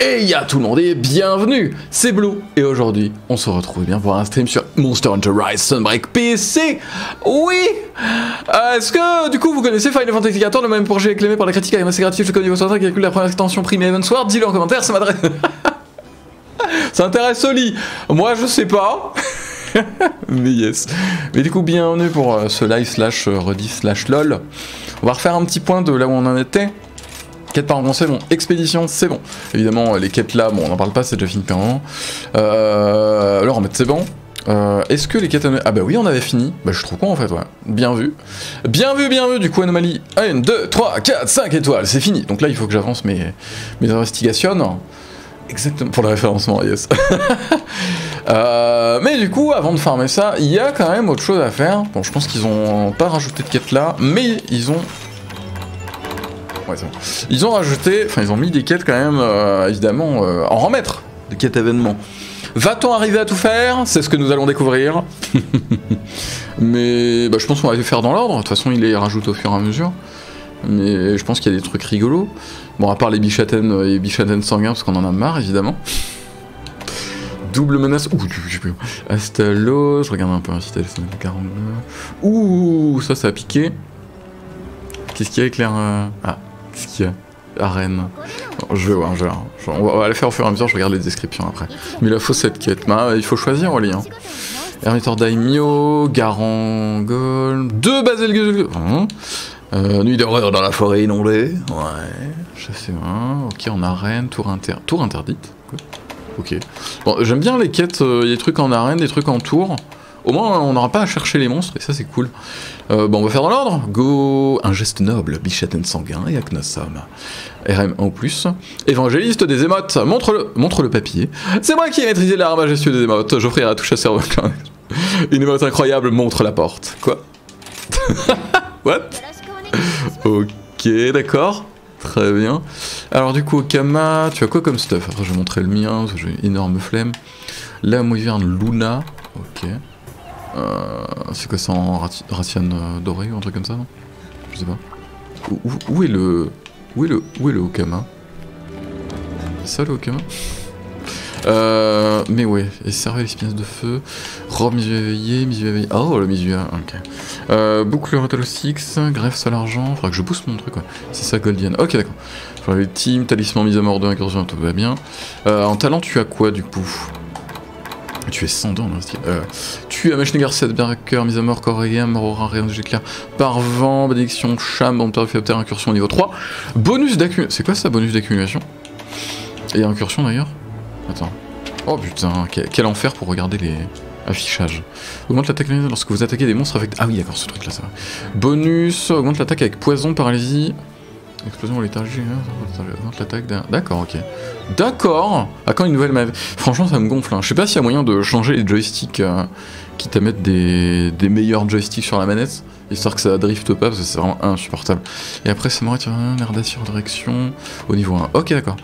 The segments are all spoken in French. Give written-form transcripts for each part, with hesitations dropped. Et y'a tout le monde et bienvenue, c'est Blue et aujourd'hui on se retrouve bien pour un stream sur Monster Hunter Rise Sunbreak PC. Oui, est-ce que du coup vous connaissez Final Fantasy XIV, le même projet acclamé par la critique avec assez gratuit, le code niveau 65 qui calcule la première extension Prime Event Sword? Dis-le en commentaire, ça m'adresse. Ça intéresse Oli. Moi je sais pas. Mais yes. Mais du coup bienvenue pour ce live slash rediff slash lol. On va refaire un petit point de là où on en était. Quête par avancée, bon, expédition, c'est bon. Évidemment, les quêtes là, bon, on n'en parle pas, c'est déjà fini depuis un moment. Alors, en fait, c'est bon. Est-ce que les quêtes... Ah bah oui, on avait fini. Bah, je suis trop con, en fait, ouais. Bien vu. Bien vu, bien vu. Du coup, anomalie 1, 2, 3, 4, 5 étoiles. C'est fini. Donc là, il faut que j'avance mes investigations. Exactement. Pour le référencement, yes. Mais du coup, avant de farmer ça, il y a quand même autre chose à faire. Bon, je pense qu'ils ont pas rajouté de quêtes là, mais ils ont... Ouais, bon. Ils ont rajouté, enfin ils ont mis des quêtes quand même, évidemment, en remettre, des quêtes événements. Va-t-on arriver à tout faire? C'est ce que nous allons découvrir. Mais bah, je pense qu'on va les faire dans l'ordre, de toute façon ils les rajoutent au fur et à mesure. Mais je pense qu'il y a des trucs rigolos. Bon, à part les bishaten et bishaten sanguins, parce qu'on en a marre, évidemment. Double menace. Ouh, j'ai plus. Astalos, je regarde un peu si t'as le 42. Ouh, ça a piqué. Qu'est-ce qu'il y a éclair? Ah. Qu'est-ce qu'il y a? Arène. Bon, je vais voir, on va aller faire au fur et à mesure, je regarde les descriptions après. Mais là, faut cette quête. Bah, il faut choisir, Oli. Hein. Ermitor Daimyo, Garangol, 2 Bazelgeuse. Nuit d'horreur dans la forêt inondée. Ouais. Chassé 1. Ok, en arène, tour interdite. Ok. Bon, j'aime bien les quêtes, des trucs en arène, des trucs en tour. Au moins, on n'aura pas à chercher les monstres, et ça, c'est cool. Bon, on va faire dans l'ordre. Go... Un geste noble, bishaten sanguin et acnosome. RM1 ou plus. Évangéliste des émotes, montre le papier. C'est moi qui ai maîtrisé l'art majestueux des émotes, j'offrirai à tout chasseur. Une émote incroyable montre la porte. Quoi? What? Ok, d'accord. Très bien. Alors du coup, Okama, tu as quoi comme stuff? Après, je vais montrer le mien, parce que j'ai une énorme flemme. La Moiverne Luna, ok. C'est quoi ça en ratiane dorée ou un truc comme ça, non? Je sais pas. Où est le Okama? C'est ça le Okama? Mais ouais, et servez l'espionne de feu. Robe misu éveillé. Oh le misu, ok. Boucle Rathalos 6, greffe sol argent. Faudra que je booste mon truc quoi. C'est ça Goldian. Ok d'accord. Faudra les teams, talisman mise à mort 2, incursion, tout va bien. En talent tu as quoi du coup? Tu es sans dents, tu as Machine Guard 7, Berserker, mise à mort, Coréen, Aurora, Rayon de Géclair, Parvent, Bénédiction, Cham, Bande Périfaptère, Incursion au niveau 3. Bonus d'accumulation. C'est quoi ça, bonus d'accumulation? Et Incursion d'ailleurs? Attends. Oh putain, quel enfer pour regarder les affichages. Augmente l'attaque lorsque vous attaquez des monstres avec. Ah oui, d'accord, ce truc-là, ça va. Bonus, augmente l'attaque avec poison, paralysie. Explosion, léthargie, l'attaque, d'accord, ok. D'accord. À quand une nouvelle map? Franchement, ça me gonfle. Hein. Je sais pas s'il y a moyen de changer les joysticks, quitte à mettre des meilleurs joysticks sur la manette, histoire que ça drifte pas, parce que c'est vraiment insupportable. Et après, ça m'arrête, air d'assure, direction, au niveau 1. Ok, d'accord.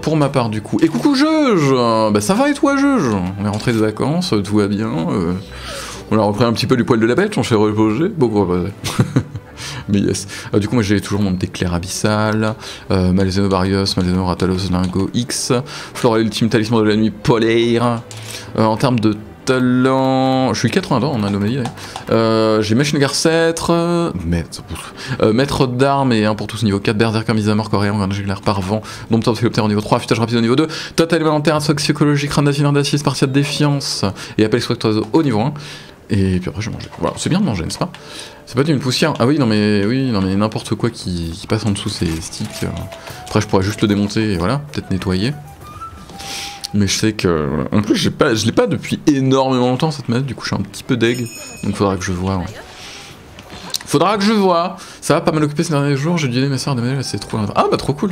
Pour ma part, du coup. Et coucou, Juge! Bah, ça va et toi, Juge? On est rentré de vacances, tout va bien. On a repris un petit peu du poil de la bête, on s'est reposé. Beaucoup reposé. Mais yes. Du coup, moi j'ai toujours mon éclair abyssal, Malzéno Barrios, Malzéno Rathalos, Lingo X, Florel Ultime, Talisman de la Nuit Polaire. En termes de talent, je suis 80 ans, on a anomalie. J'ai Machine Guard 7, Maître d'armes et 1 pour tous niveau 4, Berserker, mise à mort, Coréen, Vangélaire, Parvent, Dompteur de Philoptère au niveau 3, Futage rapide au niveau 2, Total Inventaire, Assoc psychologique, Randa Filaire d'acier, Spartiate Défiance et Appel Extractoiseau au niveau 1. Et puis après je vais manger. Voilà, c'est bien de manger, n'est-ce pas? C'est pas d'une poussière. Ah oui, non mais n'importe quoi qui passe en dessous ces sticks. Après je pourrais juste le démonter et voilà, peut-être nettoyer. Mais je sais que... En plus je l'ai pas depuis énormément longtemps cette manette, du coup je suis un petit peu deg. Donc faudra que je vois, ouais. Faudra que je vois. Ça va pas mal occuper ces derniers jours, j'ai dû aider ma soeur de ménage, c'est trop... Ah bah trop cool.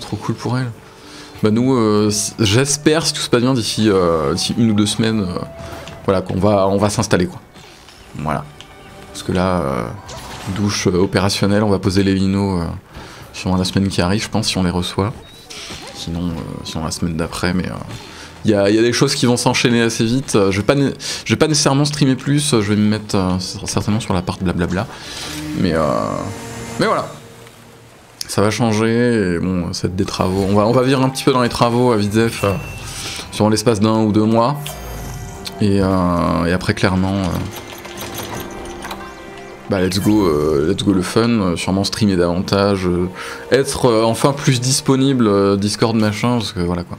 Trop cool pour elle. Bah nous, j'espère si tout se passe bien d'ici une ou deux semaines... Voilà, on va s'installer quoi. Voilà. Parce que là, douche opérationnelle, on va poser les lino sur la semaine qui arrive, je pense, si on les reçoit. Sinon la semaine d'après, mais y a des choses qui vont s'enchaîner assez vite. Je vais pas nécessairement streamer plus, je vais me mettre certainement sur la part blablabla. Mais voilà. ça va changer, et bon, ça va être des travaux. On va virer un petit peu dans les travaux à Vidzef sur l'espace d'un ou deux mois. Et après, clairement, bah let's go le fun, sûrement streamer davantage, être enfin plus disponible, Discord machin, parce que voilà quoi.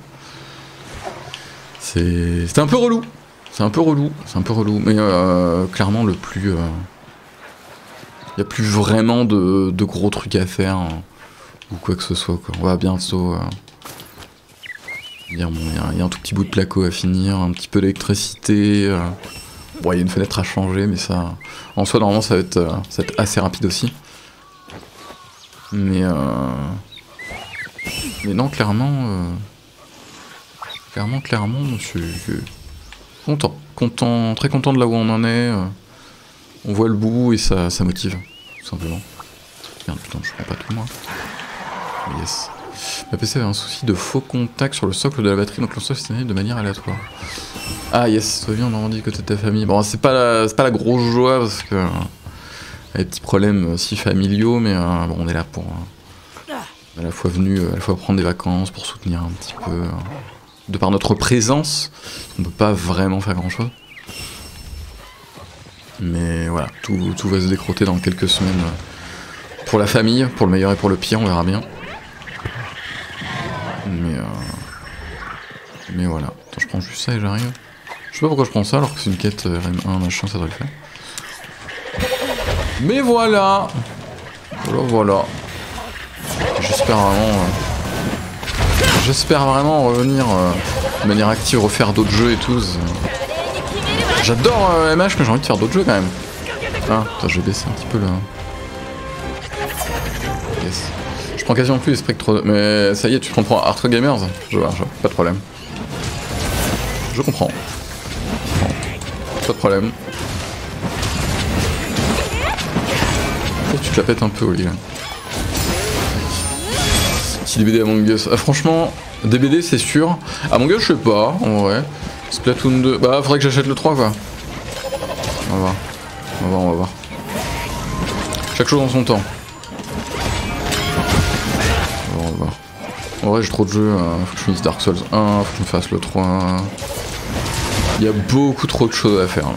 C'est un peu relou, mais clairement le plus... y a plus vraiment de gros trucs à faire, hein, ou quoi que ce soit quoi. On va bientôt... il bon, y a un tout petit bout de placo à finir, un petit peu d'électricité... Bon, il y a une fenêtre à changer, mais ça... En soi, normalement, ça va être assez rapide aussi. Mais non, clairement... Clairement, je suis content, très content de là où on en est. On voit le bout et ça motive, tout simplement. Merde, putain, je prends pas tout, moi. Yes. Ma PC avait un souci de faux contact sur le socle de la batterie, donc l'on s'est de manière aleatoire. Ah yes, toi viens, on a rendu côté de ta famille. Bon, c'est pas la grosse joie parce que... les petits problèmes aussi familiaux, mais bon, on est là pour... à la fois venu, à la fois prendre des vacances, pour soutenir un petit peu... de par notre présence, on peut pas vraiment faire grand chose. Mais voilà, tout va se décroter dans quelques semaines. Pour la famille, pour le meilleur et pour le pire, on verra bien. Mais voilà. Attends, je prends juste ça et j'arrive. Je sais pas pourquoi je prends ça alors que c'est une quête RM1 machin, ça devrait le faire. Mais voilà. Voilà. J'espère vraiment revenir de manière active, refaire d'autres jeux et tout. J'adore MH, mais j'ai envie de faire d'autres jeux quand même. Ah, attends, je vais baisser un petit peu là. Yes. Je prends quasiment plus les spectres. Mais ça y est, tu comprends, Hardcore Gamers. Je vois, pas de problème. Je comprends. Pas de problème. Faut que tu te la pètes un peu, Oli, là. Petit DBD Among Us. Ah, franchement, DBD, c'est sûr. Among Us, je sais pas, en vrai. Splatoon 2. Bah, faudrait que j'achète le 3, quoi. On va voir. On va voir. Chaque chose en son temps. On va voir. En vrai, j'ai trop de jeux. Faut que je finisse Dark Souls 1, faut que je me fasse le 3. Il y a beaucoup trop de choses à faire.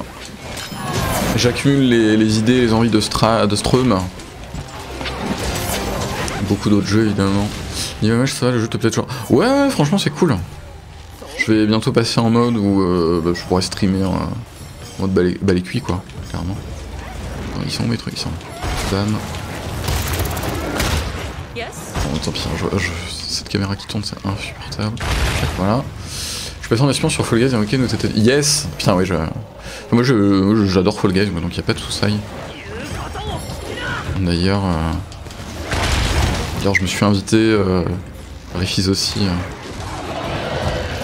J'accumule les idées, les envies de Strum. Beaucoup d'autres jeux évidemment. Niveau match ça va, le jeu te plaît toujours. Ouais, franchement c'est cool. Je vais bientôt passer en mode où bah, je pourrais streamer en mode balai cuit quoi, clairement. Non, ils sont où mes trucs, ils sont là. Bam. Bon, tant pis, cette caméra qui tourne c'est insupportable. Voilà. Je passe en espion sur Fall Guys, ok, nous c'était... Yes. Putain, oui, moi j'adore Fall Guys, donc y'a pas de soucis. D'ailleurs, je me suis invité, Riffis aussi,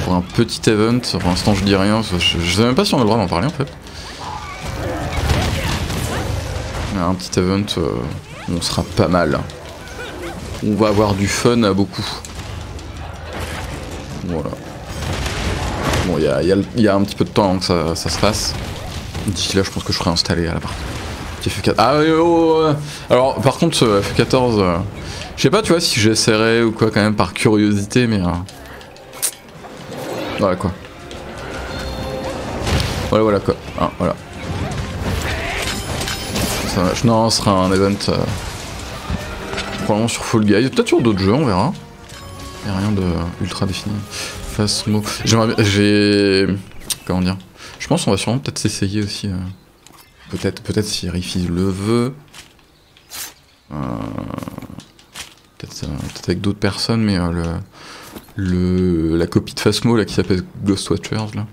pour un petit event. Pour l'instant je dis rien, je sais même pas si on a le droit d'en parler en fait. Un petit event, on sera pas mal. On va avoir du fun à beaucoup. Voilà. Bon, il y a un petit peu de temps avant que ça se fasse. D'ici là, je pense que je serai installé à la partie. F4... Ah oui, alors par contre, F14, je sais pas, tu vois, si j'essaierais ou quoi, quand même par curiosité, mais voilà quoi. Voilà quoi. Ah, voilà. Ça, non, ce sera un event probablement sur Fall Guys, peut-être sur d'autres jeux, on verra. Y a rien de ultra défini. Phasmo. J'aimerais bien. J'ai. Comment dire? Je pense qu'on va sûrement peut-être s'essayer aussi. Peut-être si Riffy le veut. Peut-être avec d'autres personnes, mais la copie de Phasmo là qui s'appelle Ghost Watchers là.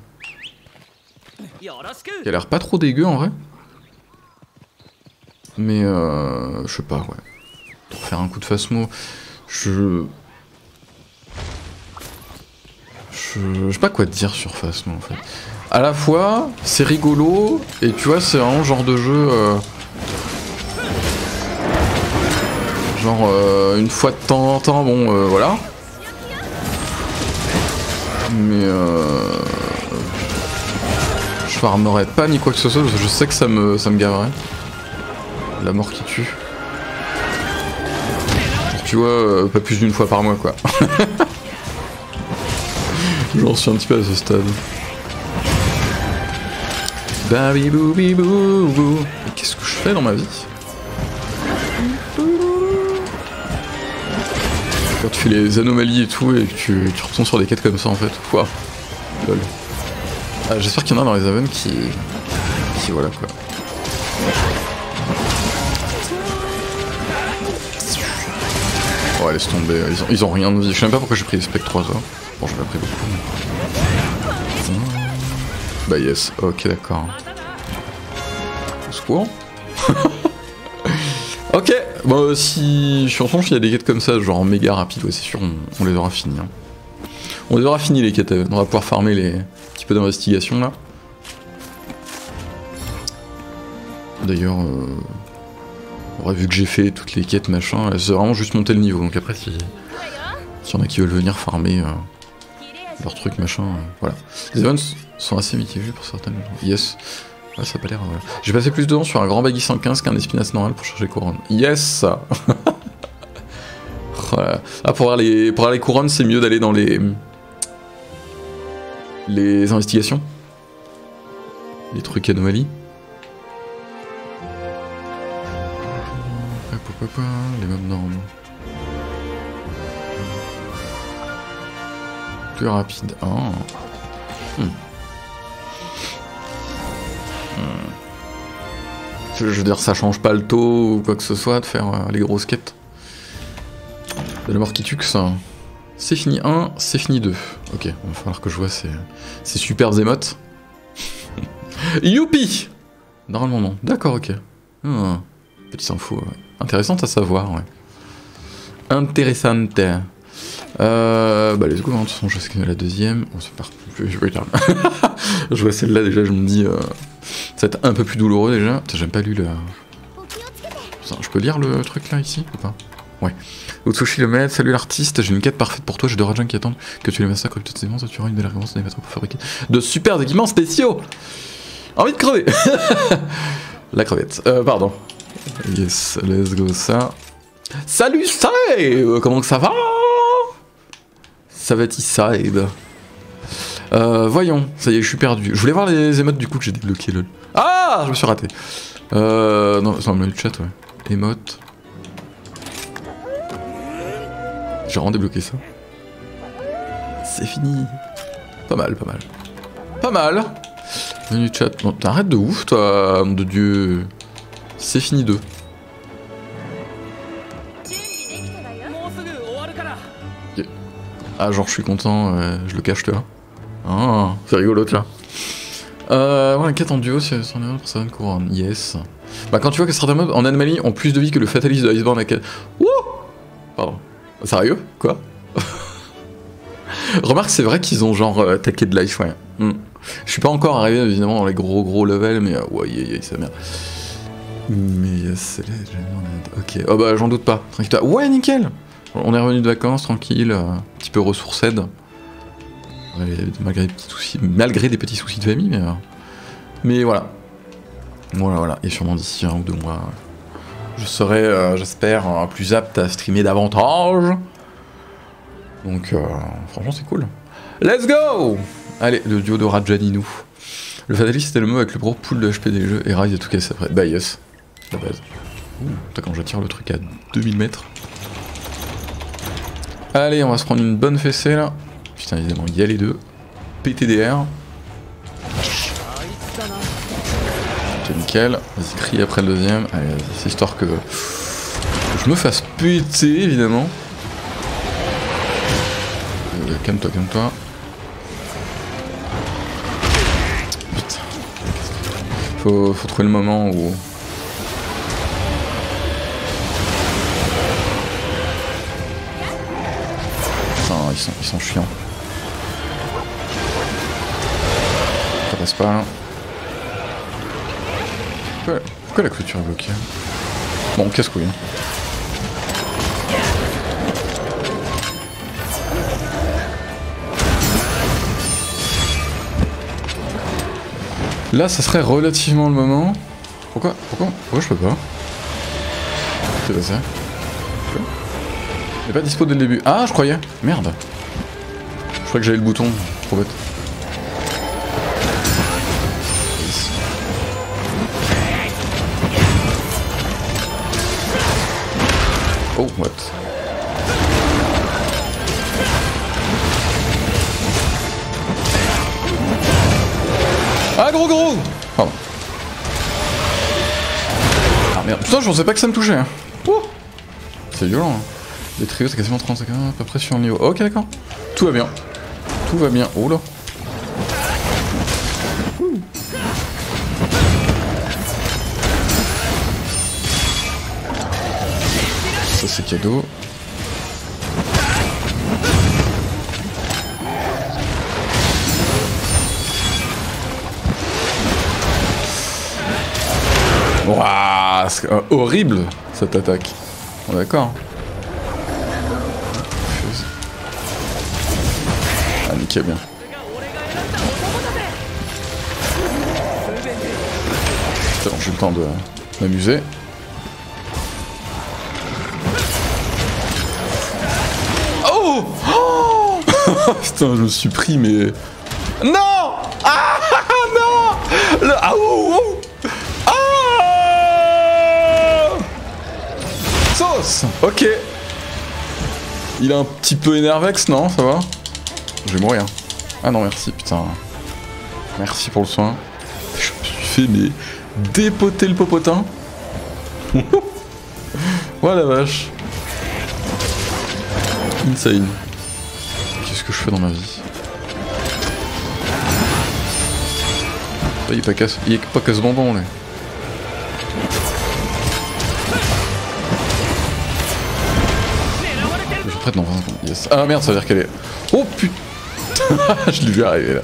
Qui a l'air pas trop dégueu en vrai. Mais je sais pas, ouais. Pour faire un coup de Phasmo, je sais pas quoi te dire sur Phasmo en fait. À la fois, c'est rigolo, et tu vois, c'est vraiment genre de jeu... une fois de temps en temps, bon, voilà. Mais... je farmerais pas ni quoi que ce soit, parce que je sais que ça me gaverait. La mort qui tue. tu vois, pas plus d'une fois par mois, quoi. J'en suis un petit peu à ce stade. Babibou, bibou, bou. Qu'est-ce que je fais dans ma vie? Quand tu fais les anomalies et tout, et que tu retombes sur des quêtes comme ça, en fait. Quoi. Lol. Ah, j'espère qu'il y en a dans les avens qui voilà, quoi. Oh, laisse tomber, ils ont rien de vie. Je sais même pas pourquoi j'ai pris les Spectre 3 heures. Bon, j'en ai pris beaucoup. Bah yes, ok, d'accord. Au secours. Ok, bon, si je suis en songe, il y a des quêtes comme ça, genre méga rapide, ouais, c'est sûr, on les aura finies. Hein. On les aura finies, les quêtes, on va pouvoir farmer les petits peu d'investigation, là. D'ailleurs, ouais, vu que j'ai fait toutes les quêtes, machin, c'est vraiment juste monter le niveau, donc après, s'il y en a qui veulent venir farmer leur truc, machin, voilà. Les events sont assez mitigés pour certaines. Yes. Ouais, ça a pas l'air. Voilà. J'ai passé plus de temps sur un grand baggy 115 qu'un espinasse normal pour chercher couronne. Yes. Voilà. Ah, pour avoir les couronnes, c'est mieux d'aller dans les investigations. Les trucs anomalies. Les mobs normaux. Plus rapide. Oh. Je veux dire, ça change pas le taux ou quoi que ce soit de faire les grosses quêtes. La mort qui tue que ça. C'est fini 1, c'est fini 2. Ok, il va falloir que je vois ces super émotes. Youpi! Normalement non. D'accord, ok. Petite info, ouais. Intéressante à savoir, ouais. Intéressante. Bah let's go, de toute façon je scanne la deuxième. On se part plus, je vais dire. Je vois celle-là déjà, je me dis, ça va être un peu plus douloureux déjà. Putain, j'ai même pas lu le... Putain, je peux lire le truc là, ici, ou pas? Ouais. Utsushi le maître, salut l'artiste, j'ai une quête parfaite pour toi, j'ai deux ragins qui attendent que tu les massacres avec toutes ces monstres, tu auras une belle récompense des pour fabriquer de super équipements spéciaux. Envie de crever. La crevette, pardon. Yes, let's go ça. Salut ça, comment que ça va? Ça va t'side. Voyons, ça y est, je suis perdu. Je voulais voir les émotes du coup que j'ai débloqué, lol. Ah, je me suis raté. Non, c'est dans le chat, ouais. Émotes. J'ai vraiment débloqué ça. C'est fini. Pas mal, pas mal. Pas mal. Menu chat. Non, t'arrêtes de ouf, toi, mon de dieu. C'est fini 2. Ah, genre, je suis content, je le cache, toi. Ah, c'est rigolo, là. Ouais, la quête en duo, c'est 100 euros pour ça, une couronne. Yes. Bah, quand tu vois que certains mobs en anomalie ont plus de vie que le fataliste de Iceborne à 4. Wouh! Pardon. Sérieux? Quoi? Remarque, c'est vrai qu'ils ont genre taquet de life, ouais. Je suis pas encore arrivé, évidemment, dans les gros levels, mais ouais, ça merde. Mais yes, c'est là, j'ai mis en aide. Ok. Oh, bah, j'en doute pas. Tranquille, toi. Ouais, nickel! On est revenu de vacances, tranquille, un petit peu ressourcé. Malgré des petits soucis, malgré des petits soucis de famille, mais voilà. Voilà. Et sûrement d'ici un ou deux mois, je serai, j'espère, plus apte à streamer davantage. Donc, franchement, c'est cool. Let's go! Allez, le duo de Rajaninou. Le fataliste, c'était le mot avec le gros pool de HP des jeux, et Rise a tout cassé après. Bah yes, la base. Putain, quand j'attire le truc à 2000 mètres... Allez, on va se prendre une bonne fessée là. Putain, évidemment, il y a les deux. PTDR. Ok, nickel. Vas-y, crie après le deuxième. Allez, c'est histoire que je me fasse péter, évidemment. Calme-toi, calme-toi. Putain. Faut trouver le moment où... Ils sont chiants. Ça passe pas là. Pourquoi la clôture est bloquée? Bon, casse-couille. Là, ça serait relativement le moment. Pourquoi je peux pas? C'est pas ça. Il n'est pas dispo dès le début. Ah, je croyais. Merde. Je croyais que j'avais le bouton. Trop bête. Oh, what? Ah, gros! Pardon. Ah merde, putain, je pensais pas que ça me touchait. Hein. C'est violent. Hein. Les trios, c'est quasiment 30 secondes, à peu près sur le niveau. Ok, d'accord. Tout va bien. Tout va bien. Oh là. Ça, c'est cadeau. Wouah, c'est horrible cette attaque. Oh, d'accord. Ah, nickel, bien. Putain, j'ai le temps de m'amuser. Oh, oh. Putain, je me suis pris, mais... Non. Ah non le... Ah oh, oh. Ok. Il est un petit peu énervex, non? Ça va? Je vais mourir. Ah non, merci, putain. Merci pour le soin. Je me suis fait, mais... dépoter le popotin. Voilà, la vache. Insane. Qu'est-ce que je fais dans ma vie? Il est pas casse... Il est pas casse-bonbon, là. Prête dans 20 secondes, yes. Ah merde, ça veut dire qu'elle est... Oh putain. Je l'ai vu arriver là.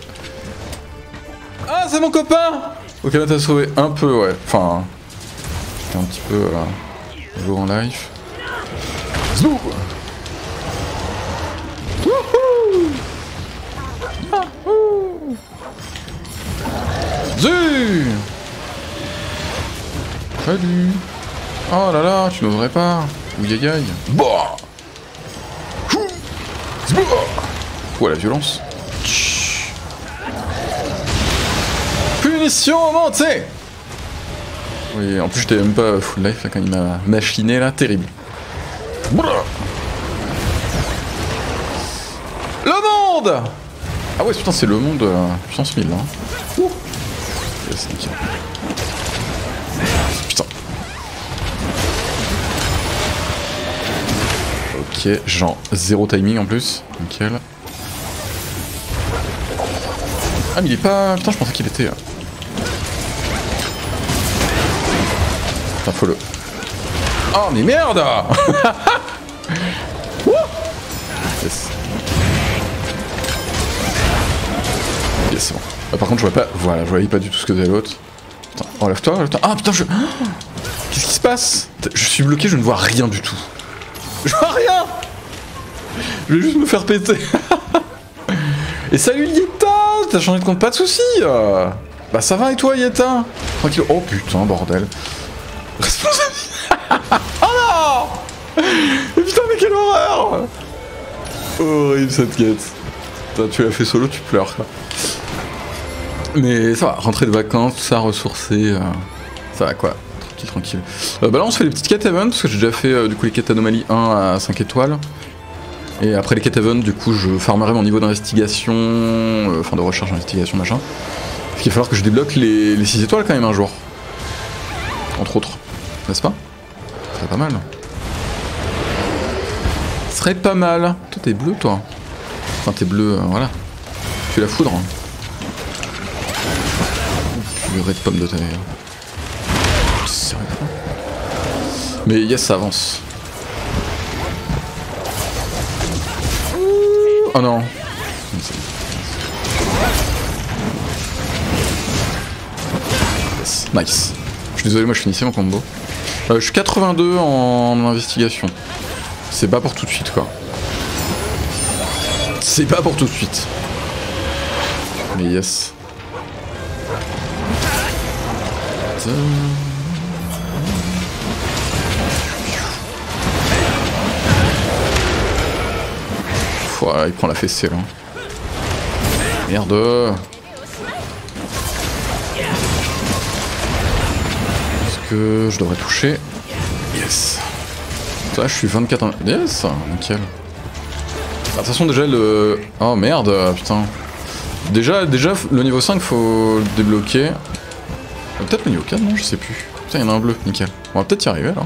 Ah, c'est mon copain. Ok, là t'as sauvé un peu, ouais. Enfin... un petit peu... low en life. Zou. Wouhou. Zu. Salut. Oh là là, tu n'oserais pas. Ouyayaye. Boah. Oh la violence. Chut. Punition augmentée. Oui, en plus j'étais même pas full life là, quand il m'a machiné là, terrible. Le monde. Ah ouais putain, c'est le monde puissance 1000 là. Ouh. Putain. Ok, genre zéro timing en plus, nickel. Ah mais il est pas... Putain, je pensais qu'il était... Putain, faut le... Oh mais merde. Yes. Yes, c'est bon. Ah, par contre, je vois pas... Voilà, je voyais pas du tout ce que faisait l'autre. Putain, oh, lève-toi, lève-toi. Ah putain, je... Qu'est-ce qui se passe? Je suis bloqué, je ne vois rien du tout. Je vois rien. Je vais juste me faire péter. Et salut Yeta. T'as changé de compte, pas de soucis. Bah ça va et toi Yeta? Tranquille. Oh putain, bordel. Responsabilité. Oh non. Mais putain, mais quelle horreur. Horrible cette quête. Putain, tu l'as fait solo, tu pleures quoi. Mais ça va, rentrée de vacances, tout ça, ressourcer, ça va quoi. Tranquille. Bah là on se fait les petites quêtes event parce que j'ai déjà fait du coup les quêtes anomalie 1 à 5 étoiles. Et après les quêtes event du coup je farmerai mon niveau d'investigation, enfin de recherche, d'investigation, machin. Parce qu'il va falloir que je débloque les 6 étoiles quand même un jour. Entre autres. N'est-ce pas? Ça serait pas mal. Ça serait pas mal. Toi t'es bleu toi. Enfin t'es bleu, voilà. Tu es la foudre. Purée de pommes de terre. Mais yes, ça avance. Oh non. Yes. Nice. Je suis désolé, moi je finissais mon combo. Je suis 82 en investigation. C'est pas pour tout de suite quoi. C'est pas pour tout de suite. Mais yes. Voilà, il prend la fessée là. Merde. Est-ce que je devrais toucher? Yes. Ça, je suis 24 en... Yes, nickel. De toute façon, déjà le... Oh merde, putain. Déjà le niveau 5, faut le débloquer. Peut-être le niveau 4, non, je sais plus. Putain, il y en a un bleu, nickel. On va peut-être y arriver, là.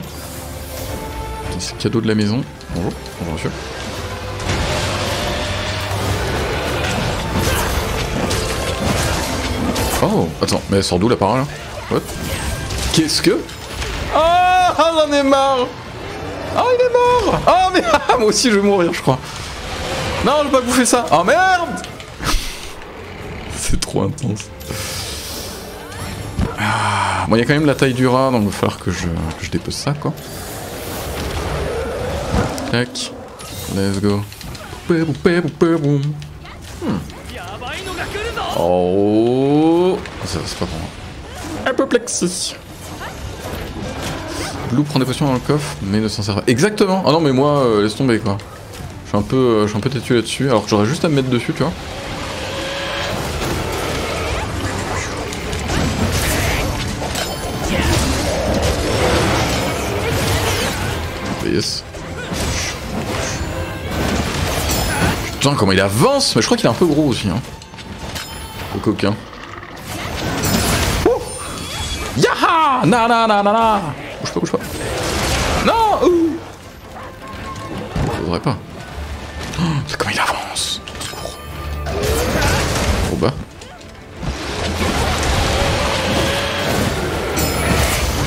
C'est le cadeau de la maison. Bonjour, bonjour monsieur. Oh, attends, mais elle sort d'où la parole, là? What? Qu'est-ce que... Ah, j'en ai marre. Ah, il est mort. Ah, mais moi aussi, je vais mourir, je crois. Non, je vais pas bouffer ça. Ah, merde. C'est trop intense. Ah, bon, il y a quand même la taille du rat, donc il va falloir que je dépose ça, quoi. Tac. Let's go. Oh. Ça, c'est pas pour moi. Apoplexie. Blue prend des potions dans le coffre, mais ne s'en sert pas. Exactement. Ah non, mais moi, laisse tomber, quoi. Je suis un peu têtu là-dessus, alors que j'aurais juste à me mettre dessus, tu vois. Yes. Putain, comment il avance! Mais je crois qu'il est un peu gros aussi, hein. Au coquin. Yaha! Na na na na na! Bouge pas, bouge pas. Non! Ouh! Faudrait pas. Oh, c'est comment il avance! Tout court. Trop bas.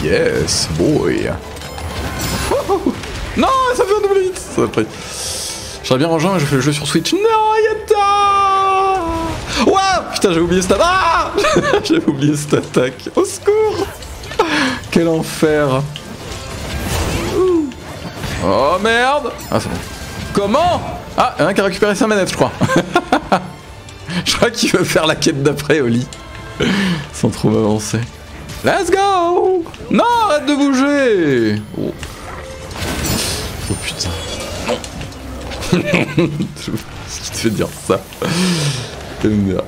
Yes, boy! Non, ça fait un double hit. Ça a pris. J'aurais bien rejoint, mais je fais le jeu sur Switch. Non, Yata. Ouah, putain, j'avais oublié cette attaque. Ah j'avais oublié cette attaque. Au secours. Quel enfer. Ouh. Oh merde. Ah, c'est bon. Comment? Ah, il y en a un qui a récupéré sa manette, je crois. Je crois qu'il veut faire la quête d'après, Oli. Sans trop m'avancer. Let's go. Non, arrête de bouger. Oh. Oh putain. Non. Ce qui te fait dire ça.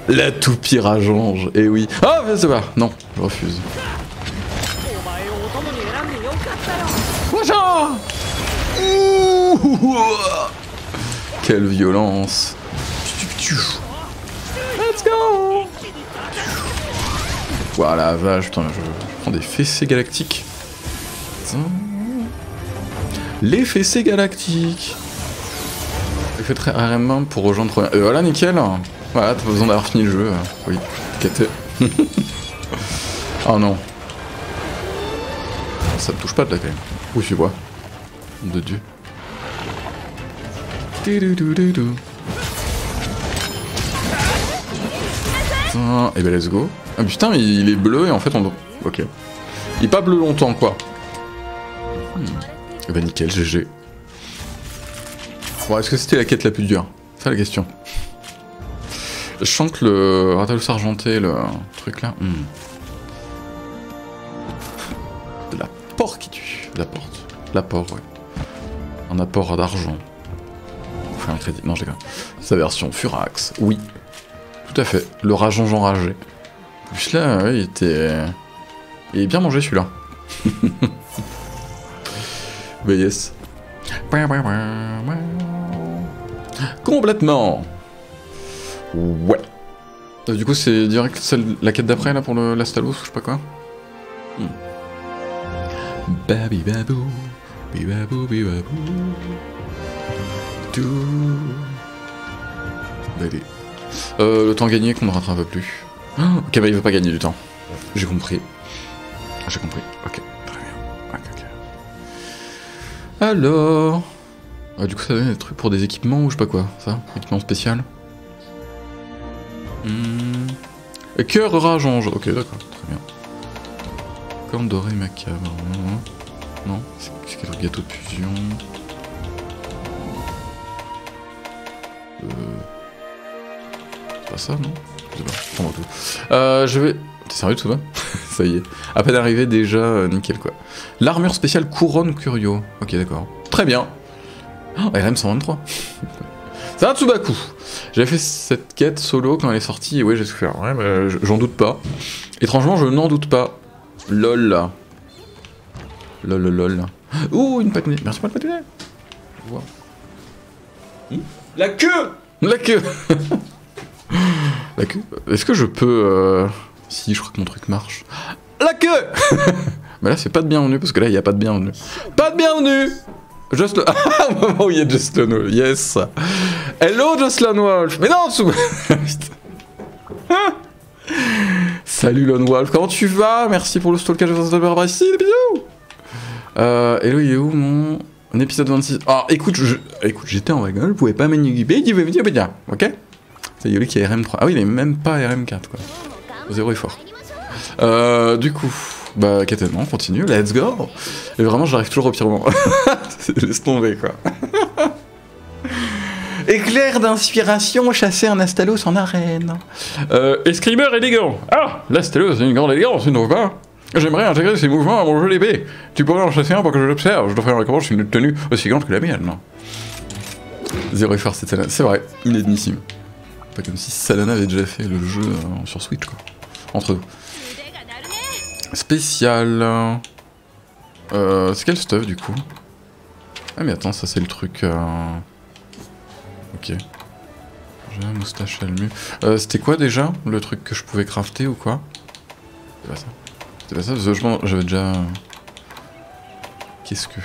La toupie rageange. Eh oui. Ah, oh, c'est pas. Non, je refuse. Quelle violence. Let's go. Voilà, vache. Putain, je prends des fessées galactiques. Putain. Les fessées galactiques. Je fais très RM1 pour rejoindre... voilà, nickel. Voilà, t'as pas besoin d'avoir fini le jeu. Oui, KT. Oh non. Ça me touche pas de là quand même. Où tu vois. De Dieu. Putain, et ben let's go. Ah putain, mais il est bleu et en fait on... Ok. Il est pas bleu longtemps, quoi. Eh bah nickel, GG. Bon, est-ce que c'était la quête la plus dure? C'est la question. Je sens que le Rathalos argenté, le truc là... De la porc qui tue. De la porte. De la porc, ouais. Un apport d'argent. Faut faire un crédit. Non, je déconne. Sa version Furax. Oui. Tout à fait. Le rageant enragé. En plus là, ouais, il était... Il est bien mangé celui-là. Bah yes. Complètement. Ouais. Du coup c'est direct celle, la quête d'après là pour l'Astalos, je sais pas quoi. Babi babou, bibabou, bibabou. Tout. Allez. Le temps gagné qu'on ne rattrape plus. Oh, ok, bah il veut pas gagner du temps. J'ai compris. J'ai compris. Ok. Alors... Ah, du coup ça donne des trucs pour des équipements ou je sais pas quoi, ça. Équipement spécial. Et cœur rageange. Ok, d'accord, très bien. Corne dorée macabre. Non, c'est quel gâteau de fusion. C'est pas ça, non? Je sais pas, je prends tout. Je vais... T'es sérieux tout ça? Ça y est. À peine arrivé déjà, nickel quoi. L'armure spéciale couronne curio. Ok d'accord. Très bien. Oh, RM 123. C'est un Tsubaku. J'avais fait cette quête solo quand elle est sortie, et ouais, j'ai souffert. Ouais, mais j'en doute pas. Étrangement, je n'en doute pas. Lol. Lol, lol. Ouh, une patinée. Merci pour la patinée. Wow. La queue! La queue! La queue? Est-ce que je peux... Si, je crois que mon truc marche. La queue! Mais là, c'est pas de bienvenue, parce que là, il n'y a pas de bienvenue. Pas de bienvenue! Just le... Ah, au moment où il y a Just le Wolf, yes! Hello, Just Lone Wolf! Mais non, sous... Salut, Lone Wolf, comment tu vas? Merci pour le stalkage, je vais par ici, les bisous! Hello, il est où mon... Épisode 26. Alors écoute, j'étais en wagon, je pouvais pas m'énuguer, il veut me dire, ok? C'est Yoli qui a RM3. Ah oui, il est même pas RM4, quoi. Zéro effort. Du coup, bah, quatrièmement, on continue, let's go! Et vraiment, j'arrive toujours au pire moment. Laisse tomber, quoi. Éclair d'inspiration, chasser un Astalos en arène. Escrimeur élégant. Ah, l'Astalos, c'est une grande élégance, tu ne trouves pas? J'aimerais intégrer ces mouvements à mon jeu d'épée. Tu pourrais en chasser un pour que je l'observe. Je dois faire une récompense, une tenue aussi grande que la mienne. Zéro effort cette Sala Nah. C'est vrai, inadmissible. Pas comme si Sala Nah avait déjà fait le jeu sur Switch, quoi. Entre eux. Spécial. C'est quel stuff du coup? Ah, mais attends, ça c'est le truc. Ok. J'ai un moustache à le mieux. C'était quoi déjà? Le truc que je pouvais crafter ou quoi? C'est pas ça. C'est pas ça, parce que j'avais déjà... Qu'est-ce que...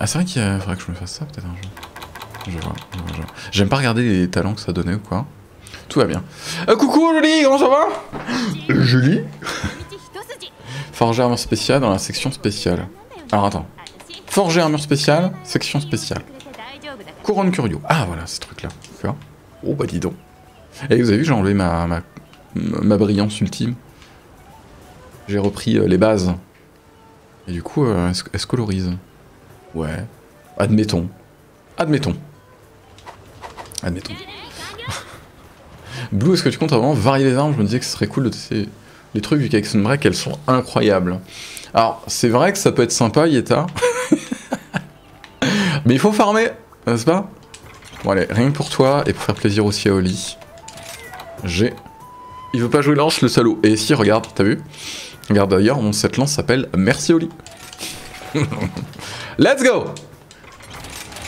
Ah c'est vrai qu'il faudrait que je me fasse ça peut-être un jour. Je vois, je vois. J'aime pas regarder les talents que ça donnait ou quoi. Tout va bien. Coucou Julie, comment ça va? Julie. Forger armure spéciale dans la section spéciale. Alors attends. Forger armure spéciale, section spéciale. Couronne curio. Ah voilà, ce truc là. Oh bah dis donc. Et vous avez vu, j'ai enlevé ma brillance ultime. J'ai repris les bases. Et du coup, elle se colorise. Ouais. Admettons. Admettons. Admettons. Blue, est-ce que tu comptes vraiment varier les armes? Je me disais que ce serait cool de tester les trucs du Jackson Break, elles sont incroyables. Alors, c'est vrai que ça peut être sympa, Yeta. Mais il faut farmer, n'est-ce pas? Bon allez, rien que pour toi et pour faire plaisir aussi à Oli. J'ai... Il veut pas jouer lance, le salaud. Et si, regarde, t'as vu? Regarde d'ailleurs, cette lance s'appelle Merci Oli. Let's go!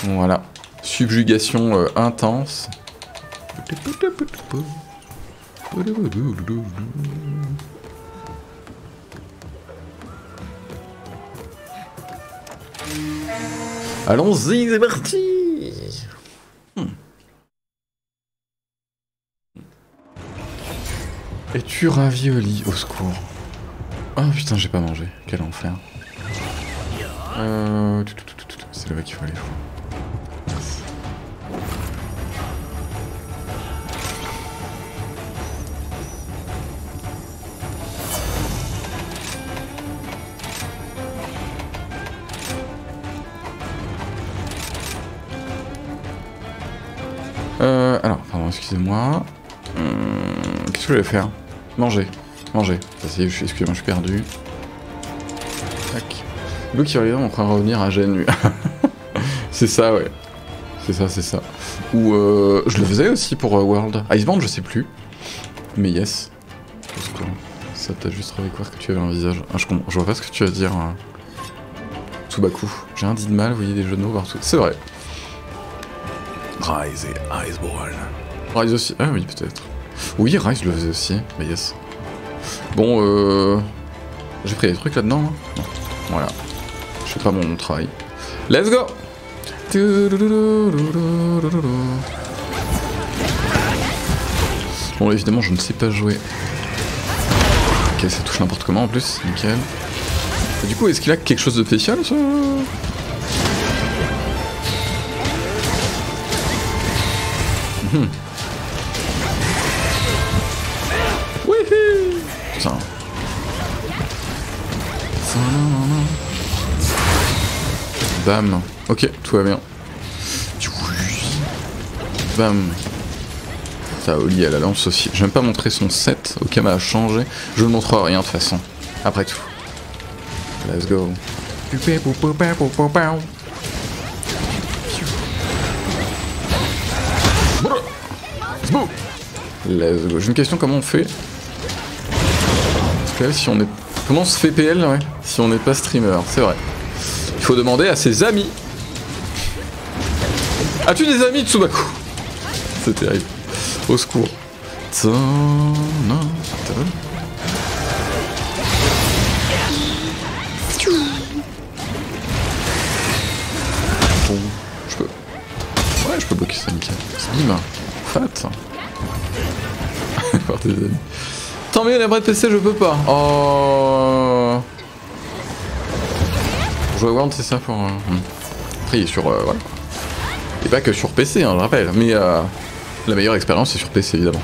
Voilà. Subjugation intense. Allons-y, c'est parti! Es-tu ravi Oli? Au secours. Oh putain, j'ai pas mangé. Quel enfer. C'est là-bas qu'il faut aller. Alors, pardon, excusez-moi. Qu'est-ce que je vais faire? Manger. Manger. Excusez-moi, je suis perdu. Tac. Blue qui revient, on pourra revenir à Genu. C'est ça, ouais. C'est ça, c'est ça. Ou je le faisais aussi pour World. Iceborne, je sais plus. Mais yes. Ça t'a juste redécouvert que tu avais un visage. Ah, je vois pas ce que tu vas dire. Tsubaku. J'ai un dit de mal, vous voyez des jeux de mots partout. C'est vrai. Rise et Iceborne. Rise aussi. Ah oui, peut-être. Oui, Rise le faisait aussi, mais yes. Bon, j'ai pris des trucs là-dedans. Hein. Voilà. Je fais pas mon travail. Let's go! Bon, évidemment, je ne sais pas jouer. Ok, ça touche n'importe comment en plus. Nickel. Et du coup, est-ce qu'il a quelque chose de spécial, ça? Putain. Bam. Ok, tout va bien. Bam. Ça, Oli à la lance aussi. J'aime pas montrer son set. Ok, m'a changé. Je le montrerai rien de toute façon. Après tout. Let's go. Let's go. J'ai une question, comment on fait? Parce que là, si on est... Comment on se fait PL, ouais, si on n'est pas streamer? C'est vrai. Il faut demander à ses amis. As-tu des amis, Tsubaku? C'est terrible. Au secours. Bon, je peux... Ouais, je peux bloquer ça, nickel. C'est bim. Fat. Tant mieux, la vraie PC, je peux pas. Oh. Jouer World, c'est ça pour... Après, sur... ouais. Et pas que sur PC, hein, je rappelle. Mais la meilleure expérience, c'est sur PC, évidemment.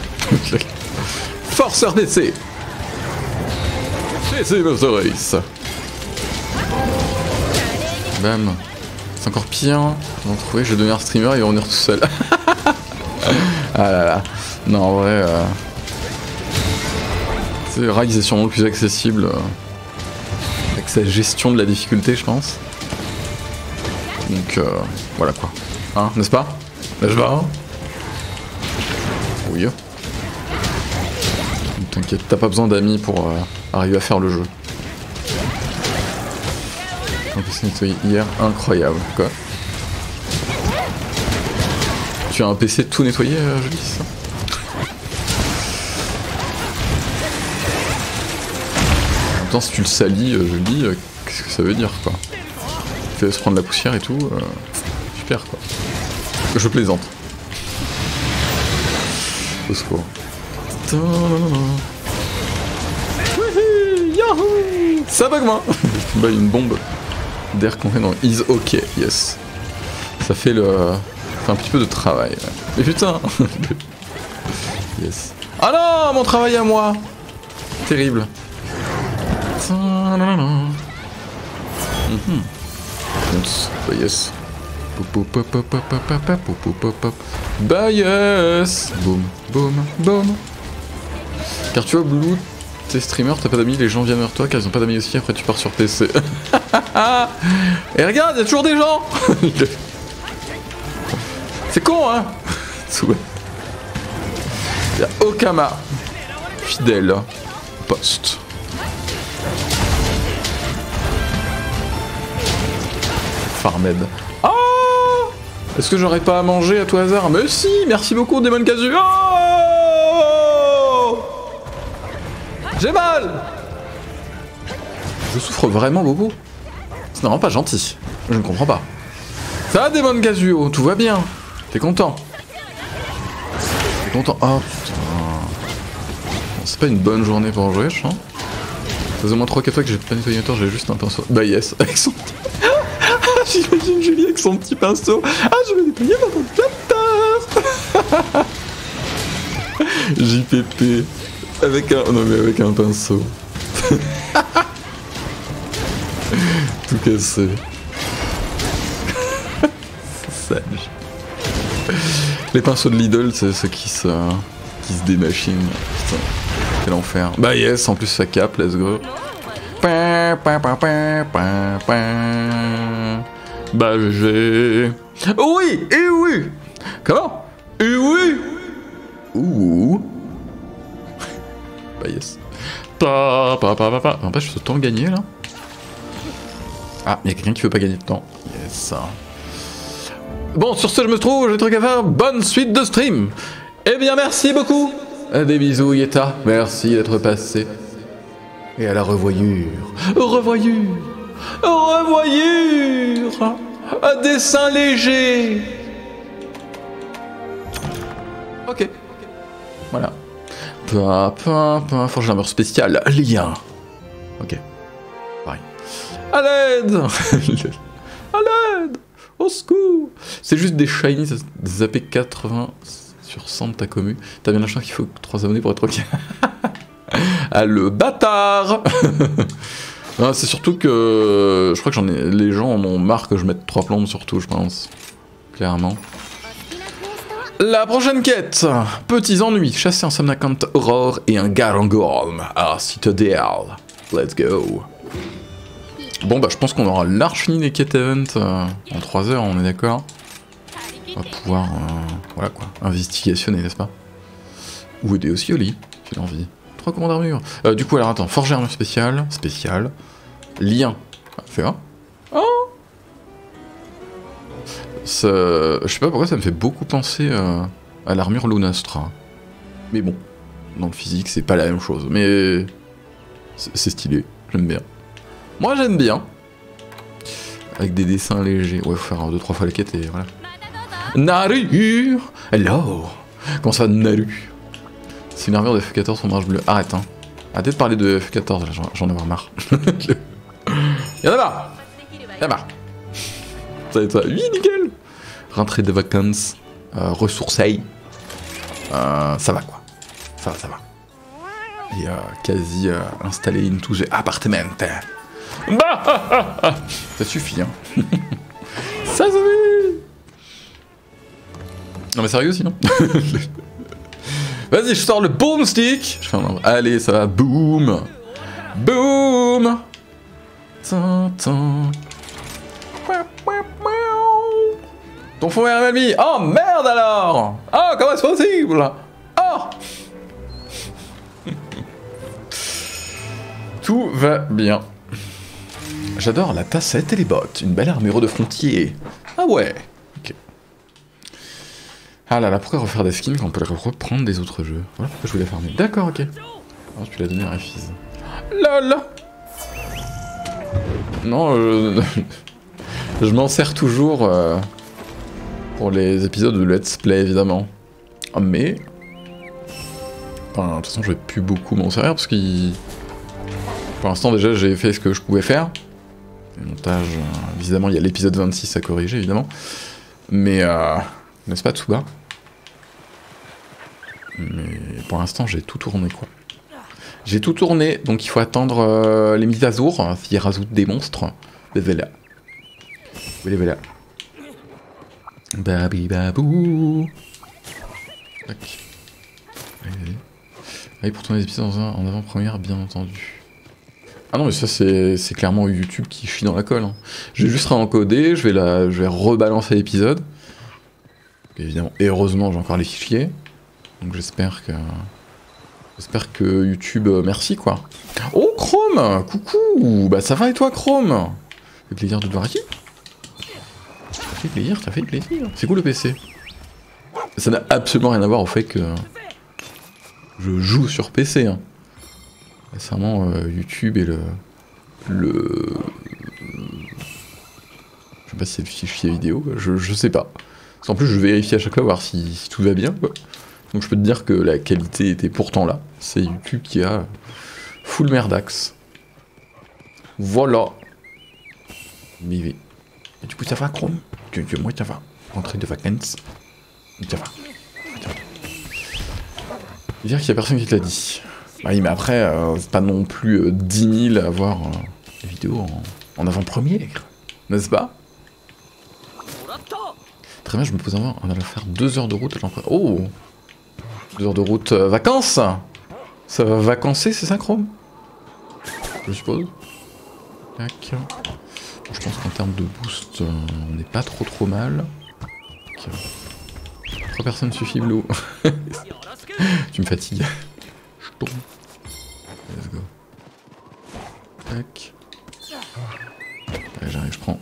Forceur DC. PC Monster Race. Bam. C'est encore pire. Ils vont trouver, je vais devenir streamer, ils vont venir tout seuls. Ah là là. Non, en vrai... Rise est sûrement le plus accessible avec sa gestion de la difficulté, je pense. Donc voilà quoi. Hein, n'est-ce pas? Là je vais. Oui. T'inquiète, t'as pas besoin d'amis pour arriver à faire le jeu. En plus, c'est nettoyé hier, incroyable quoi. Tu as un PC tout nettoyé, joli ça. Si tu le salis, je dis qu'est-ce que ça veut dire quoi. Tu fais se prendre la poussière et tout, super quoi. Je plaisante. Au secours. Yahoo! Ça bug moi. Bah une bombe d'air qu'on fait dans is ok, yes. Ça fait le... Enfin, un petit peu de travail. Ouais. Mais putain. Yes. Ah non, mon travail à moi. Terrible. Yes. Bah yes. Boum, boum, boum. Car tu vois, Blue, t'es streamer, t'as pas d'amis, les gens viennent vers toi car ils ont pas d'amis aussi, après tu pars sur PC. Et regarde, y'a toujours des gens. C'est con, hein. Y'a Okama. Fidèle. Poste. Farmed. Oh, est-ce que j'aurais pas à manger à tout hasard? Mais si, merci beaucoup Demon Kazu. Oh, j'ai mal. Je souffre vraiment beaucoup. C'est vraiment pas gentil. Je ne comprends pas. Ça va Demon Kazu, oh, tout va bien. T'es content? T'es content? Oh putain. C'est pas une bonne journée pour jouer, je sens. Ça faisait au moins 3-4 fois que j'ai pas nettoyé un tour, j'ai juste un pinceau. Bah yes, avec son... J'imagine Julie avec son petit pinceau. Ah, je vais déployer ma planteur. JPP. Avec un... Non mais avec un pinceau. Tout cassé. Sage. Les pinceaux de Lidl, c'est ceux qui se démachinent. Putain, quel enfer. Bah yes, en plus ça cap, let's go. Bah j'ai... Oui, et oui. Comment? Et oui. Ouh. Bah yes. Pa. En fait, je suis autant gagner là. Ah, il y a quelqu'un qui veut pas gagner de temps. Yes. Bon, sur ce, je me trouve, j'ai des trucs à faire. Bonne suite de stream. Eh bien, merci beaucoup. Des bisous, Yeta. Merci d'être passé. Et à la revoyure. Revoyure. Revoyure. Un dessin léger. Ok. Voilà. Forge l'armure spéciale. Lien. Ok. Pareil. À l'aide. À l'aide. Au secours. C'est juste des shiny, des AP 80 sur 100 de ta commu. T'as bien la chance qu'il faut 3 abonnés pour être ok. Ah le bâtard. C'est surtout que je crois que les gens en ont marre que je mette 3 plombes surtout, je pense. Clairement. La prochaine quête. Petits ennuis. Chasser un somnacante aurore et un garangorm à Citadel. Let's go. Bon bah je pense qu'on aura large fini les quêtes event en 3 heures, on est d'accord. On va pouvoir, voilà quoi, investigationner, n'est-ce pas? Ou aider aussi Oli, j'ai envie. 3 commandes d'armure. Du coup, alors attends, forger armure spéciale, lien. Ah, fais un. Oh ça, je sais pas pourquoi ça me fait beaucoup penser à l'armure Lunastra. Mais bon, dans le physique, c'est pas la même chose. Mais c'est stylé, j'aime bien. Moi, j'aime bien. Avec des dessins légers. Ouais, faut faire 2-3 fois la quête et voilà. Naru! Hello! Comment ça, Naru? C'est une armure de F14 en marge bleue. Arrête, hein. Arrêtez de parler de F14, j'en ai marre. Y'en a marre! Y'en a marre! Ça et toi? Oui, nickel! Rentrée de vacances, ressourceille. Ça va, quoi. Ça va, ça va. Et quasi installé into the apartment. Bah! Ça suffit, hein. Ça suffit! Non mais sérieux sinon. Vas-y, je sors le boomstick. Allez, ça va, boom. Boom. Ton fond est un ami. Oh merde alors. Oh, comment est-ce possible? Oh. Tout va bien. J'adore la tassette et les bottes. Une belle armure de frontier. Ah ouais. Ah là là, pourquoi refaire des skins quand on peut les reprendre des autres jeux? Voilà pourquoi je voulais farmer. D'accord, ok. Alors tu l'as donné à Refiz. LOL. Non, je m'en sers toujours pour les épisodes de Let's Play, évidemment. Ah, mais... Enfin, de toute façon, je vais plus beaucoup m'en servir parce qu'il... Pour l'instant, déjà, j'ai fait ce que je pouvais faire. Le montage, évidemment, il y a l'épisode 26 à corriger, évidemment. Mais... N'est-ce pas, Tsuba? Mais pour l'instant, j'ai tout tourné, quoi. J'ai tout tourné, donc il faut attendre les mises à jour, s'ils rajoutent des monstres. Bévéla. Bévéla. Babi babou. Tac. Allez, pour tourner les épisodes en avant-première, bien entendu. Ah non, mais ça, c'est clairement YouTube qui chie dans la colle. Hein. J'ai juste réencodé, je vais rebalancer l'épisode. Évidemment, et heureusement, j'ai encore les fichiers. Donc j'espère que... J'espère que YouTube... Merci, quoi. Oh, Chrome! Coucou! Bah ça va, et toi, Chrome? Ça fait plaisir de te voir ici. Ça fait plaisir, ça fait plaisir. C'est cool, le PC. Ça n'a absolument rien à voir au fait que... Je joue sur PC. Hein. Récemment, YouTube et le... Je sais pas si c'est le fichier vidéo, je sais pas. En plus, je vérifie à chaque fois voir si tout va bien, quoi. Donc je peux te dire que la qualité était pourtant là. C'est YouTube qui a full merdax. Voilà. Mais oui. Et du coup, ça va, Chrome? Moi, ça va. Rentrée de vacances. Ça va. Dire qu'il y a personne qui te l'a dit. Bah oui, mais après, c'est pas non plus 10 000 à voir les vidéos en avant-première. N'est-ce pas? Très bien, je me pose avant, on va faire 2 heures de route. Oh, 2 heures de route vacances. Ça va vacancer, c'est ça, Chrome? Je suppose. Tac. Bon, je pense qu'en termes de boost, on n'est pas trop mal. Okay. 3 personnes suffit, Blue. Tu me fatigues. Je tombe. Let's go. Tac. Allez, j'arrive, je prends.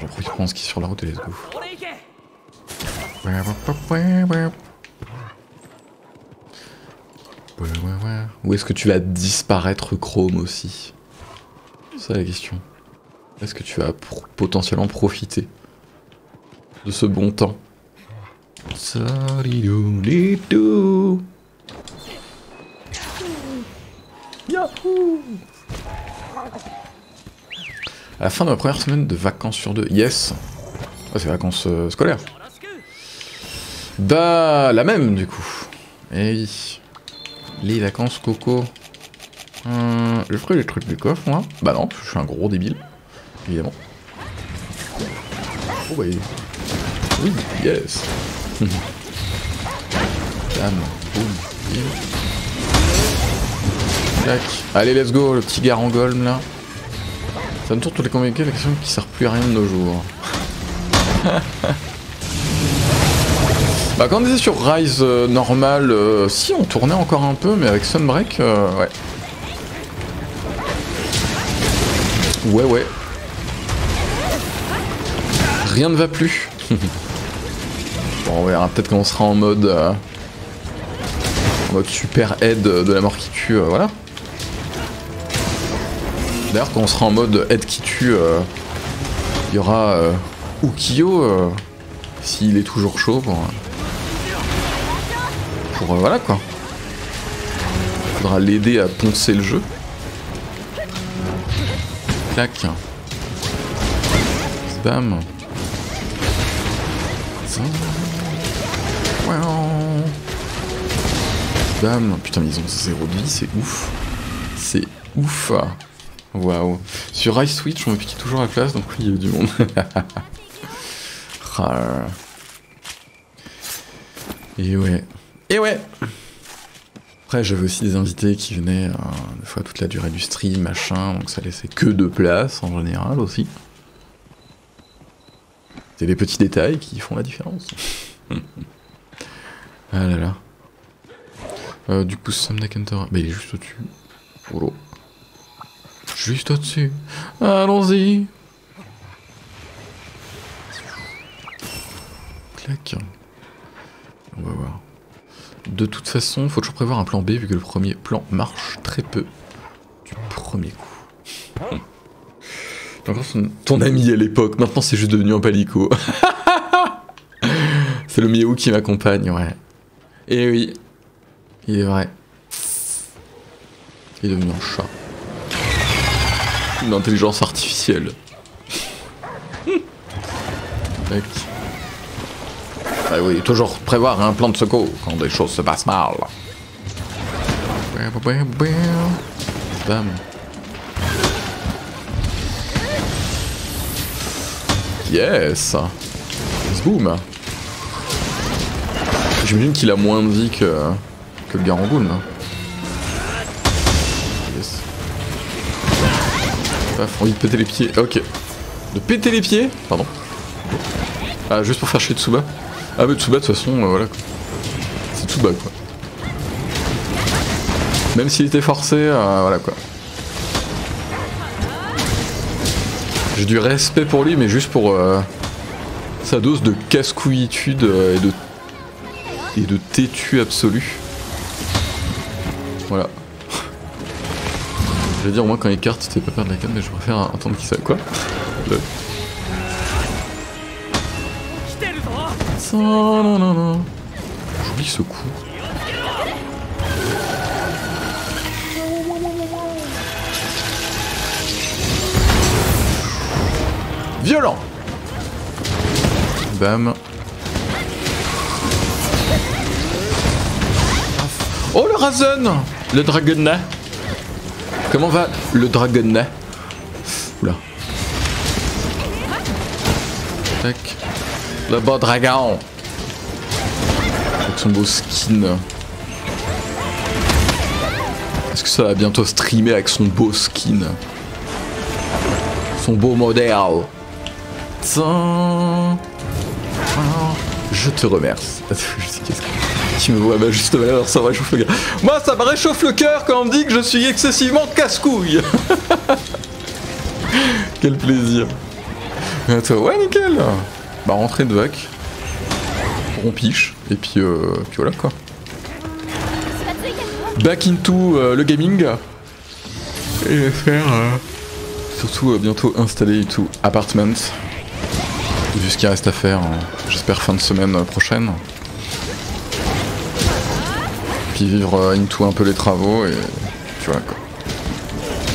J'en profite, je prends ce qui est sur la route et let's go. Où est-ce que tu vas disparaître, Chrome, aussi? C'est la question. Est-ce que tu vas potentiellement profiter de ce bon temps? À la fin de ma première semaine de vacances sur 2. Yes. Ah, c'est vacances scolaires. Bah, la même du coup. Eh oui. Les vacances coco. Je ferai les trucs du coffre, moi. Bah non, je suis un gros débile. Évidemment. Oh bah. Oui, yes. Bam, boum, bim. Tac. Allez, let's go, le petit garangolme là. Ça me tourne tous les convaincus, la question qui sert plus à rien de nos jours. Bah quand on était sur Rise normal, si on tournait encore un peu, mais avec Sunbreak, ouais. Ouais, ouais. Rien ne va plus. Bon, on verra peut-être qu'on sera en mode super aide de la mort qui tue, voilà. D'ailleurs, quand on sera en mode aide qui tue, il y aura Ukiyo, s'il est toujours chaud, pour voilà quoi. Il faudra l'aider à poncer le jeu. Clac. Bam. Bam. Putain, mais ils ont 0 de vie, c'est ouf. C'est ouf. Waouh. Sur Ice Switch, on me pique toujours la place, donc oui, il y a eu du monde. Et ouais. Et ouais. Après, j'avais aussi des invités qui venaient des fois toute la durée du stream, machin, donc ça laissait que de place en général aussi. C'est les petits détails qui font la différence. Ah là là. Du coup, Sam Nakantara. Bah, il est juste au-dessus. Oh. Juste au-dessus. Allons-y. Clac. On va voir. De toute façon, faut toujours prévoir un plan B vu que le premier plan marche très peu du premier coup. Ton ami à l'époque, maintenant c'est juste devenu un palico. C'est le miaou qui m'accompagne, ouais. Et oui, il est vrai. Il est devenu un chat. Une intelligence artificielle. Mec. Ah oui, toujours prévoir un plan de secours quand des choses se passent mal. Bam. Yes! Boom! J'imagine qu'il a moins de vie que le Garangoul. Yes. Paf, envie de péter les pieds. Ok. De péter les pieds? Pardon. Ah, juste pour faire chier Tsuba. Ah, mais Tsuba, de toute façon, voilà. C'est Tsuba, quoi. Même s'il était forcé, voilà, quoi. J'ai du respect pour lui, mais juste pour sa dose de casse-couillitude et de têtu absolu. Voilà. Je veux dire, au moins quand il carte, il ne fait pas perdre la canne, mais je préfère attendre qu'il sache quoi. J'oublie ce coup. Violent. Bam. Oh le Razen. Le Dragonna. Comment va le Dragonna? Oula. Tac. Le bon dragon. Avec son beau skin. Est-ce que ça va bientôt streamer avec son beau skin? Son beau modèle. Je te remercie. Tu me vois bah, juste malheur, ça me réchauffe le cœur. Moi, ça me réchauffe le cœur quand on me dit que je suis excessivement casse-couille. Quel plaisir. Et toi, ouais, nickel. Bah, rentrée de vac. On piche. Et puis, puis voilà quoi. Back into le gaming. Et je vais faire. Surtout bientôt installer et tout. Apartment. Vu ce qu'il reste à faire, j'espère fin de semaine prochaine. Puis vivre into un peu les travaux et tu vois quoi.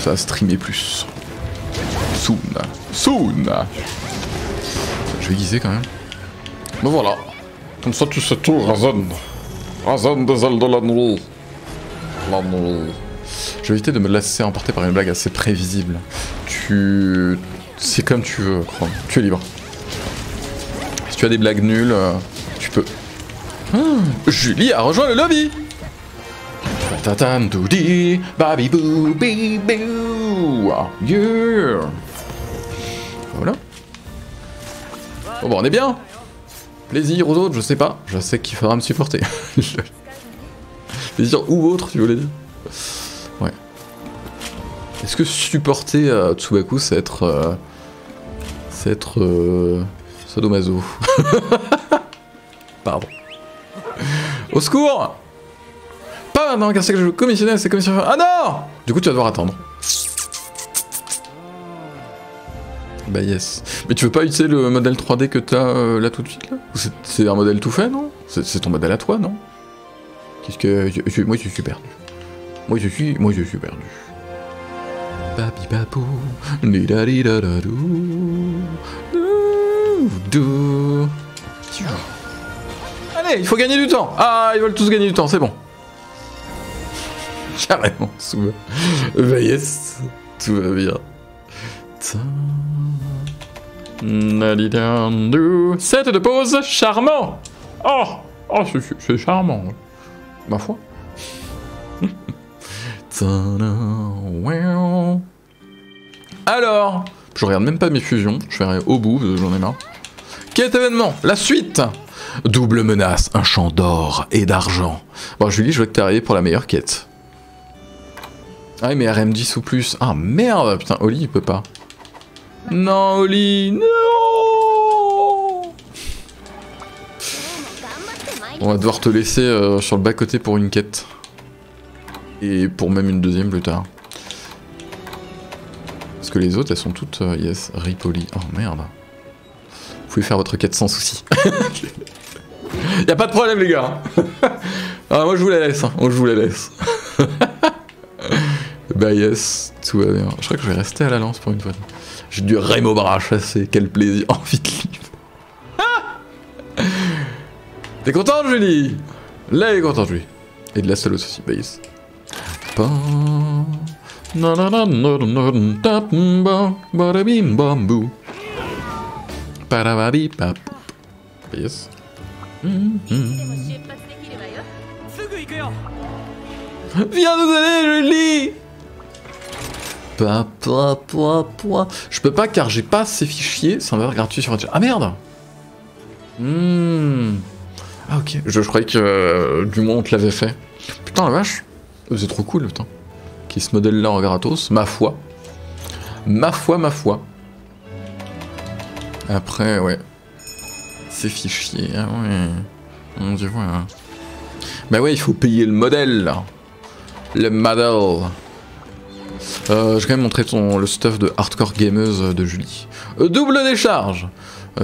Ça a streamé plus. Soon. Soon. Je vais guiser quand même. Ben voilà. Comme ça tu sais tout, Razon. Razon des ailes de la nuit. La nuit. Je vais éviter de me laisser emporter par une blague assez prévisible. Tu... C'est comme tu veux, Chrome. Tu es libre. Si tu as des blagues nulles, tu peux. Julie a rejoint le lobby. Voilà. Bon, on est bien. plaisir aux autres, je sais pas. Je sais qu'il faudra me supporter. Plaisir ou autre, tu voulais dire? Ouais. Est-ce que supporter Tsubaku, c'est être... c'est être... sadomaso. Pardon. Au secours! Pas maintenant, car c'est que je veux commissionner, c'est commissionnaire. Ah non! Du coup, tu vas devoir attendre. Bah yes. Mais tu veux pas utiliser le modèle 3D que t'as là tout de suite là? C'est un modèle tout fait, non? C'est ton modèle à toi, non? Qu'est-ce que... moi je suis perdu. Moi je suis perdu. Babi babou. Allez, il faut gagner du temps. Ah, ils veulent tous gagner du temps, c'est bon. Carrément, tout va... Bah yes, tout va bien. Cette de pause charmant. Oh, oh, c'est charmant. Ma foi. Alors, je regarde même pas mes fusions. Je ferai au bout, j'en ai marre. Quel événement? La suite. Double menace, un champ d'or et d'argent. Bon, Julie, je vois que t'es arrivé pour la meilleure quête. Ah mais RM10 ou plus. Ah merde, putain, Oli il peut pas. Non Oli, non. On va devoir te laisser sur le bas côté pour une quête. Et pour même une deuxième plus tard. Parce que les autres elles sont toutes yes, rip Oli. Oh merde. Vous pouvez faire votre quête sans souci. Y'a pas de problème les gars. Ah, moi je vous la laisse, hein. Moi je vous la laisse. Bah yes, tout va bien. Je crois que je vais rester à la lance pour une fois. J'ai du Rainbow Bar à chasser, quel plaisir. Oh, vite livre. Ah, t'es contente Julie? Là, elle est contente Julie. Et de la solo aussi, bah yes. Bah yes. Viens nous aller Julie. Je peux pas car j'ai pas ces fichiers, c'est un verre gratuit sur un... Ah merde. Ah ok, je croyais que du moins on te l'avait fait. Putain la vache, c'est trop cool putain. Qui ce modèle là en gratos, ma foi. Ma foi. Après ouais. Ces fichiers, ah ouais. On dit ouais. Bah ouais il faut payer le modèle là. Le modèle. J'ai quand même montré le stuff de hardcore gameuse de Julie. Double décharge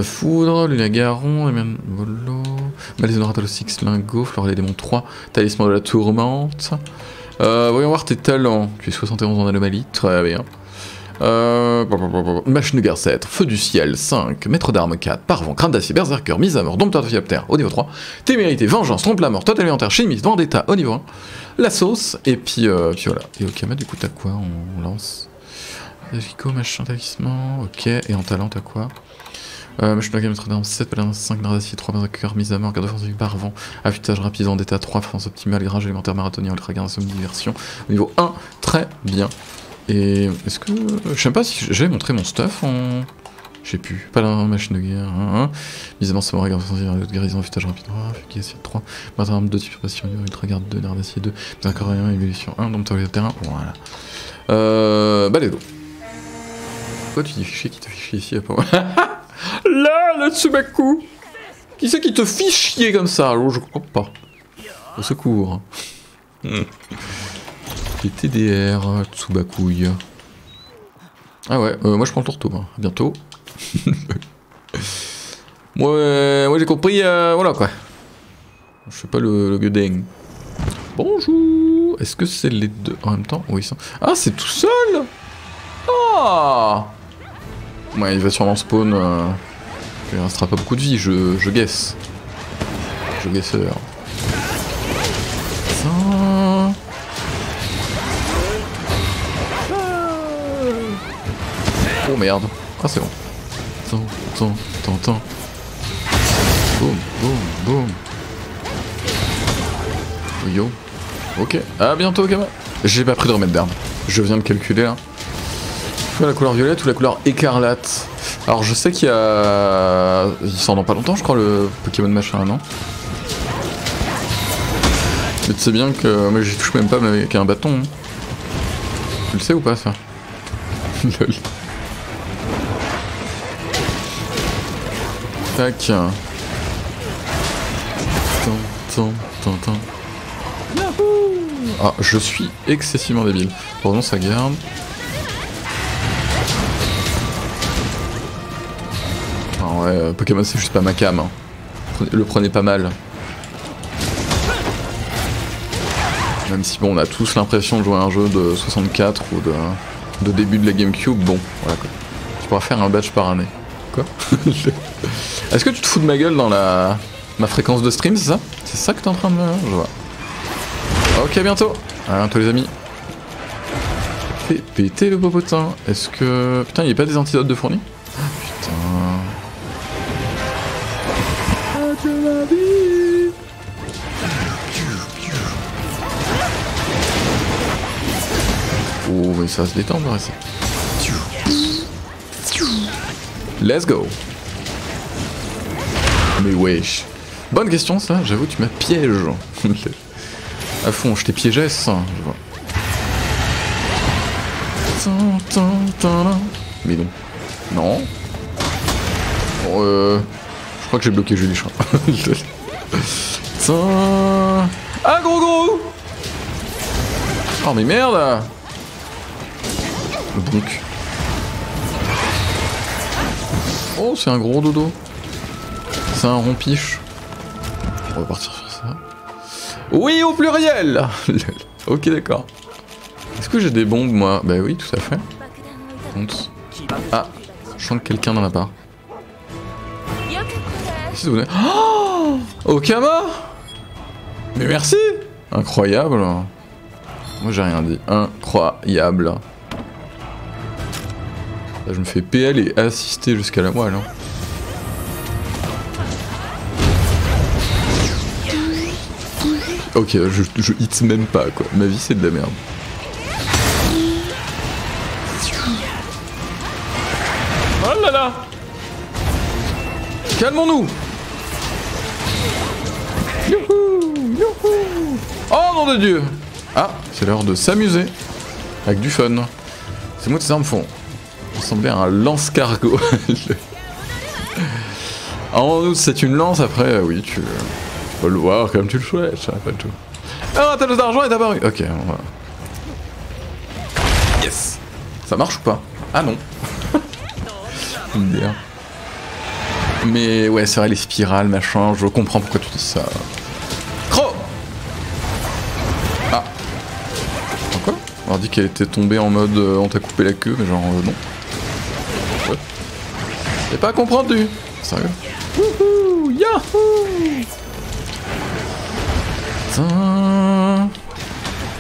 Foudre, Lunagaron, et même Volo. Malzéno, Rathalos, Lingot, Flore des démons 3, Talisman de la Tourmente. Voyons voir tes talents. Tu es 71 en anomalie, très bien. Machine de guerre 7, Feu du ciel 5, Maître d'armes 4, Parvent, Crâne d'acier, Berserker, Mise à mort, Dompteur de Fiaptère au niveau 3, Témérité, Vengeance, Trompe la mort, Total alimentaire, Chimiste, Vendetta au niveau 1, la sauce, et puis voilà. Et Okama, du coup, t'as quoi? On lance Fico, machin, talisman, ok, et en talent, t'as quoi? Machine de guerre, Maître d'armes 7, Paladin 5, Crâne d'acier 3, Berserker, Mise à mort, Garde offensive, Parvent, Affûtage rapide, Vendetta 3, France optimale, Rage alimentaire, Marathonien, Ultragarde, Insomnie, Diversion au niveau 1, très bien. Et est-ce que... Je sais pas si j'avais montré mon stuff en... Je sais plus. Pas la machine de guerre. Mise à mort, samouraï, garde offensive, garde guérison, affûtage rapide 3, fugue acier 3, matin arme 2, suppression, ultra garde 2, nard d'acier 2, d'accord, évolution 1, dompteur de terrain, voilà. Bah les dos. Pourquoi tu dis fichier qui te fichier ici à pas moi? Là, le Tsubaku. Qui c'est qui te fichier comme ça? Je comprends pas. Au secours. Les TDR, Tsubakouille. Ah ouais, moi je prends le tour hein. À bientôt. Moi j'ai compris, voilà quoi. Je sais pas le gueuding. Bonjour. Est-ce que c'est les deux en même temps? Oui, ça. Ah, c'est tout seul. Ah ouais, il va sûrement spawn. Il restera pas beaucoup de vie, je guess. Je guesseur. Oh merde, ah c'est bon. Tant. Boum. Yo. Ok, à bientôt gamin. J'ai pas pris de remettre d'armes. Je viens de calculer là. La couleur violette ou la couleur écarlate? Alors je sais qu'il y a... Il sort dans pas longtemps je crois le Pokémon machin, non? Mais tu sais bien que... Moi j'y touche même pas avec un bâton. Hein. Tu le sais ou pas ça? Lol. Tac. Ah, je suis excessivement débile. Pardon, ça garde. Ah ouais, Pokémon c'est juste pas ma cam. Hein. Le prenez pas mal. Même si bon, on a tous l'impression de jouer à un jeu de 64 ou de début de la GameCube, bon, voilà quoi. Tu pourras faire un badge par année. Quoi? Est-ce que tu te fous de ma gueule dans la... ma fréquence de stream, c'est ça? C'est ça que t'es en train de... Je vois. Ok, bientôt. À bientôt les amis. Fais péter le popotin. Est-ce que... Putain, il n'y a pas des antidotes de fournis? Putain... Oh, mais ça se détend, on va rester. Let's go. Mais wesh. Bonne question ça, j'avoue tu m'as piège. À fond, je t'ai piégé ça, je vois. Mais non. Non. Bon, je crois que j'ai bloqué Julie, je crois. Ah gros gros. Oh mais merde. Le bronc. Oh c'est un gros dodo. C'est un rompiche. On va partir sur ça. Oui au pluriel. Ok d'accord. Est-ce que j'ai des bombes moi? Bah oui tout à fait. Honte. Ah, je sens que quelqu'un n'en a pas. Oh Okama. Mais merci. Incroyable. Moi j'ai rien dit. Incroyable. Là, je me fais PL et assister jusqu'à la moelle. Hein. Ok, je hit même pas quoi. Ma vie c'est de la merde. Oh là là. Calmons-nous. Youhou, youhou. Oh nom de Dieu. Ah, c'est l'heure de s'amuser. Avec du fun. C'est moi qui ça me font. Ressemblait à un lance-cargo. En c'est une lance, après, oui, tu peux le voir comme tu le souhaites, ça, pas tout. Ah, Rathalos d'argent est apparu. Ok, on va... Yes. Ça marche ou pas? Ah non. Mais ouais, c'est vrai, les spirales, machin, je comprends pourquoi tu dis ça. Cro. Ah. Pourquoi? On dit qu'elle était tombée en mode on t'a coupé la queue, mais genre non. J'ai pas comprendu. Sérieux? Wouhou! Yahoo!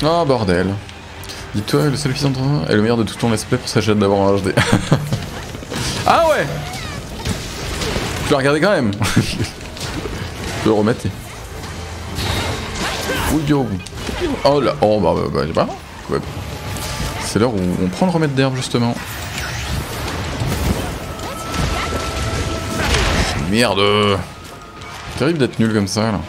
Oh bordel. Dis-toi, le seul fils d'entraînement est le meilleur de tout ton aspect pour s'acheter d'abord en HD. Ah ouais! Tu l'as regardé quand même? Je peux le remettre. Oh là! Oh bah j'ai pas. Ouais. C'est l'heure où on prend le remède d'herbe justement. Merde! Terrible d'être nul comme ça là.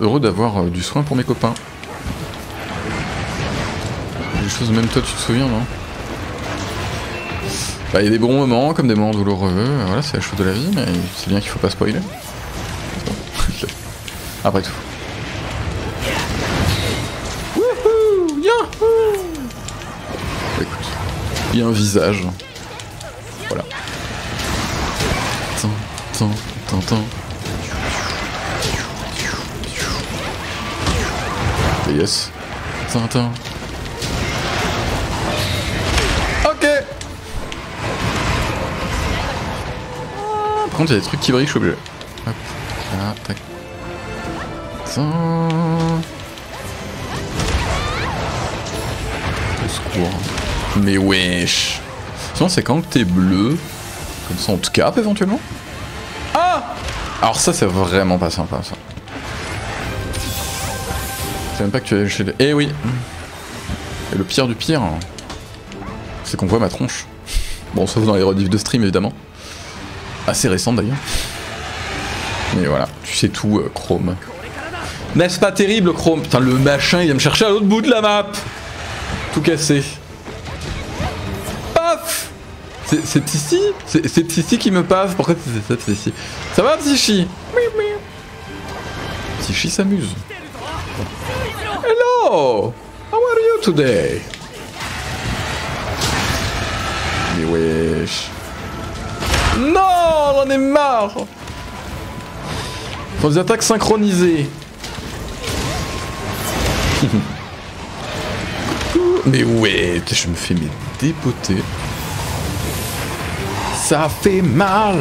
Heureux d'avoir du soin pour mes copains. Des choses même toi tu te souviens non? Bah il y a des bons moments comme des moments douloureux, voilà c'est la chose de la vie mais c'est bien qu'il faut pas spoiler. Après tout. Wouhou! Yahoo! Bah, écoute, il y a un visage. Voilà. Et yes. Ok. Par contre, il y a des trucs qui brillent, je suis obligé. Hop. Ah, tac. Au secours. Mais wesh. Sinon c'est quand que t'es bleu, comme ça on te cap éventuellement. Ah. Alors ça c'est vraiment pas sympa ça. Je sais même pas que tu es chez les... Eh oui. Et le pire du pire, c'est qu'on voit ma tronche. Bon, sauf dans les rediffs de stream évidemment. Assez récente d'ailleurs. Mais voilà, tu sais tout, Chrome. N'est-ce pas terrible, Chrome? Putain, le machin, il vient me chercher à l'autre bout de la map. Tout cassé. Paf! C'est Psychi? C'est Psychi qui me paf? Pourquoi c'est ça, Psychi? Ça va, Psychi? Psychi s'amuse. Hello! How are you today? Mais wesh. Non, j'en ai marre. Faut des attaques synchronisées. Mais ouais, je me fais mes dépoter. Ça fait mal.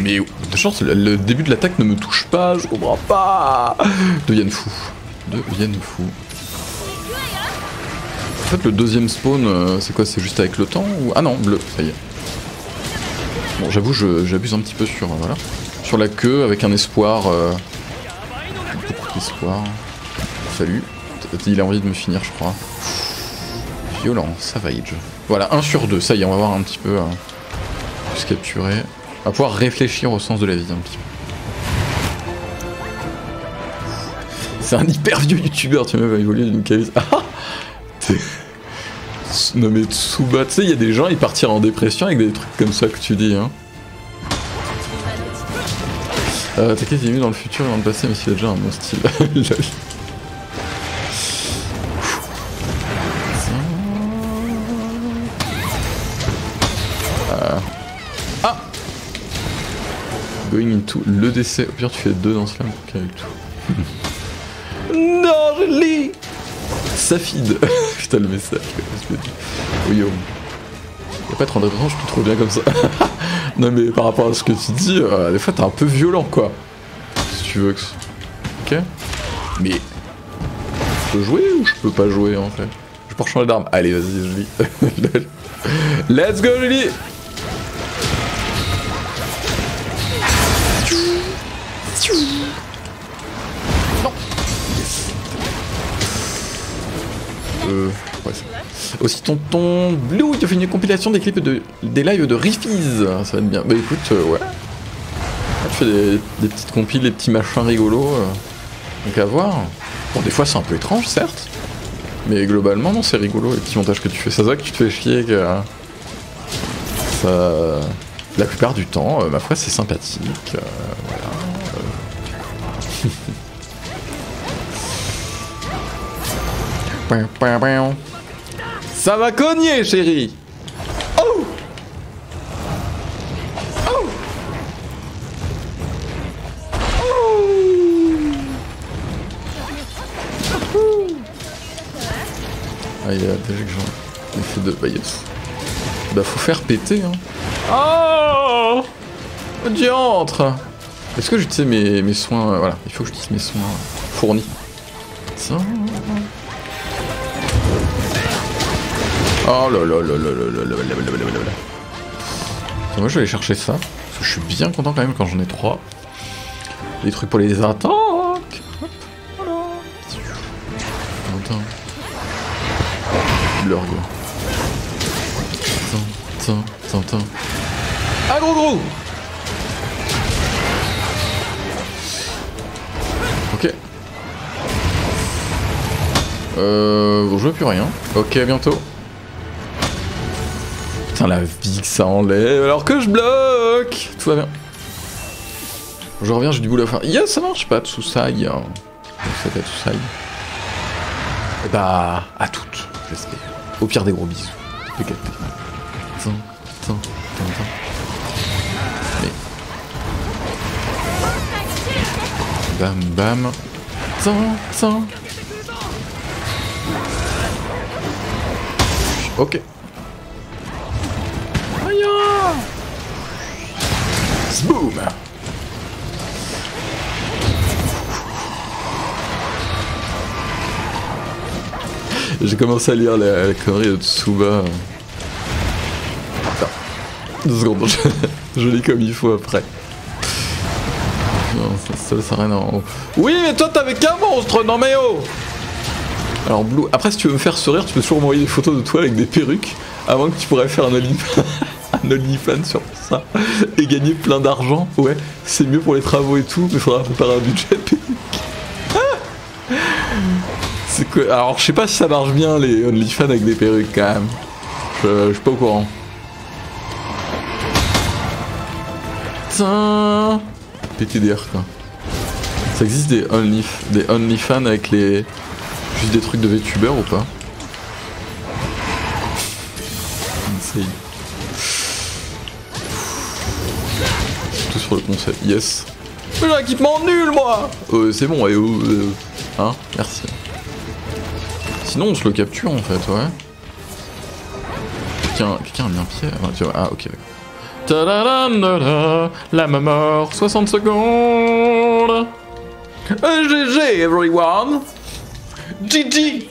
Mais de chance, le début de l'attaque ne me touche pas, je comprends pas. Devienne fou. Devienne fou. En fait, le deuxième spawn, c'est quoi? C'est juste avec le temps ou... Ah non, bleu, ça y est. Bon, j'avoue, j'abuse un petit peu sur, voilà, sur la queue avec un espoir. Beaucoup d'espoir. Salut. Il a envie de me finir, je crois. Violent, savage. Voilà, 1 sur 2. Ça y est, on va voir un petit peu. Plus capturer. On va pouvoir réfléchir au sens de la vie un petit peu. C'est un hyper vieux youtubeur, tu vas évoluer d'une case. Ah non mais Tsuba, tu sais, il y a des gens, ils partirent en dépression avec des trucs comme ça que tu dis, hein. T'inquiète, il est mieux dans le futur et dans le passé, mais s'il a déjà un bon style. Ah, going into le décès. Au pire, tu fais deux dans ce slam pour avec tout. Non, je lis. Safid. Putain, le message. Oui, oh. Il va pas être en dépression, je peux trop bien comme ça. Non, mais par rapport à ce que tu dis, des fois t'es un peu violent, quoi. Si tu veux que. Ok. Mais. Je peux jouer ou je peux pas jouer en fait? Je peux rechanger d'arme. Allez, vas-y, je lis. Let's go, je lis. Non. Yes. Ouais. Aussi tonton Blue, il a fait une compilation des clips des lives de Riffies. Ça va être bien. Bah écoute, ouais. Je fais des petites compiles, des petits machins rigolos. Donc à voir. Bon, des fois c'est un peu étrange, certes. Mais globalement, non, c'est rigolo. Les petits montages que tu fais, ça se voit que tu te fais chier. Que... Ça... La plupart du temps, ma foi, c'est sympathique. Voilà. Ça va cogner, chérie. Oh, oh, oh. Ah, il y a déjà que j'en ai fait deux. Bah, yes. Bah, faut faire péter, hein. Oh, diantre. Est-ce que j'utilise mes soins... voilà, il faut que j'utilise mes soins fournis. Ça... Oh là là là là là là là là là. Moi je vais aller chercher ça. Parce que je suis bien content quand même quand j'en ai 3. Les trucs pour les attaques. Hop, voilà. Attends. Leur go. Attends, attends, attends. Ah gros gros. Ok. Bon, je veux plus rien. Ok, à bientôt. Putain, la vie que ça enlève alors que je bloque. Tout va bien. Je reviens, j'ai du boulot à faire. Yeah, ça marche pas, Tsusaï. Hein. Ça fait Tsusaï. Et bah, à toutes, j'espère. Au pire, des gros bisous. P4. Attends, attends, attends. Allez. Bam, bam. Attends, attends. Ok. Boom. J'ai commencé à lire la connerie de Tsuba. Attends. 2 secondes, je lis comme il faut après. Non, ça sert à rien en haut. Oui, mais toi t'avais qu'un monstre, non mais oh. Alors Blue, après si tu veux me faire sourire, tu peux toujours m'envoyer des photos de toi avec des perruques avant que tu pourrais faire un OnlyFans sur ça et gagner plein d'argent. Ouais, c'est mieux pour les travaux et tout, mais faudra préparer un budget. C'est quoi? Alors je sais pas si ça marche bien les OnlyFans avec des perruques quand même. Je suis pas au courant. Tiens, PTDR quoi. Ça existe des OnlyFans avec les... juste des trucs de VTubers ou pas? Insane. Tout sur le concept, yes. J'ai un équipement nul moi. C'est bon, hein, merci. Sinon on se le capture en fait, ouais. Quelqu'un a mis un pied. Ah ok d'accord. L'âme mort, 60 secondes. GG everyone. GG.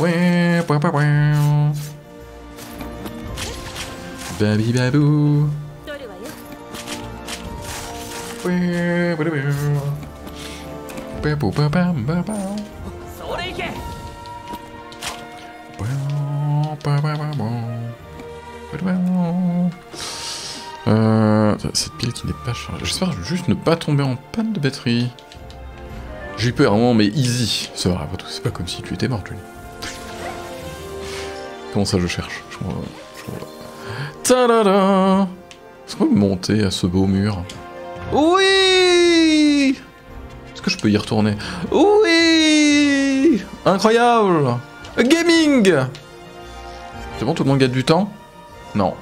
Ouais, Baby babou. Ouais, cette pile qui n'est pas chargée. J'espère juste ne pas tomber en panne de batterie. J'ai eu peur, non mais easy. C'est vrai, c'est pas comme si tu étais mort, Johnny. Comment ça je cherche? Je comprends pas. Ta-da-da! Est-ce qu'on peut monter à ce beau mur? Oui! Est-ce que je peux y retourner? Oui! Incroyable! Gaming! C'est bon, tout le monde gagne du temps? Non.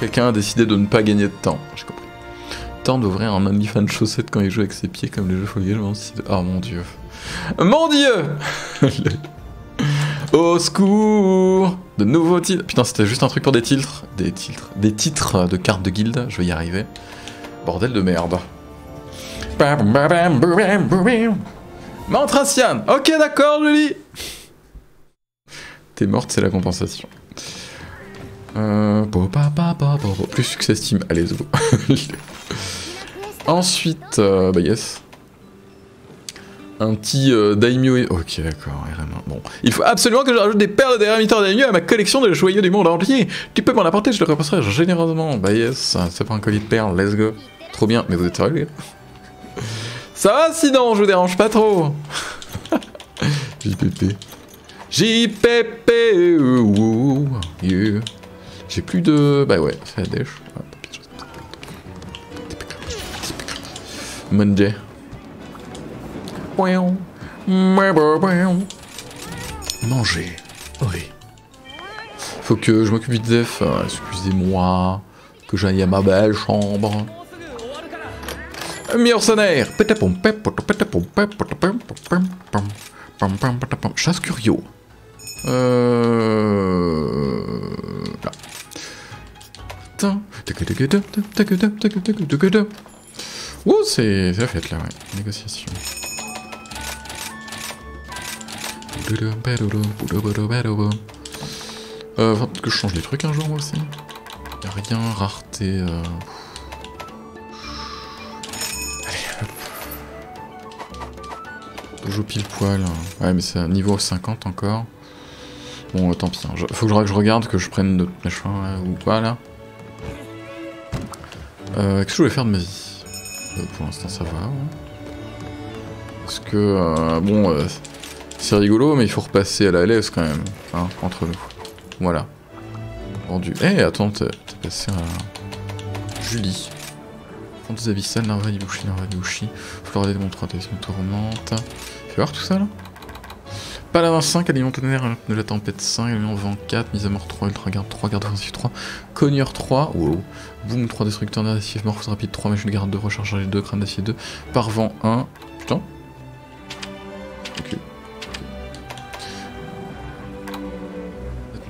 Quelqu'un a décidé de ne pas gagner de temps, j'ai compris. Temps d'ouvrir un OnlyFans chaussette quand il joue avec ses pieds comme les jeux Fall Guys. Oh mon dieu. Mon dieu. Au secours. De nouveaux titres. Putain, c'était juste un truc pour des titres. Des titres de cartes de guilde, je vais y arriver. Bordel de merde. Mantracian. Ok d'accord Julie. T'es morte, c'est la compensation. Plus succès Steam, allez go. Ensuite, bah yes. Un petit Daimyo et... Ok d'accord, RM1, bon. Il faut absolument que je rajoute des perles des rémiteurs Daimyo à ma collection de joyeux du monde entier. Tu peux m'en apporter, je le repasserai généreusement. Bah yes, c'est pas un colis de perles, let's go. Trop bien, mais vous êtes sérieux les gars? Ça va sinon, je vous dérange pas trop. JPP. JPP, yeah. J'ai plus de... Bah ouais, c'est la dèche. Monday. Manger. Oui. Faut que je m'occupe vite d'Ef. Excusez-moi. Que j'aille à ma belle chambre. Mercenaire. Chasse curio. Là. Ouh, c'est la fête là, ouais. Négociation. Enfin, peut-être que je change les trucs un jour moi aussi. Y'a rien, rareté. Allez, hop. Dojo pile poil. Ouais, mais c'est à niveau 50 encore. Bon, tant pis. Hein. Faut que je regarde, que je prenne d'autres machins ou pas là. Qu'est-ce que je vais faire de ma vie? Pour l'instant ça va, ouais. Parce que, bon, c'est rigolo, mais il faut repasser à la LS quand même, hein, entre nous. Voilà. Rendu. Eh, hey, attends, t'es passé à... Julie. Fond des abyssales, Narva Dibushi. Flore des démontres, une tourmente. Fais voir tout ça, là. Paladin 5, aliment tonnerre de la tempête 5, aliment vent 4, mise à mort 3, ultra garde 3, garde offensive 3, cogneur 3, wow, boom 3, destructeur d'acier, morphose rapide 3, machine de garde 2, recharge chargée 2, crâne d'acier 2, parvent 1, putain. Ok.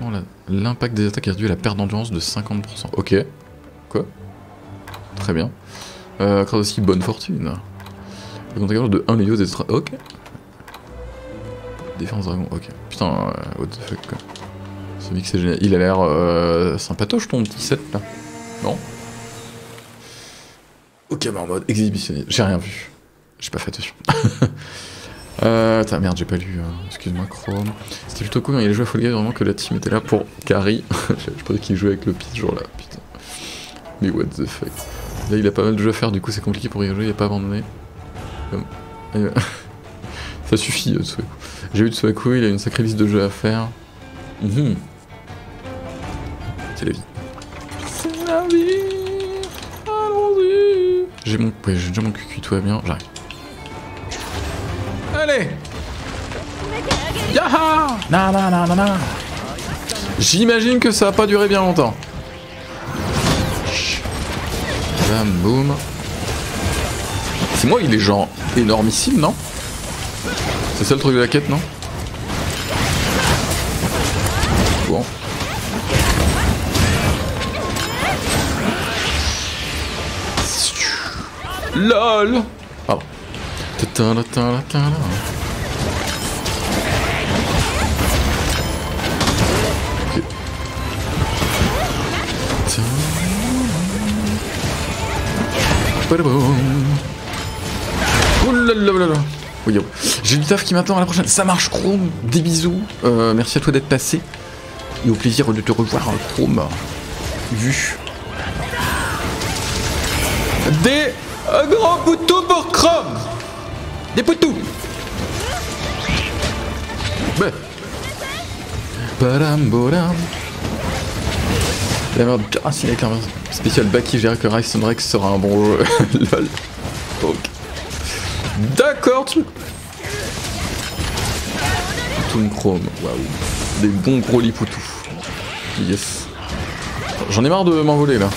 Maintenant, l'impact des attaques est réduit à la perte d'endurance de 50%. Ok. Quoi? Très bien. Crâne d'acier, bonne fortune. Le contact de 1 million des extra. Ok. Défense dragon, ok. Putain, what the fuck quoi. Ce mix est génial. Il a l'air sympatoche ton petit set là. Non? Ok, mais en mode exhibitionniste. J'ai rien vu. J'ai pas fait attention. Merde, j'ai pas lu, excuse-moi Chrome. C'était plutôt cool quand il jouait à Fall Guys, vraiment que la team était là pour Gary. Je pensais qu'il jouait avec le pit ce jour-là, putain. Mais what the fuck. Là il a pas mal de jeux à faire, du coup c'est compliqué pour y jouer, il a pas abandonné. Ça suffit, Tsuaku. J'ai vu Tsuaku, il a une sacrée liste de jeux à faire. C'est la vie. C'est la vie. Allons-y. J'ai mon... ouais, j'ai déjà mon cucu, tout va bien, j'arrive. Allez! Yaha! Na na na na na! J'imagine que ça va pas durer bien longtemps. Bam boum. C'est moi, il est genre énormissime, non? C'est ça le truc de la quête, non? Bon. LOL! Pardon. Okay. Oui, oh. J'ai du taf qui m'attend à la prochaine. Ça marche, Chrome. Des bisous. Merci à toi d'être passé. Et au plaisir de te revoir, Chrome. Vu. Des grands boutons pour Chrome. Des poutous. Ouais. Badam badam. La merde. Ah si, avec un spécial Baki, j'ai que Rise Sunbreak sera un bon jeu. Lol. Ok. D'accord. Tout chrome. Waouh. Des bons gros lipoutous. Yes. J'en ai marre de m'envoler là.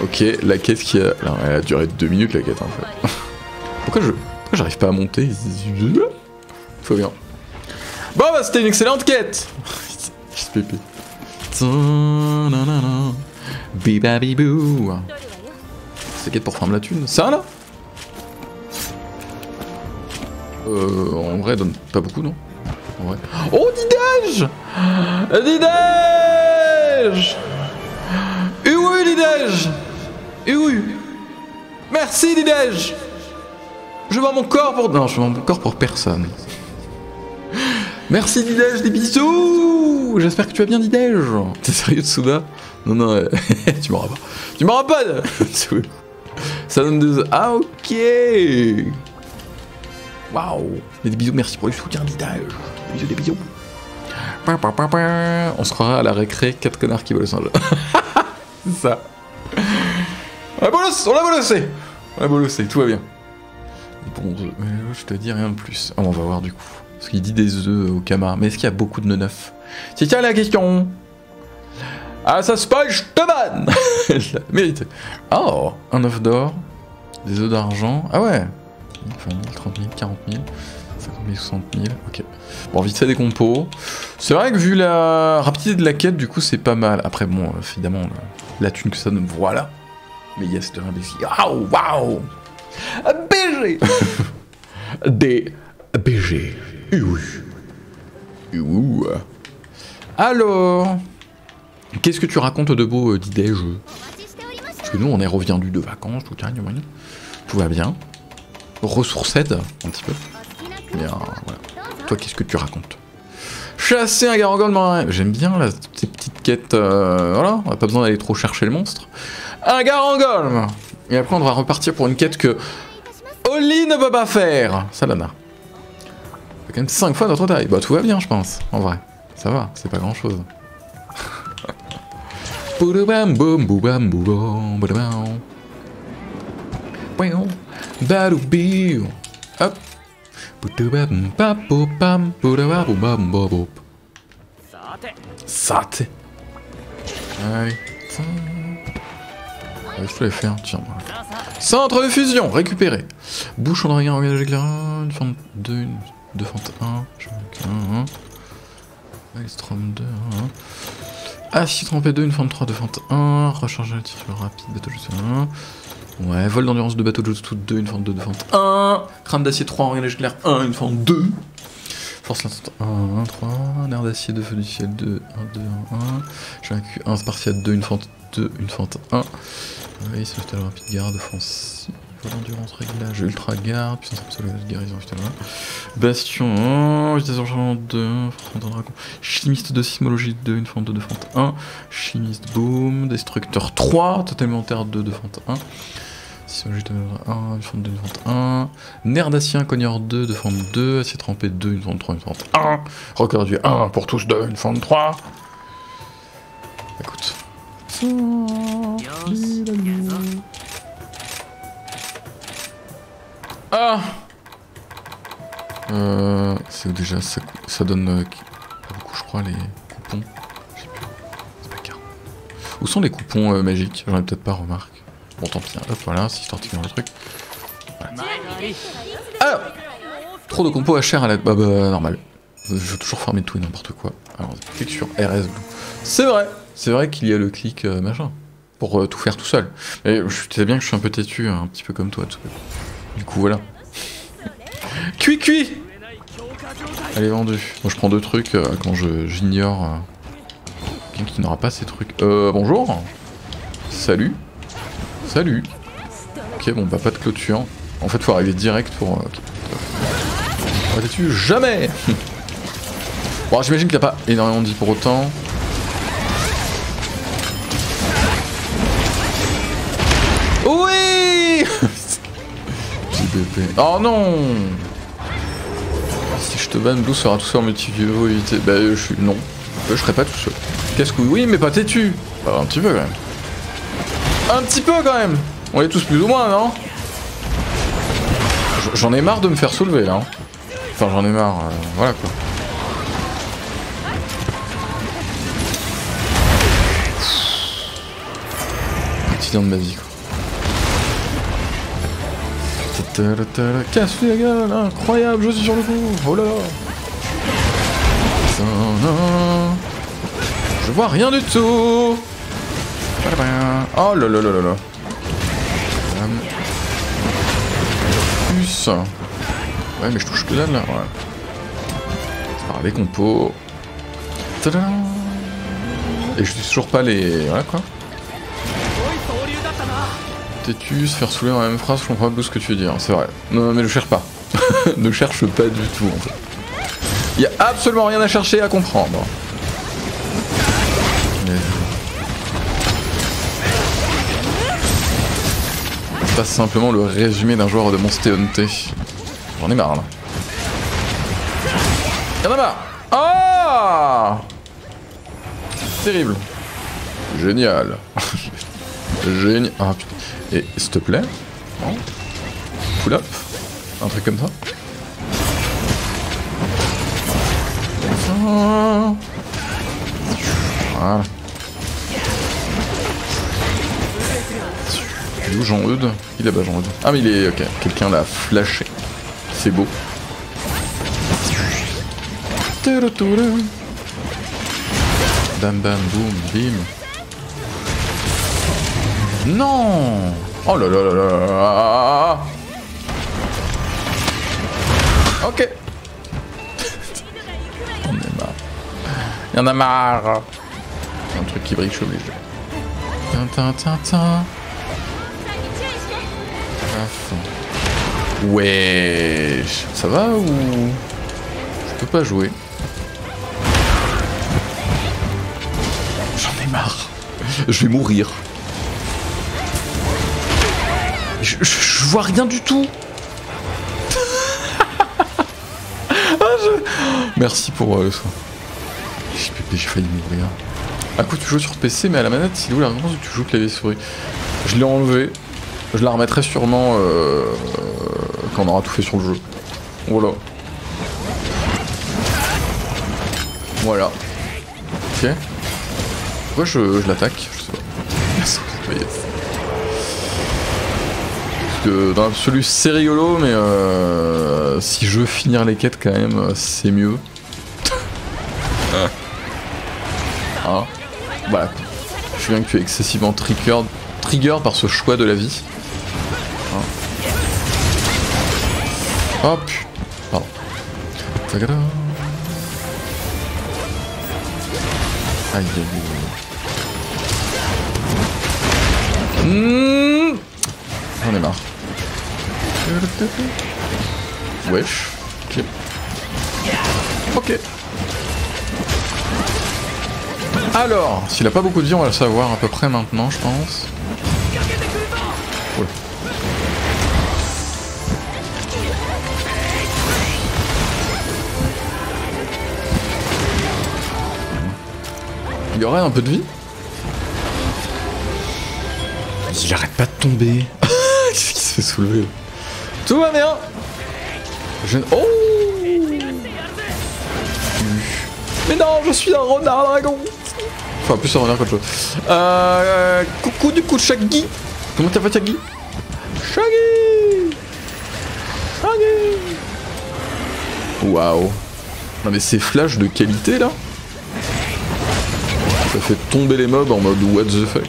Ok, la quête qui a... non, elle a duré 2 minutes la quête en fait. Pourquoi j'arrive pas à monter? Faut bien. Bon bah c'était une excellente quête. XPP. Bibabibou. C'est quête pour farm la thune, ça là? En vrai, donne pas beaucoup non? En vrai. Oh Didage! Didage! Uhu Didage! Uhu. Merci Didage. Je vends mon corps pour... non, je vends mon corps pour personne. Merci Didage, des bisous. J'espère que tu vas bien Didage. T'es sérieux Tsuda? Non, non, tu m'auras pas. Tu m'auras pas de... Ça donne des... ah, ok. Waouh. Des bisous, merci pour le soutien Didage. Des bisous, des bisous. On se croira à la récré, 4 connards qui volent sans jeu. C'est ça. On l'a bolossé. On l'a bolossé, tout va bien. Bon, je te dis rien de plus. Oh, on va voir du coup. Parce qu'il dit des œufs au Kama. Mais est-ce qu'il y a beaucoup de nœuds neufs? C'est tiens la question. Ah, ça se passe, je te banne. Mérite. Oh, un œuf d'or. Des œufs d'argent. Ah ouais. Enfin, 30 000, 40 000, 50 000, 60 000. Ok. Bon, vite ça décompos. C'est vrai que vu la rapidité de la quête, du coup, c'est pas mal. Après, bon, évidemment, la thune que ça donne. Voilà. Mais il y a cette imbécile. Oh, waouh! BG. Des BG. Alors, qu'est-ce que tu racontes de beau d'idées jeux? Parce que nous, on est revenus de vacances, tout va bien. Ressources aide, un petit peu. Mais voilà. Toi, qu'est-ce que tu racontes? Chasser un garangole marin. J'aime bien là, ces petites quêtes. Voilà, on n'a pas besoin d'aller trop chercher le monstre. Un garangole. Et après, on va repartir pour une quête que Oli ne peut pas faire. Sala Nah. Fait quand même 5 fois notre taille. Bah, tout va bien, je pense. En vrai, ça va, c'est pas grand chose. Hop. Saté. Allez. Je peux les faire, tiens. Centre de fusion, récupéré. Bouche en regard, engagé éclairant. Une fente 2, une. 2 fente 1. Je manque 1. Extrême 2. Assis trompé 2, une fente 3, 2 fente 1. Recharge le tir rapide, bateau juste 1. Ouais, vol d'endurance de bateau de Jutsu 2, une fente 2, 2 fente 1. Crâne d'acier 3, en réglage clair 1, une fente 2. Force l'instant 1, 1, 3. Nerf d'acier 2, feu du ciel 2, 1, 2, 1, 1. J'ai un Q1, spartiate 2, une fente 2, une fente 1. Oui, c'est le stade rapide garde, fonce Endurance, réglage, ultra garde, puissance absolue, guérison, finalement. Bastion 1, vitesse d'enchaînement 2, forme d'un dragon. Chimiste 2, sismologie 2, une forme 2, de fente 1. Chimiste boom, destructeur 3, totem inventaire 2, de fente 1. Sismologie 2, une forme 2, de fente 1. Nerf d'acier, cogneur 2, de forme 2. Acier trempé 2, une forme 3, une fente 1. Record du 1 pour tous 2, une forme 3. Écoute. Ah c'est déjà ça donne pas beaucoup je crois les coupons. Je sais plus. C'est pas clair. Où sont les coupons magiques? J'en ai peut-être pas remarqué. Bon tant pis, hein. Hop voilà, si je sortis dans le truc. Voilà. Alors trop de compos HR à la. Bah normal. Je veux toujours farmer tout et n'importe quoi. Alors on clique sur RS Blue. C'est vrai qu'il y a le clic machin. Pour tout faire tout seul. Mais je sais bien que je suis un peu têtu, un petit peu comme toi, tout. Du coup voilà. Cui-cui. Elle est vendue. Moi je prends deux trucs quand j'ignore quelqu'un qui n'aura pas ces trucs. Bonjour. Salut. Salut. Ok bon bah pas de clôture. En fait faut arriver direct pour... Ah t'es-tu jamais. Bon j'imagine qu'il n'y a pas énormément dit pour autant. Oui. Oh non! Si je te banne, Blue sera tout seul en multivio. Bah, je suis. Non. Je serai pas tout seul. Qu'est-ce que. Oui, mais pas têtu! Bah, un petit peu quand même. Un petit peu quand même! On est tous plus ou moins, non? J'en ai marre de me faire soulever là. Hein. Enfin, j'en ai marre. Voilà quoi. Petit dent de ma vie quoi. Casse la gueule, incroyable, je suis sur le coup, oh là là. Je vois rien du tout. Oh là là là là là. Plus. Ouais mais je touche que dalle là, ouais. C'est par les compos. Et je suis toujours pas les... Voilà quoi. Têtus, faire saouler dans la même phrase, je comprends pas plus ce que tu veux dire, c'est vrai. Non, mais je cherche pas. Ne cherche pas du tout en fait. Il y a absolument rien à chercher à comprendre. Mais... C'est pas simplement le résumé d'un joueur de Monster Hunter. J'en ai marre là. Y'en a marre. Oh terrible. Génial. Génial. Ah putain. Et s'il te plaît, non. Pull up, un truc comme ça. Voilà. Il est où Jean-Eude? Il est bas Jean-Eude. Ah mais il est... Ok, quelqu'un l'a flashé. C'est beau. Bam bam boum bim. Non. Oh là là là là. Ok. On est marre. Y'en a marre. Un truc qui brille, je suis obligé. Tintin. Ouais. Ça va ou... Je peux pas jouer. J'en ai marre. Je vais mourir. Je vois rien du tout. Merci pour le soin. J'ai failli mourir. À coup tu joues sur PC mais à la manette c'est où la réponse où tu joues clavier souris. Je l'ai enlevé. Je la remettrai sûrement quand on aura tout fait sur le jeu. Voilà. Voilà. Ok. Pourquoi je l'attaque? Je sais pas. Merci pour le payer. Dans l'absolu c'est rigolo mais si je veux finir les quêtes quand même c'est mieux. Hein. Voilà. Je suis bien que tu es excessivement trigger par ce choix de la vie. Hein. Hop. Pardon. Tagada. Aïe aïe. J'en ai marre. Wesh. Ok. Ok. Alors, s'il a pas beaucoup de vie, on va le savoir à peu près maintenant, je pense. Cool. Il y aurait un peu de vie. Il arrête pas de tomber. Qu'est-ce qu'il se fait soulever? Tout va bien. Je... Oh. Mais non, je suis un renard dragon. Enfin, plus un renard qu'autre chose. Coucou du coup, Shaggy. Comment t'as fait, Shaggy? Shaggy. Shaggy. Waouh. Non mais ces flashs de qualité là. Ça fait tomber les mobs en mode what the fuck.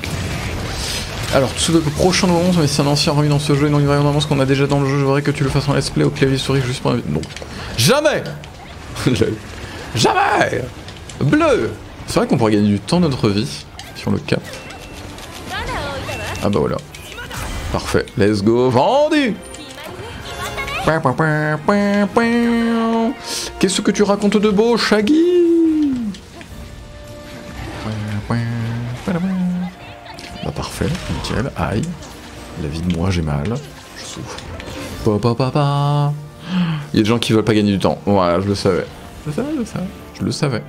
Alors, tout le prochain moment, mais c'est un ancien remis dans ce jeu et non une variante d'avance qu'on a déjà dans le jeu, je voudrais que tu le fasses en let's play au clavier souris juste pour... Non. Jamais. Jamais. Bleu. C'est vrai qu'on pourrait gagner du temps de notre vie si on le capte. Ah bah voilà. Parfait. Let's go. Vendu. Qu'est-ce que tu racontes de beau, Shaggy? Bah parfait. Nickel. Aïe. La vie de moi, j'ai mal. Je souffre. Il y a des gens qui veulent pas gagner du temps. Voilà, je le savais. Je le savais.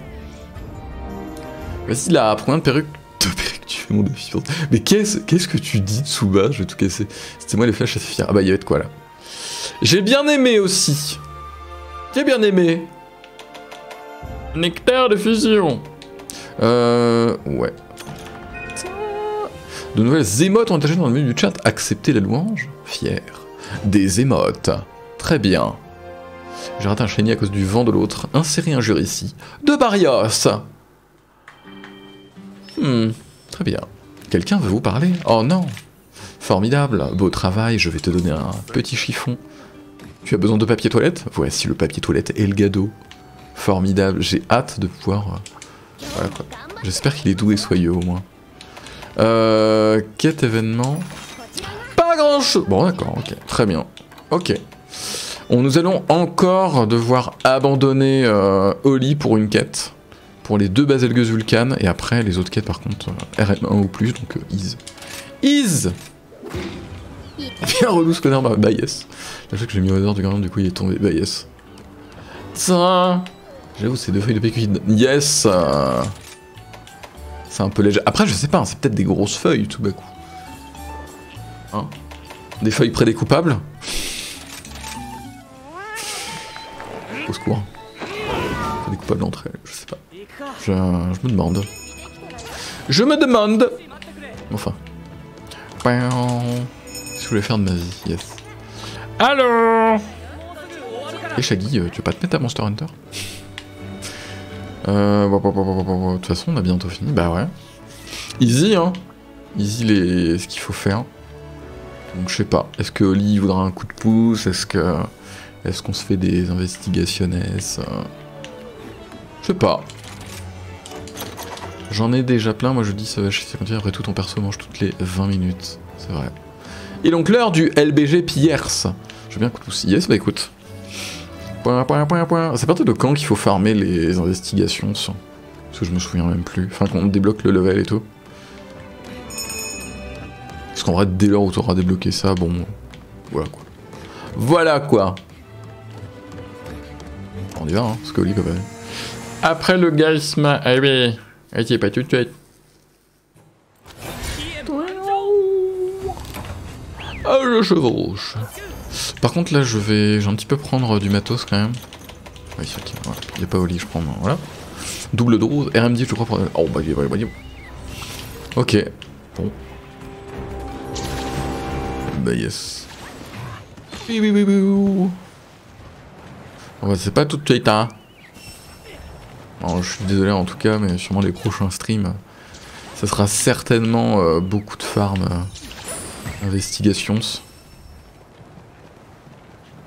Vas-y là, prends une perruque. Tu fais mon défi. Mais qu'est-ce que tu dis, Tsuba? Je vais tout casser. C'était moi les flashs assez fiers. Ah bah il y avait de quoi là. J'ai bien aimé aussi. J'ai bien aimé. Nectar de fusion. Ouais. De nouvelles émotes ont été dans le menu du chat. Accepter la louange. Fier. Des émotes. Très bien. J'ai raté un chenille à cause du vent de l'autre. Insérer un jeu ici. De Barrios. Très bien. Quelqu'un veut vous parler? Oh non. Formidable. Beau travail. Je vais te donner un petit chiffon. Tu as besoin de papier toilette? Voici le papier toilette et le gâteau. Formidable. J'ai hâte de pouvoir... Voilà quoi. J'espère qu'il est doux et soyeux au moins. Quête événement. Pas grand chose. Bon d'accord, ok. Très bien. Ok. Nous allons encore devoir abandonner Oli pour une quête. Pour les deux Bazelgeuse Vulcan. Et après les autres quêtes par contre RM1 ou plus. Donc Ease. Ease. Bien relou ce connard. Bah yes. La chose que j'ai mis au hasard du gardien, du coup il est tombé. Bah yes. Tiens. J'avoue c'est deux feuilles de PQ. Yes. C'est un peu léger. Après je sais pas, hein, c'est peut-être des grosses feuilles tout bas coup. Hein. Des feuilles prédécoupables. Au secours. Des coupables d'entrée, je sais pas. Je me demande. Enfin. Si je voulais faire de ma vie, yes. Alors. Et Shaggy, tu veux pas te mettre à Monster Hunter? De toute façon, on a bientôt fini. Bah ouais. Easy, hein. Easy, les... ce qu'il faut faire. Donc je sais pas. Est-ce que Oli voudra un coup de pouce? Est-ce que... Est-ce qu'on se fait des investigations? Je sais pas. J'en ai déjà plein, moi je dis ça va chier, ça continue, après tout ton perso mange toutes les 20 minutes. C'est vrai. Et donc l'heure du LBG Pierce. Je veux bien qu'on tous. Yes, bah écoute. C'est à partir de quand qu'il faut farmer les investigations sans... Parce que je me souviens même plus. Enfin qu'on débloque le level et tout. Parce qu'en vrai dès lors où t'auras débloqué ça, bon. Voilà quoi. Voilà quoi. On y va hein, parce que Oli quand même. Après le Gaïsma, allez, c'est pas tout de suite. Ah le chevauche. Par contre là je vais un petit peu prendre du matos quand même. Ouais, ok, voilà. Il n'y a pas Oli, je prends, voilà. Double dose, RMD je crois pour... Oh bah il est... Ok, bon. Bah yes. Bon, c'est pas tout de suite hein. Alors, je suis désolé en tout cas, mais sûrement les prochains streams ça sera certainement beaucoup de farm investigations.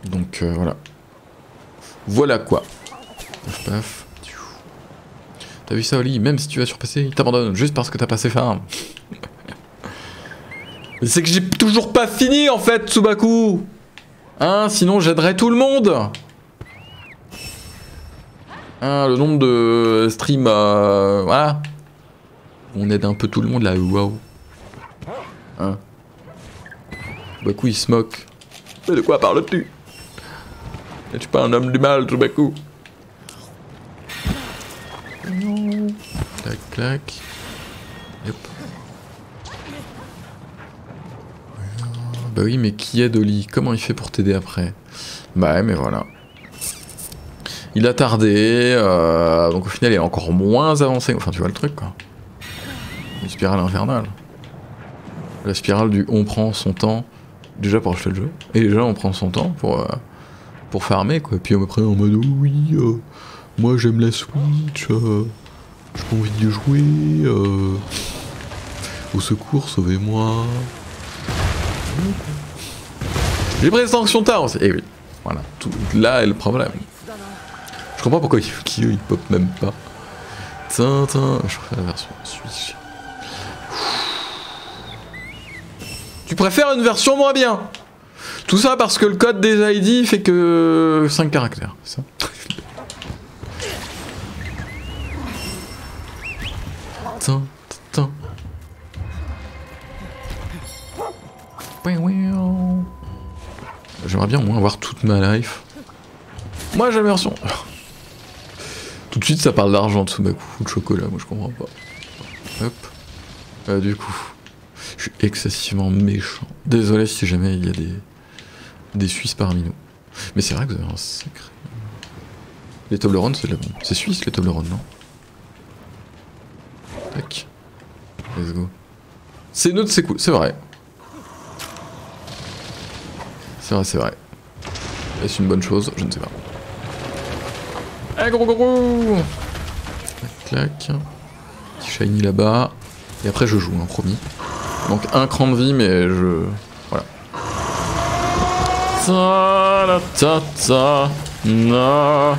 Donc voilà. Voilà quoi. Paf paf. T'as vu ça Oli? Même si tu vas surpasser, il t'abandonne juste parce que t'as passé farm. C'est que j'ai toujours pas fini en fait Tsubaku. Hein, sinon j'aiderais tout le monde. Hein, le nombre de streams... voilà. On aide un peu tout le monde là, waouh. Hein. Tout à coup il se moque. Mais de quoi parles-tu? N'es-tu pas un homme du mal tout à coup? Clac, clac. Yep. Bah oui, mais qui aide Oli? Comment il fait pour t'aider après? Bah ouais, mais voilà. Il a tardé, donc au final il est encore moins avancé. Enfin, tu vois le truc quoi. Une spirale infernale. La spirale du on prend son temps, déjà pour acheter le jeu, et déjà on prend son temps pour farmer quoi. Puis après en mode oh, oui, moi j'aime la Switch, j'ai pas envie de jouer, au secours, sauvez-moi. J'ai pris sanction tard aussi. Eh oui, voilà, tout, là est le problème. Je comprends pourquoi Yukio il pop même pas. Tintin, je refais la version Switch. Tu préfères une version moins bien. Tout ça parce que le code des ID fait que 5 caractères, ça. Tintin. J'aimerais bien au moins avoir toute ma life. Moi j'ai la version. Tout de suite ça parle d'argent de ce bac ou de chocolat, moi je comprends pas. Hop. Du coup. Je suis excessivement méchant. Désolé si jamais il y a des Suisses parmi nous. Mais c'est vrai que vous avez un sacré... Les Toblerones c'est de la bombe. C'est suisse les Toblerones, non? Tac. Let's go. C'est neutre, c'est cool, c'est vrai. C'est vrai, c'est vrai. Est-ce une bonne chose? Je ne sais pas. Ah gros gros. Clac clac. Petit shiny là-bas. Et après je joue, hein, promis. Donc un cran de vie, mais je... Voilà. Ta la ta ta na.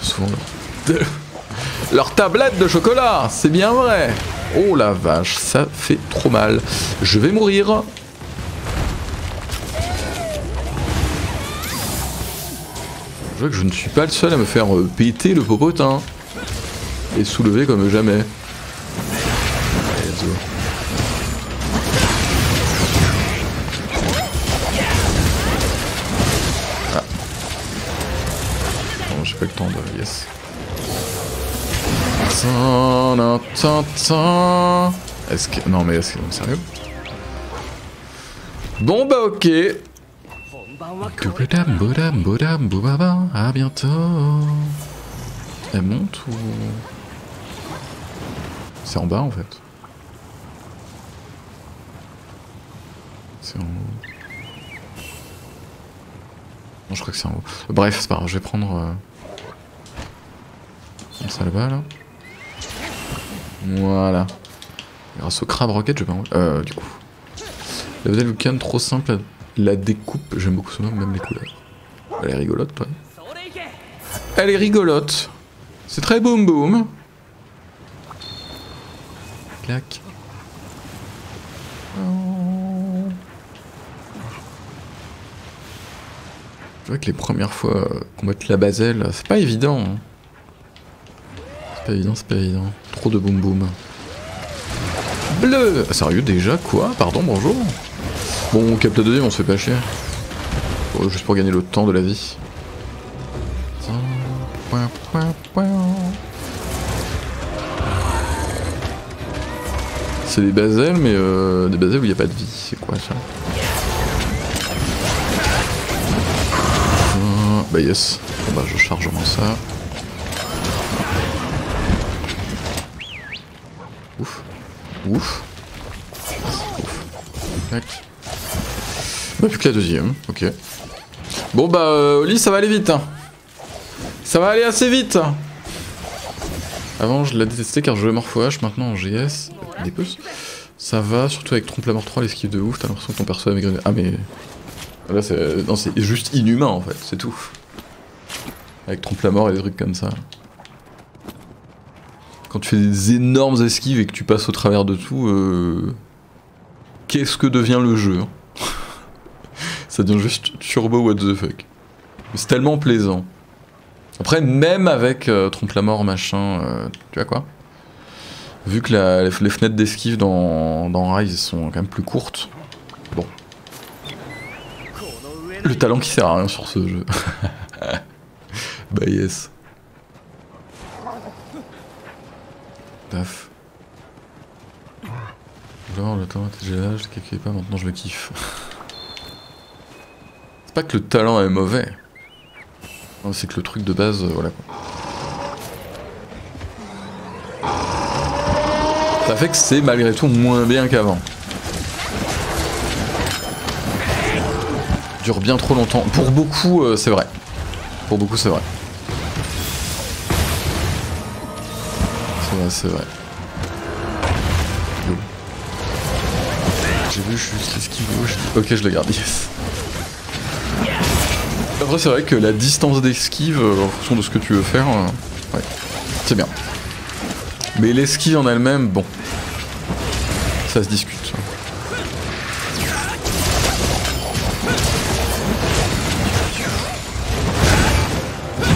Souvent leur tablette de chocolat, c'est bien vrai. Oh la vache, ça fait trop mal. Je vais mourir. Je vois que je ne suis pas le seul à me faire péter le popotin. Et soulever comme jamais. Le temps de yes. Est-ce que non mais est-ce que c'est sérieux? Bon bah ok. À bientôt. Elle monte ou c'est en bas en fait? C'est en haut. Non je crois que c'est en haut. Bref c'est pas grave, je vais prendre. Ça là-bas là. Voilà. Grâce au crabe rocket je vais pas... du coup. La Bazelgeuse trop simple, la découpe, j'aime beaucoup ce nom, même les couleurs. Elle est rigolote toi. Elle est rigolote. C'est très boum boum. Clac. Oh. Je vois que les premières fois combattre la Bazel, c'est pas évident. Hein. C'est pas évident, c'est pas évident. Trop de boum boum. Bleu! Ah, sérieux déjà? Quoi? Pardon, bonjour? Bon, on capte la deuxième, on se fait pas chier. Bon, juste pour gagner le temps de la vie. C'est des Bazel, mais des Bazel où il n'y a pas de vie. C'est quoi ça? Bah yes. Bon bah je charge vraiment ça. Ouf, ouf, ouf, tac. Bah plus que la deuxième, ok. Bon bah Oli ça va aller vite hein. Ça va aller assez vite. Avant je la détestais car je jouais Morpho H, maintenant en GS, des puces. Ça va, surtout avec Trompe la Mort 3, l'esquive de ouf, t'as l'impression que ton perso a maigri. Ah mais... Là c'est juste inhumain en fait, c'est tout. Avec Trompe la Mort et des trucs comme ça. Quand tu fais des énormes esquives et que tu passes au travers de tout, qu'est-ce que devient le jeu? ça devient juste turbo what the fuck. C'est tellement plaisant. Après, même avec trompe-la-mort, machin, tu vois quoi. Vu que les fenêtres d'esquive dans Rise sont quand même plus courtes. Bon. Le talent qui sert à rien sur ce jeu. Bah yes. Taf. Alors, le talent était là, je ne kiffais pas, maintenant je le kiffe. C'est pas que le talent est mauvais. C'est que le truc de base, voilà quoi. Ça fait que c'est malgré tout moins bien qu'avant. Dure bien trop longtemps. Pour beaucoup, c'est vrai. Pour beaucoup, c'est vrai. C'est vrai, c'est vrai. J'ai vu, je suis juste esquivé. Ok, je le garde, yes. Après, c'est vrai que la distance d'esquive, en fonction de ce que tu veux faire, ouais, c'est bien. Mais l'esquive en elle-même, bon, ça se discute.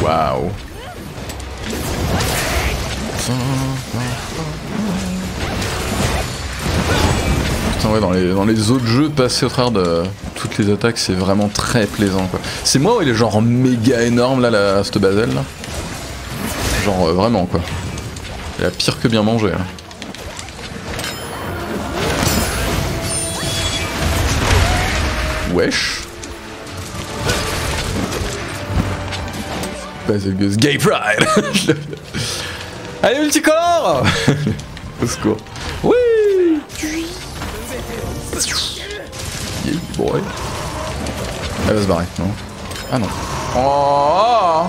Waouh. Ouais, dans les autres jeux, passer au travers de toutes les attaques, c'est vraiment très plaisant quoi. C'est moi, il est genre méga énorme là, cette Bazel là. Genre vraiment quoi. Elle a pire que bien manger là. Wesh. Bazelgeuse Gay Pride. Allez multicolore. Au secours. Oui. Yeah, boy. Elle va se barrer, non? Ah non. Oh.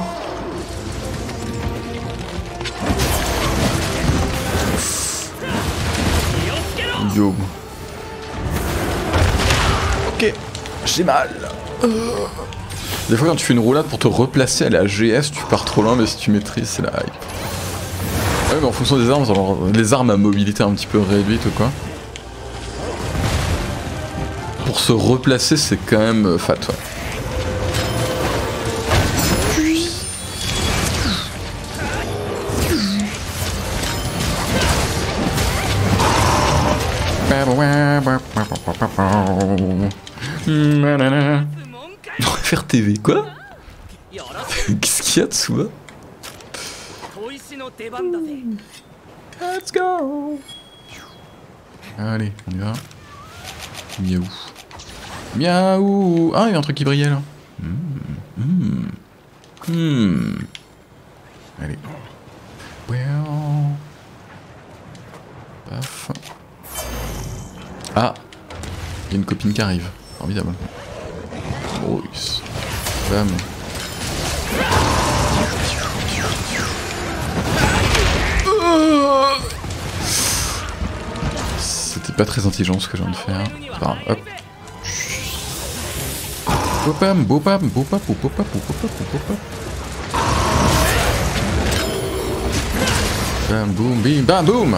Yo. Ok, j'ai mal. Des fois quand tu fais une roulade pour te replacer à la GS, tu pars trop loin, mais si tu maîtrises, c'est la hype. Ouais, mais en fonction des armes, genre, les armes à mobilité un petit peu réduite ou quoi. Pour se replacer, c'est quand même fat, ouais. Faire TV, quoi? Qu'est-ce qu'il y a dessous, hein? Let's go! Allez, on y va. Miaou. Miaou. Ah, il y a un truc qui brillait là. Allez. Paf. Ah. Il y a une copine qui arrive. Formidable. Oh, bam. C'était pas très intelligent ce que je viens de faire. Enfin, hop. Bopam, bopam, bopam, bopam, bopam, bopam. Bam, boum, bim, bam, boum.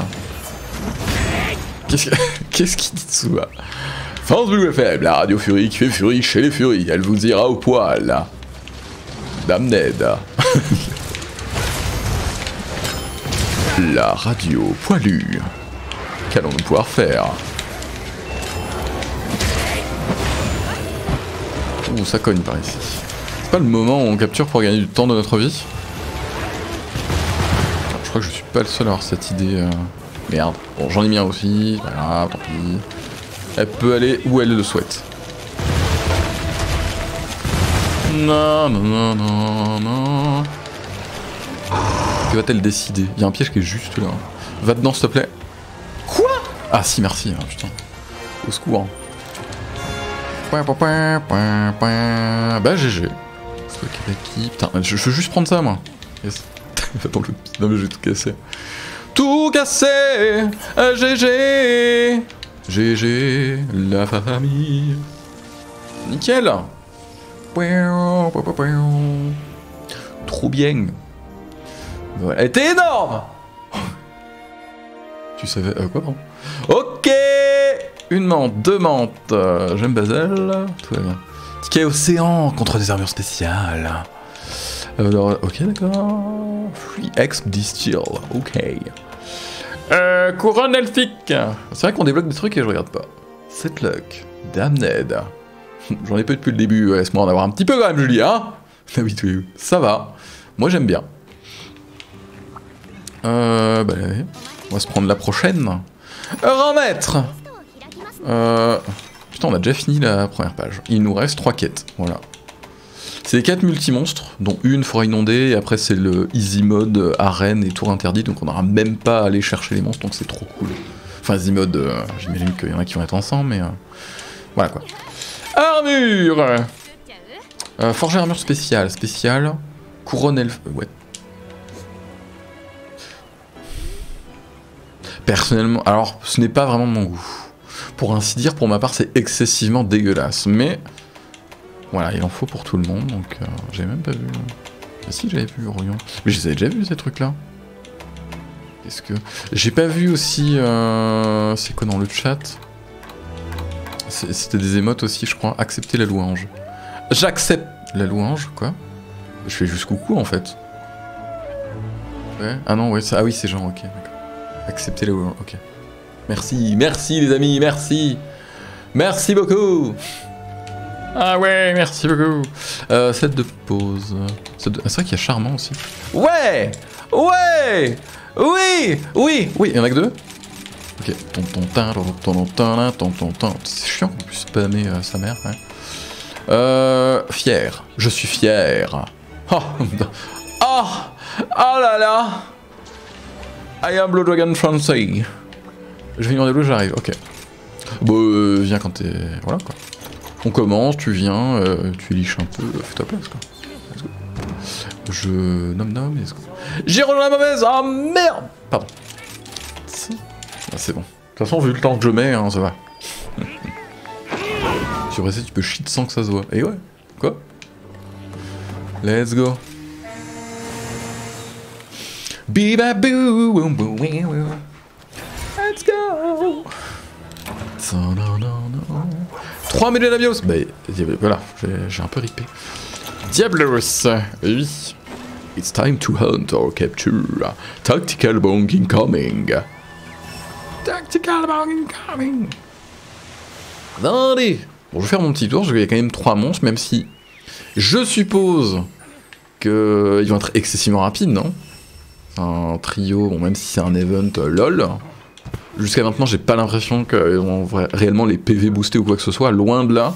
Qu'est-ce qu'il dit dessous là? France Bleu FM, la radio furie qui fait furie chez les furies. Elle vous ira au poil. Dame Ned. La radio poilue. Qu'allons-nous pouvoir faire? Ouh, ça cogne par ici. C'est pas le moment où on capture pour gagner du temps de notre vie? Je crois que je suis pas le seul à avoir cette idée. Merde. Bon, j'en ai mis un aussi. Voilà, tant pis. Elle peut aller où elle le souhaite. Non, non, non, non, non. Que va-t-elle décider? Il y a un piège qui est juste là. Va dedans, s'il te plaît. Quoi? Ah si, merci. Ah, putain. Au secours. Bah GG. Putain, je veux juste prendre ça moi. Yes. Attends, non mais je vais tout casser. Tout casser. GG. GG. La famille. Nickel. Trop bien. Voilà. Elle était énorme. Tu savais quoi bon. Ok. Une menthe, deux menthes, j'aime Bazel, tout va bien. Ticket océan contre des armures spéciales. Alors, ok, d'accord. Free Exp Distill. Ok. Couronne elfique. C'est vrai qu'on débloque des trucs et je regarde pas. Setluck. Damned. J'en ai peu depuis le début, laisse-moi en avoir un petit peu quand même, Julie, hein. Ça va. Moi, j'aime bien. Bah, allez. On va se prendre la prochaine. Remettre. Putain, on a déjà fini la première page. Il nous reste 3 quêtes, voilà. C'est les 4 multi-monstres, dont une forêt inondée, et après c'est le easy mode, arène et tour interdit, donc on n'aura même pas à aller chercher les monstres, donc c'est trop cool. Enfin, easy mode, j'imagine qu'il y en a qui vont être ensemble, mais... voilà, quoi. Armure forger armure spéciale, couronne elfe... ouais. Personnellement, alors, ce n'est pas vraiment de mon goût. Pour ainsi dire, pour ma part, c'est excessivement dégueulasse. Mais voilà, il en faut pour tout le monde. Donc, j'ai même pas vu. Ah, si, j'avais vu Orion. Mais je les avais déjà vus, ces trucs-là. Qu'est-ce que. J'ai pas vu aussi. C'est quoi dans le chat? C'était des émotes aussi, je crois. Accepter la louange. J'accepte la louange, quoi. Je fais juste coucou, en fait. Ouais. Ah non, ouais. Ah oui, c'est genre, ok, d'accord. Accepter la louange, ok. Merci, merci les amis, merci. Merci beaucoup. Ah ouais, merci beaucoup. Set de pause. C'est vrai qu'il y a charmant aussi. Ouais. Ouais. Oui. Oui. Oui, il y en a que 2. Ok. C'est chiant qu'on puisse spammer sa mère. Ouais. Fier. Je suis fier. Oh. Oh. Oh là là. I am BlueDragonFr. Je vais venir en débloquer, j'arrive, ok. Bon, viens quand t'es... Voilà, quoi. On commence, tu viens, tu liches un peu, fais ta place, quoi. Let's go. Je... Nom, let's go. J'ai rejoint la mauvaise. Ah, merde. Pardon. Ah, c'est bon. De toute façon, vu le temps que je mets, hein, ça va. Sur PC, tu peux shit sans que ça se voit. Et ouais. Quoi? Let's go. Bibabou, boum, boum, boum. Let's go. 3 millions d'avios. Bah voilà, j'ai un peu ripé. Diablos. Oui. It's time to hunt or capture. Tactical bomb incoming. Tactical bomb incoming. Attendez. Bon, je vais faire mon petit tour, parce qu'il y a quand même 3 monstres, même si je suppose que ils vont être excessivement rapides, non? Un trio, bon, même si c'est un event, lol. Jusqu'à maintenant, j'ai pas l'impression qu'ils ont réellement les PV boostés ou quoi que ce soit, loin de là.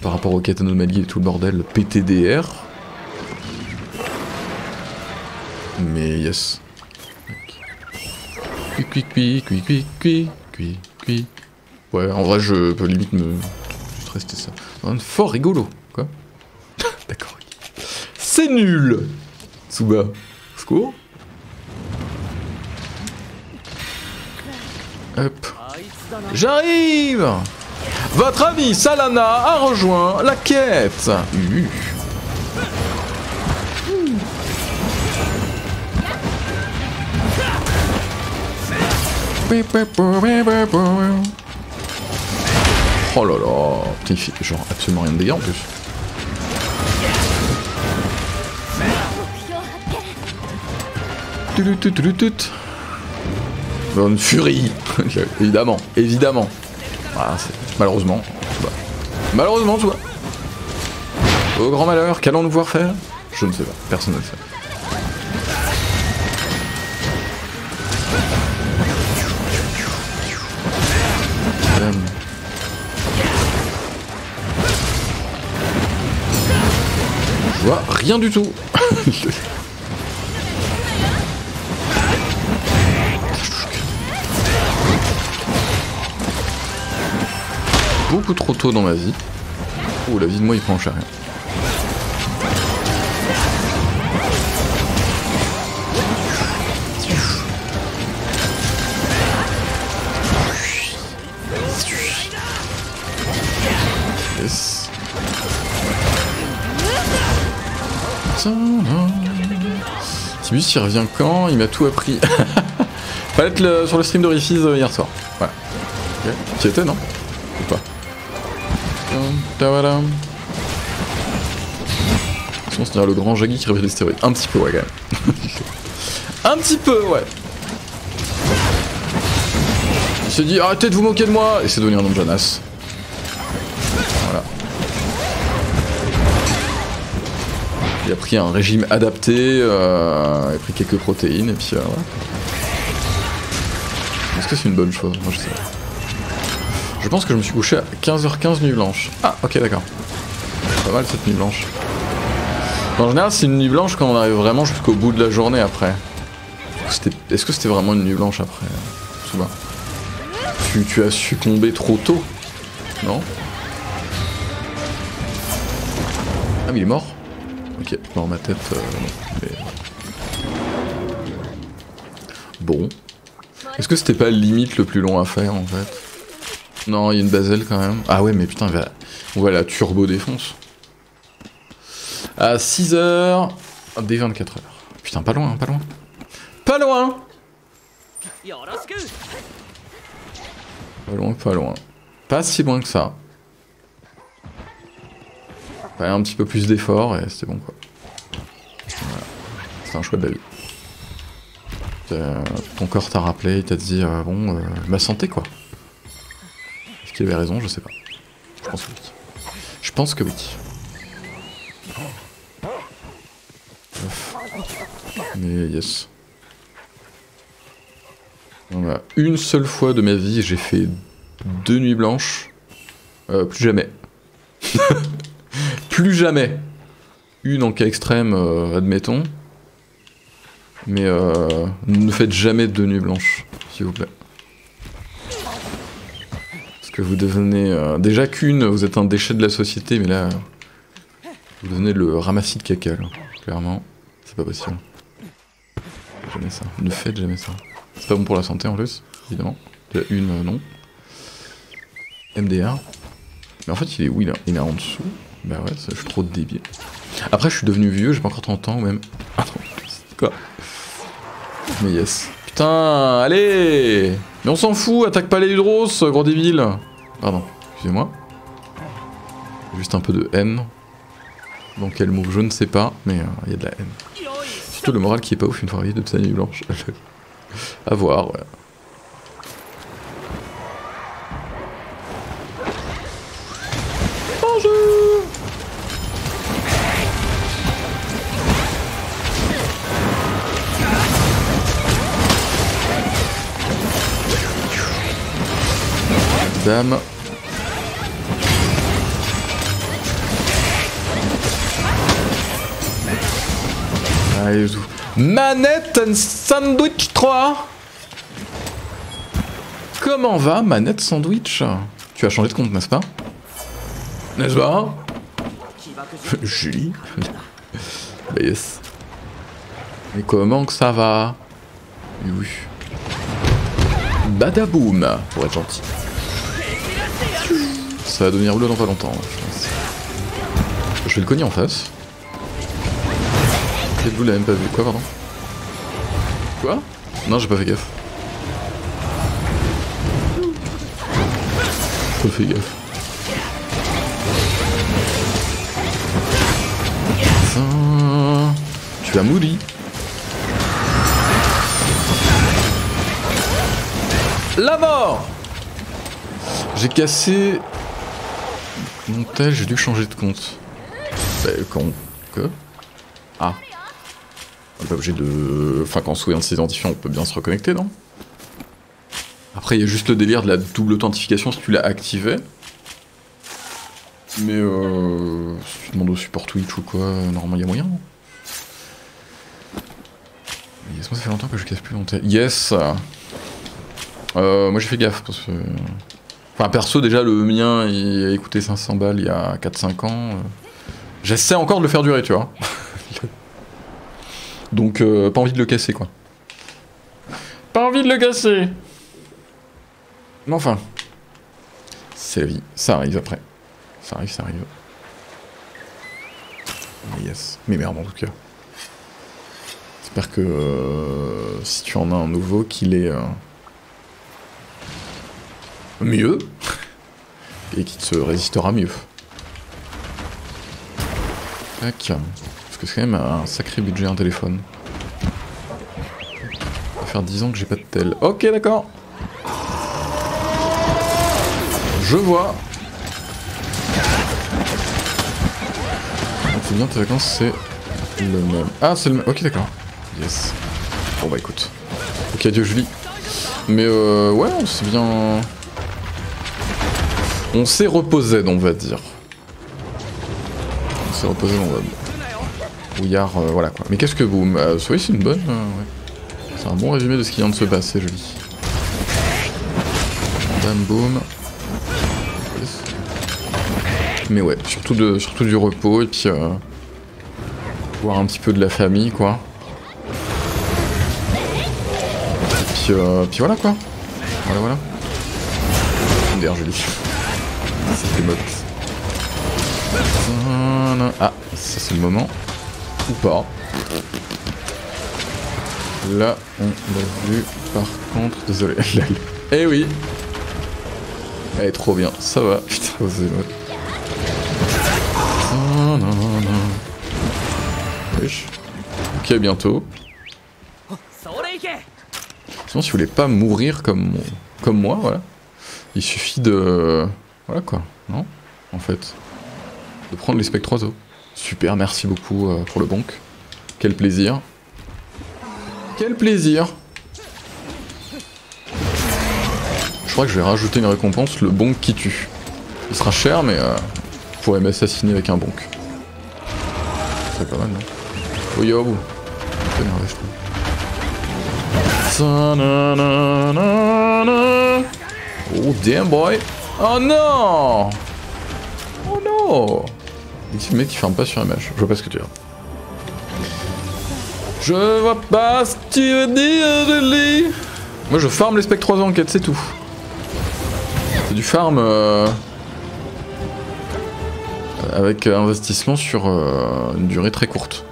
Par rapport aux quêtes anomalies et tout le bordel, PTDR. Mais yes. Cui. Ouais, en vrai, je peux limite me... Juste rester ça. Fort rigolo, quoi. D'accord. C'est nul. Tsuba. Secours. Hop. J'arrive. Votre ami Sala Nah a rejoint la quête. Oh là là. Putain, il fait genre absolument rien de dégâts en plus. Bonne furie. Évidemment, évidemment. Ah, malheureusement. Bah. Malheureusement, tu vois. Au grand malheur, qu'allons-nous pouvoir faire? Je ne sais pas, personne ne le sait. Je vois rien du tout. Beaucoup trop tôt dans ma vie. Oh, la vie de moi, il prend cher. Yes. Tibus, il revient quand? Il m'a tout appris. Fallait être sur le stream d'Orifice hier soir. Voilà. Okay. Tu étais, non? Ou pas? Je pense qu'on dirait le grand Jaggy qui revient des stéroïdes. Un petit peu, ouais, quand même. Un petit peu, ouais. Il s'est dit, arrêtez de vous moquer de moi. Et c'est devenu un nom de Jonas. Voilà. Il a pris un régime adapté, il a pris quelques protéines, et puis voilà. Est-ce que c'est une bonne chose? Moi je sais pas. Je pense que je me suis couché à 15h15 nuit blanche. Ah, ok, d'accord. Pas mal cette nuit blanche. En général, c'est une nuit blanche quand on arrive vraiment jusqu'au bout de la journée après. Est-ce que c'était vraiment une nuit blanche après? Souvent. Tu as succombé trop tôt, non? Ah, mais il est mort? Ok, dans ma tête, non. Mais... Bon. Est-ce que c'était pas limite le plus long à faire en fait? Non, il y a une Bazel quand même. Ah ouais, mais putain, va... voilà, turbo défonce. À 6h, dès 24h. Putain, pas loin, pas loin. Pas loin! Pas loin, pas loin. Pas si loin que ça. Fallait un petit peu plus d'effort et c'était bon quoi. Voilà. C'est un choix de la vie. Ton corps t'a rappelé, il t'a dit bon, ma santé quoi. Est-ce qu'il avait raison? Je sais pas. Je pense que oui. Je pense que oui. Mais yes. Voilà. Une seule fois de ma vie, j'ai fait 2 nuits blanches. Plus jamais. Plus jamais. Une en cas extrême, admettons. Mais ne faites jamais 2 nuits blanches, s'il vous plaît. Parce que vous devenez... déjà qu'une, vous êtes un déchet de la société, mais là... vous devenez le ramassis de caca, là. Clairement. C'est pas possible. Jamais ça. Ne faites jamais ça. C'est pas bon pour la santé, en plus, évidemment. Déjà une, non. MDR. Mais en fait, il est où, là? Il est en dessous. Bah ouais, je suis trop débile. Après, je suis devenu vieux, j'ai pas encore 30 ans, même. Ah non, quoi? Mais yes. Putain, allez! Mais on s'en fout, attaque pas les Hydros, gros débile! Pardon, excusez-moi. Juste un peu de haine. Dans quel move, je ne sais pas, mais il y a de la haine. Surtout le moral qui est pas ouf une fois arrivé de sa nuit blanche. À voir, ouais. Dame. Allez, zou. Manette and Sandwich 3. Comment va Manette Sandwich? Tu as changé de compte, n'est-ce pas? N'est-ce pas? Julie. Yes. Mais comment que ça va? Oui. Badaboum, pour être gentil. Ça va devenir bleu dans pas longtemps, je pense. Je vais le cogner en face. Et vous l'avez même pas vu. Quoi, pardon? Quoi? Non, j'ai pas fait gaffe. Pas fait gaffe. Putain, tu vas mourir. La mort! J'ai cassé... montage, j'ai dû changer de compte. Bah, quand... Quoi? Ah. On est pas obligé de... Enfin, quand on souhaite s'identifier, on peut bien se reconnecter, non? Après, il y a juste le délire de la double authentification si tu l'as activé. Mais si tu demandes au support Twitch ou quoi, normalement, il y a moyen, non? Yes, moi, ça fait longtemps que je casse plus mon tel. Yes! Moi, j'ai fait gaffe, parce que... Enfin, perso, déjà, le mien, il a coûté 500 balles il y a 4-5 ans. J'essaie encore de le faire durer, tu vois. Donc, pas envie de le casser, quoi. Pas envie de le casser. Mais enfin. C'est la vie. Ça arrive après. Ça arrive, ça arrive. Mais yes. Mais merde, en tout cas. J'espère que... si tu en as un nouveau, qu'il est... mieux. et qui se résistera mieux. Tac. Parce que c'est quand même un sacré budget un téléphone. Ça va faire 10 ans que j'ai pas de tel. Ok, d'accord. Je vois. C'est bien, tes vacances, c'est le même. Ah, c'est le même. Ok, d'accord. Yes. Bon, bah écoute. Ok, adieu, Julie. Mais ouais, on s'est bien... On s'est reposé, on va dire. On s'est reposé, on va dire. Ouillard, voilà quoi. Mais qu'est-ce que vous... soyez, c'est une bonne... ouais. C'est un bon résumé de ce qui vient de se passer, Julie. Dame, boum. Mais ouais, surtout du repos et puis voir un petit peu de la famille quoi. Et puis voilà quoi. Voilà voilà. D'ailleurs joli. C'était motte. Ah, ça c'est le moment. Ou pas. Là on l'a vu par contre. Désolé. Eh oui. Elle est trop bien, ça va. Putain, c'est motte. Ok, bientôt. Sinon, si vous voulez pas mourir comme moi, voilà. Il suffit de... Voilà quoi, non? En fait. De prendre les spectroiseaux. Super, merci beaucoup pour le bonk. Quel plaisir. Quel plaisir. Je crois que je vais rajouter une récompense, le bonk qui tue. Il sera cher, mais... je pourrais m'assassiner avec un bonk. C'est pas mal, non? Oh yo! C'est nerveux, je trouve. Oh damn boy! Oh non! Oh non! Le mec qui ferme pas sur un match. Je vois pas ce que tu veux. Je vois pas ce que tu veux dire, Julie! Moi je farm les spectroisons en 4, c'est tout. C'est du farm. Avec investissement sur une durée très courte.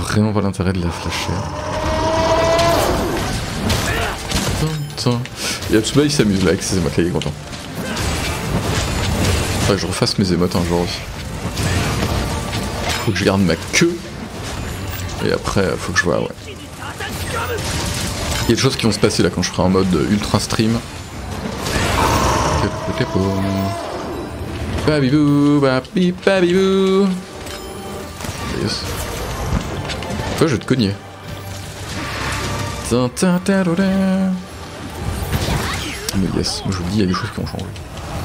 Vraiment pas l'intérêt de la flasher. Yatsuba il s'amuse là avec ses émotes, là il est content. Faudrait que je refasse mes émotes un jour aussi. Faut que je garde ma queue. Et après faut que je vois, ouais. Il y a des choses qui vont se passer là quand je ferai un mode ultra stream. Babibou, babibou. Yes. Toi je vais te cogner. Mais yes, je vous dis il y a des choses qui ont changé.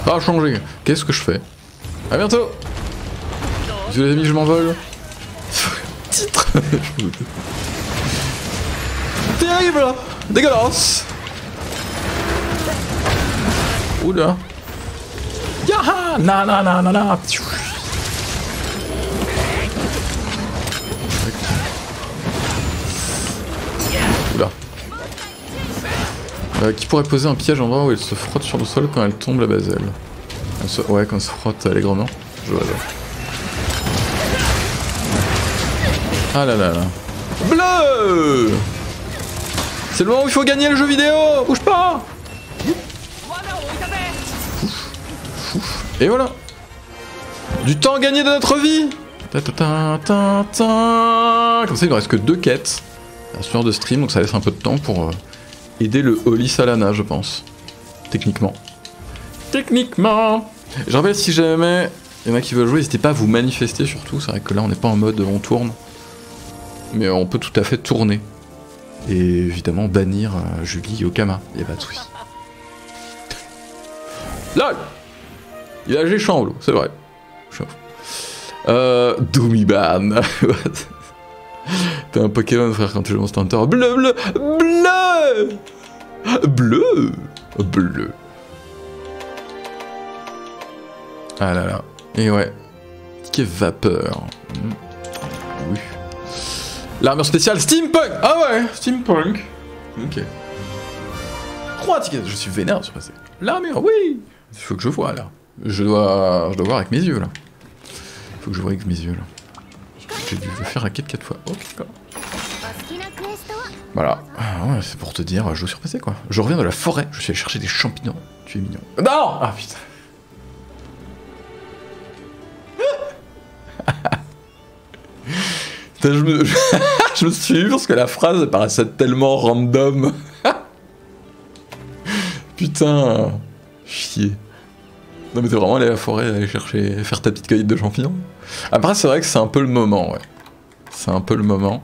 Pas changé. Qu'est-ce que je fais? A bientôt. Désolé les amis, je m'envole. Titre. Terrible. Dégueulasse. Oula! Yaha! Na na na na na! Oula! Qui pourrait poser un piège en bas où elle se frotte sur le sol quand elle tombe la Bazel? Ouais, quand elle se frotte allègrement. Je vois là. Ah là là là! Bleu! C'est le moment où il faut gagner le jeu vidéo! Bouge pas! Et voilà! Du temps gagné de notre vie! Comme ça, il ne reste que 2 quêtes. À ce genre de stream, donc ça laisse un peu de temps pour aider le Oli Sala Nah, je pense. Techniquement. Techniquement! Je rappelle, si jamais il y en a qui veulent jouer, n'hésitez pas à vous manifester surtout. C'est vrai que là, on n'est pas en mode on tourne. Mais on peut tout à fait tourner. Et évidemment, bannir Julie et Okama. Y'a pas de soucis. LOL! Il a géchant en l'eau, c'est vrai. Doumiban. T'es un Pokémon frère quand tu joues Monster Hunter. Bleu, bleu, bleu. Bleu. Bleu. Ah là là. Et ouais. Ticket vapeur. Oui. L'armure spéciale Steampunk. Ah ouais, Steampunk. Ok. 3 tickets. Je suis vénère sur passé. L'armure, oui. Il faut que je voie là. Je dois voir avec mes yeux là. Faut que je vois avec mes yeux là. J'ai dû le faire à 4 fois. Ok, d'accord. Voilà, ouais, c'est pour te dire, je joue sur PC quoi. Je reviens de la forêt, je suis allé chercher des champignons. Tu es mignon. Non! Ah putain. Putain, je me suis eu parce que la phrase paraissait tellement random. Putain, chier. Non mais t'es vraiment allé à la forêt, aller chercher, faire ta petite cueillette de champignons. Après c'est vrai que c'est un peu le moment, ouais. C'est un peu le moment.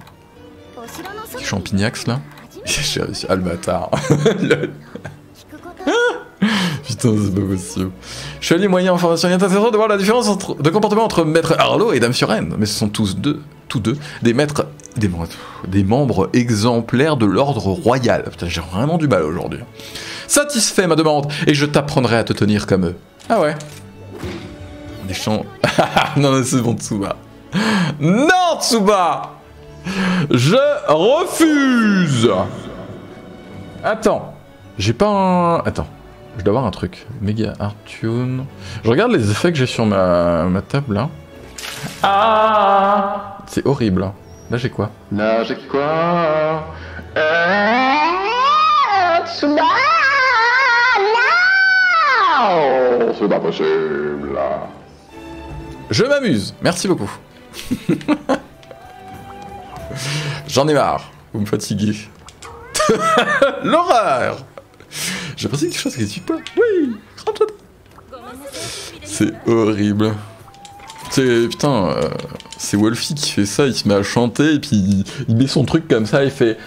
Petit champignax là. Ah le bâtard. Putain, c'est pas possible. Je suis allé moyen en formation. Il est intéressant de voir la différence entre, de comportement entre Maître Harlow et Dame Suren. Mais ce sont tous deux, des maîtres, des membres exemplaires de l'ordre royal. Putain, j'ai vraiment du mal aujourd'hui. Satisfais ma demande et je t'apprendrai à te tenir comme eux. Ah ouais. En échange. Non, c'est bon, Tsuba. Non, Tsuba. Je refuse. Attends. J'ai pas un... Attends. Je dois avoir un truc. Mega Art Tune. Je regarde les effets que j'ai sur ma table là. Ah, c'est horrible. Là j'ai quoi? Là j'ai quoi? Tsuba. Non, c'est pas possible. Je m'amuse. Merci beaucoup. J'en ai marre. Vous me fatiguez. L'horreur. J'ai pensé quelque chose qui dit pas. Oui. C'est horrible. C'est putain. C'est Wolfie qui fait ça. Il se met à chanter et puis il met son truc comme ça. Il fait.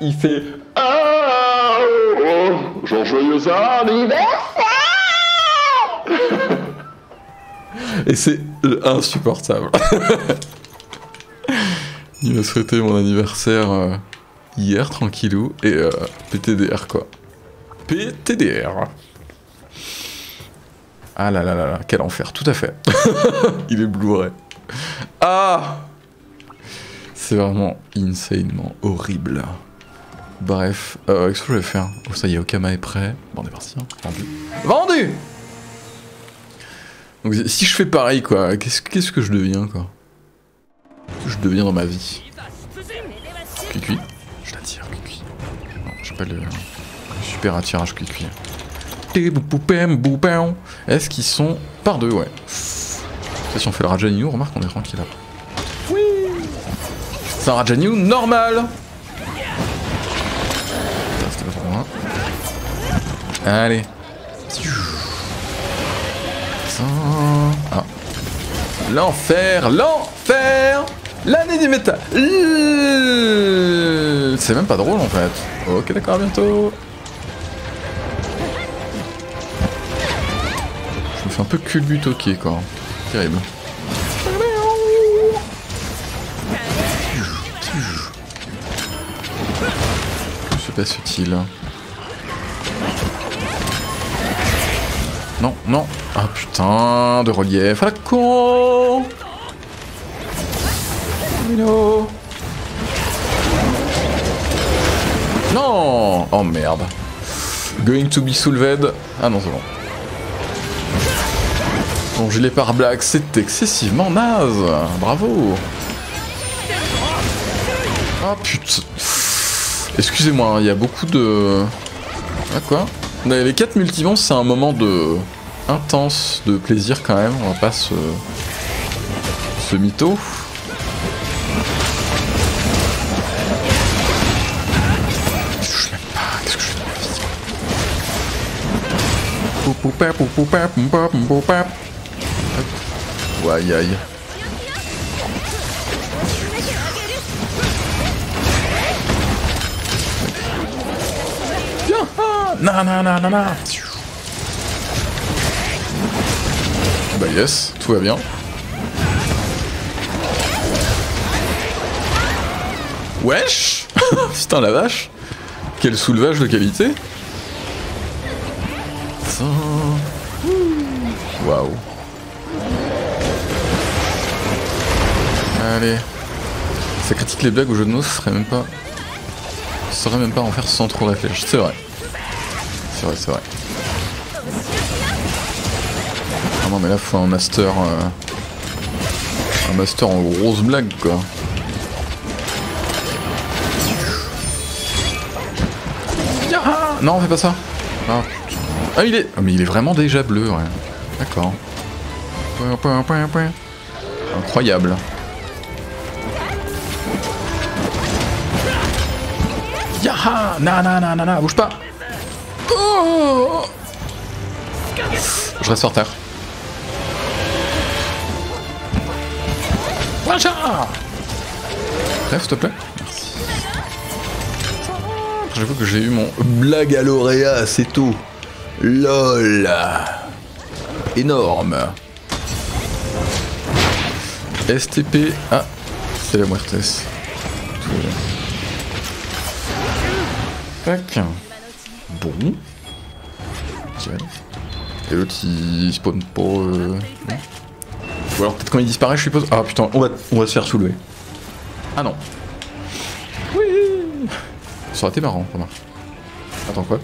Oh, genre joyeux anniversaire. Et c'est insupportable. Il m'a souhaité mon anniversaire hier, tranquillou, et PTDR quoi. PTDR. Ah là là là là, quel enfer, tout à fait. Il est Blu-ray. Ah, c'est vraiment insanement horrible. Bref, qu'est-ce que je vais faire? Oh ça y est, Okama est prêt. Bon on est parti, hein. Vendu. Vendu. Donc si je fais pareil quoi, qu'est-ce que je deviens quoi? Je deviens dans ma vie. Cuicui. Je l'attire, cuicui. Non, j'ai pas le super attirage cuicui. Est-ce qu'ils sont par deux, ouais. Si on fait le Rajanyu, remarque qu'on est tranquille après. Oui. C'est un Rajanyu normal. Putain, c'était pas trop loin. Allez. Ah. L'enfer, l'enfer. L'année du métal. C'est même pas drôle en fait. Ok d'accord, à bientôt. Je me fais un peu culbutoquer quoi. Terrible. C'est pas subtil. Non, non. Ah putain, de relief à la con. Hello. Non. Oh merde. Going to be solved. Ah non, c'est bon. Bon, je l'ai par blague, c'est excessivement naze. Bravo. Ah putain. Excusez-moi, il y a beaucoup de... Ah quoi? Non, les 4 multivents, c'est un moment de... intense de plaisir quand même. On va pas se mytho. Aïe aïe. Na na na na na. Bah yes, tout va bien. Wesh. Putain la vache. Quel soulevage de qualité. Waouh. Allez. Ça critique les blagues au jeu de mots, ce serait même pas... Je saurais même pas en faire sans trop réfléchir. C'est vrai. C'est vrai, c'est vrai. Ah non mais là faut un master... Un master en grosse blague quoi. Non, on fait pas ça. Ah, ah, il est... Ah, mais il est vraiment déjà bleu, ouais. D'accord. Incroyable. Yaha! Nanana, bouge pas! Oh, je reste sur terre. Wacha! Lève, s'il te plaît. Merci. J'avoue que j'ai eu mon blagalauréat assez tôt. LOL! Énorme! STP. Ah, c'est la muertes. Tac. Bon. Et l'autre il spawn pour. Ou alors peut-être quand il disparaît, je suppose. Ah putain, on va se faire soulever. Ah non. Oui. Ça aurait été marrant, remarque. Attends, quoi?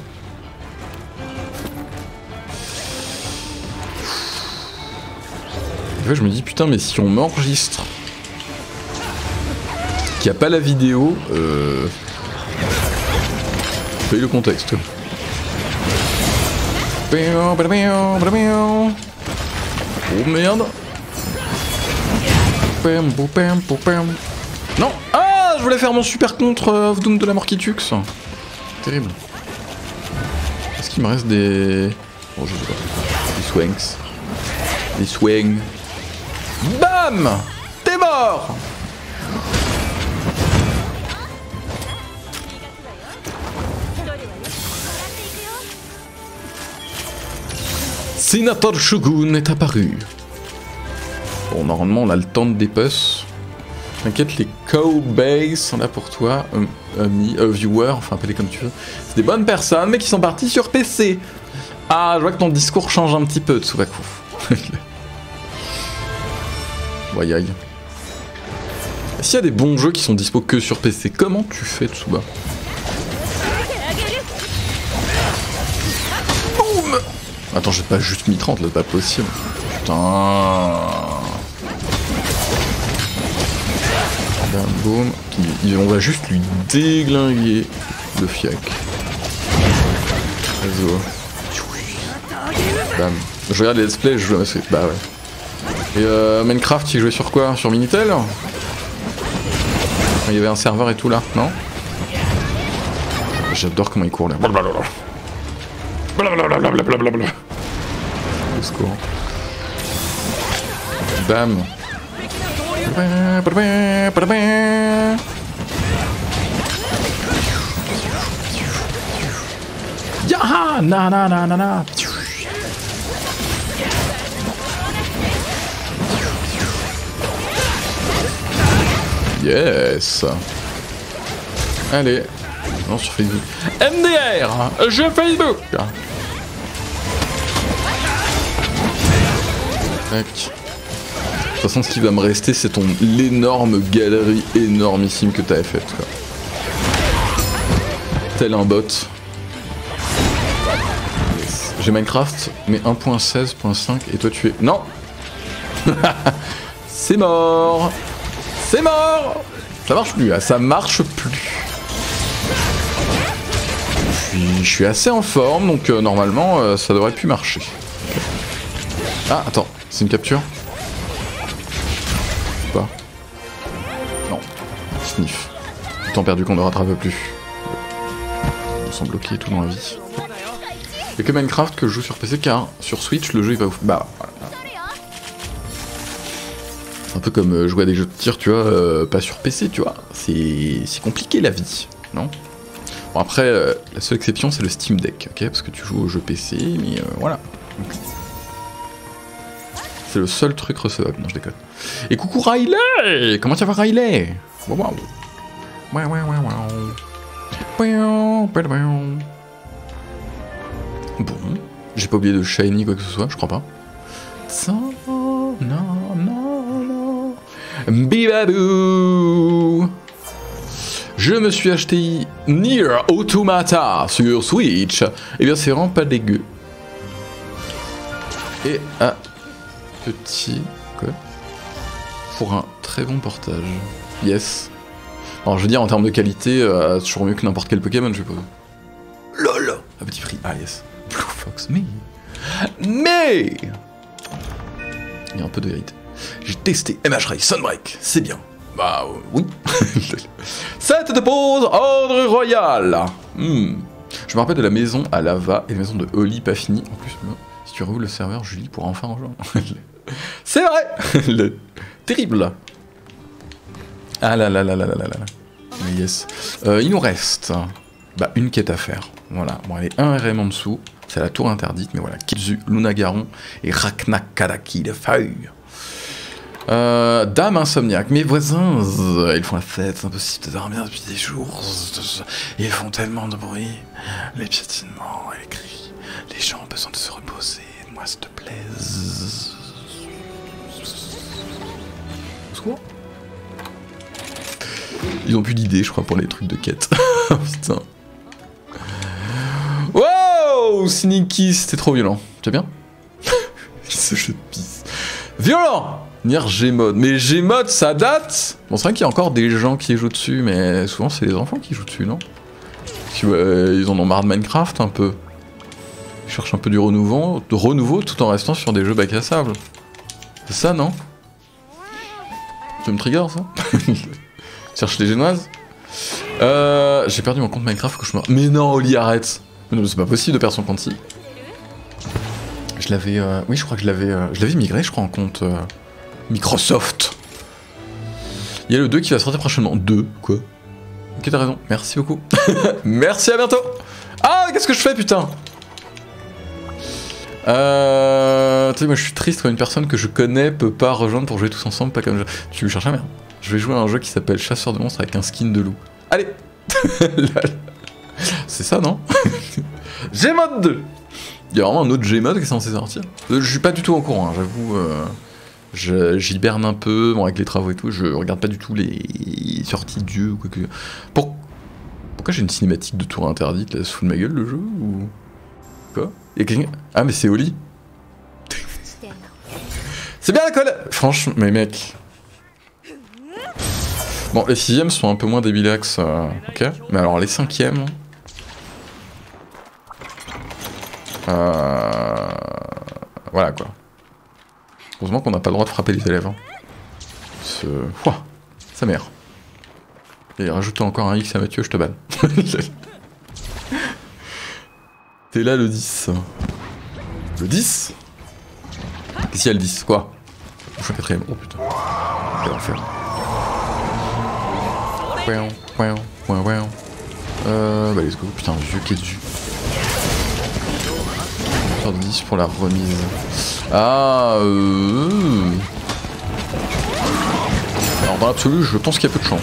Des fois je me dis putain, mais si on m'enregistre, qu'il n'y a pas la vidéo, le contexte. Oh merde. Non. Ah, je voulais faire mon super contre of Doom de la mort qui tue. Terrible. Est-ce qu'il me reste des... Bon, je sais pas. Des swings. Des swings. Bam. T'es mort. Sénateur Shogun est apparu. Bon, normalement, on a le temps de dépuce. T'inquiète, les cowboys sont là pour toi, ami, viewer, enfin, appelez comme tu veux. C'est des bonnes personnes, mais qui sont parties sur PC. Ah, je vois que ton discours change un petit peu, Tsubaku. Voyons. Okay. S'il y a des bons jeux qui sont dispo que sur PC, comment tu fais, Tsuba? Attends, j'ai pas juste mis 30 là, pas possible. Putain. Bam, boum. On va juste lui déglinguer le fiac. Bam. Je regarde les let's play, je joue à ce... Bah ouais. Et Minecraft, il jouait sur quoi? Sur Minitel? Il y avait un serveur et tout là, non? J'adore comment il court là. Blablabla. Blablabla. Au secours. Bam. Yaha! Nananana! Yes! Allez. Non, sur Facebook. MDR! Je Facebook! De toute façon, ce qui va me rester, c'est ton l'énorme galerie énormissime que t'avais faite. Tel un bot. J'ai Minecraft, mais 1.16.5 et toi tu es... Non. C'est mort. C'est mort. Ça marche plus, ça marche plus. Je suis assez en forme, donc normalement, ça devrait plus marcher. Ah, attends. C'est une capture? Ou pas? Non. Sniff. Le temps perdu qu'on ne rattrape plus. On s'en bloquait et tout dans la vie. Il n'y a que Minecraft que je joue sur PC car sur Switch le jeu il va ouf. Bah voilà. C'est un peu comme jouer à des jeux de tir, tu vois, pas sur PC, tu vois. C'est compliqué la vie, non? Bon après, la seule exception c'est le Steam Deck, ok? Parce que tu joues au jeu PC, mais voilà. Okay. C'est le seul truc recevable, non je déconne. Et coucou Riley! Comment ça va Riley? Wow, wow. Bon, j'ai pas oublié de shiny quoi que ce soit, je crois pas. Bibabou! Je me suis acheté Nier Automata sur Switch. Eh bien c'est vraiment pas dégueu. Et ah. Petit... quoi? Pour un très bon portage. Yes. Alors je veux dire, en termes de qualité, c'est toujours mieux que n'importe quel Pokémon, je suppose. LOL. Un petit prix. Ah yes. Blue Fox, mais il y a un peu de vérité. J'ai testé MH Rise Sunbreak, c'est bien. Bah oui. 7 de pause, ordre royal. Je me rappelle de la maison à lava et la maison de Oli pas finie. En plus, si tu rouvres le serveur, Julie pourra enfin rejoindre. C'est vrai. Terrible. Ah là là là là là là là. Yes. Il nous reste bah, une quête à faire. Voilà. Bon, elle est un RM en dessous. C'est la tour interdite, mais voilà. Kitsu, Lunagaron et Raknakadaki de feuille. Dame insomniaque, mes voisins, ils font la fête, c'est impossible de dormir depuis des jours. Ils font tellement de bruit, les piétinements et les cris. Les gens ont besoin de se reposer, moi s'il te plaît. Au secours. Ils ont plus d'idées, je crois, pour les trucs de quête. Putain. Wow, Sneaky, c'était trop violent. Tu vas bien? Ce jeu de pisse. Violent! Nier Gmod. Mais Gmod, ça date. Bon, c'est vrai qu'il y a encore des gens qui jouent dessus, mais souvent c'est les enfants qui jouent dessus, non? Ils en ont marre de Minecraft un peu. Ils cherchent un peu du renouveau, tout en restant sur des jeux bac à sable. C'est ça, non? Tu me trigger, ça? Cherche les génoises. J'ai perdu mon compte Minecraft, faut que je me... Mais non, Oli, arrête. Mais non, c'est pas possible de perdre son compte, si. Je l'avais... Oui, je crois que je l'avais... Je l'avais migré, je crois, en compte... Microsoft. Il y a le 2 qui va sortir prochainement. 2, quoi? Ok, t'as raison. Merci beaucoup. Merci, à bientôt. Ah, qu'est-ce que je fais, putain? Tu sais, moi, je suis triste quand une personne que je connais peut pas rejoindre pour jouer tous ensemble, pas comme je... Tu me cherches à merde. Je vais jouer à un jeu qui s'appelle Chasseur de monstres avec un skin de loup. Allez. C'est ça, non? Gmod 2. Il y a vraiment un autre Gmod qui est censé sortir. Je suis pas du tout au courant, hein, j'avoue... J'hiberne un peu, bon, avec les travaux et tout, je regarde pas du tout les sorties de dieu ou quoi que... Pourquoi j'ai une cinématique de tour interdite, là, se fout de ma gueule le jeu ou... Quoi? Il y a quelqu'un... Ah mais c'est Oli. C'est bien la colle. Franchement, mais mec... Bon, les 6ème sont un peu moins débilax, ok. Mais alors les 5ème... Voilà quoi. Heureusement qu'on n'a pas le droit de frapper les élèves. Hein. Ouah, sa mère. Et rajoute encore un X à Mathieu, je te banne. T'es là le 10. Le 10? Qu'est-ce qu'il y a le 10? Quoi? Je suis en 4ème. Oh putain. Quel enfer. Bah let's go. Putain, vieux qui est dessus. 10 pour la remise. Ah Alors dans l'absolu, je pense qu'il y a peu de chance.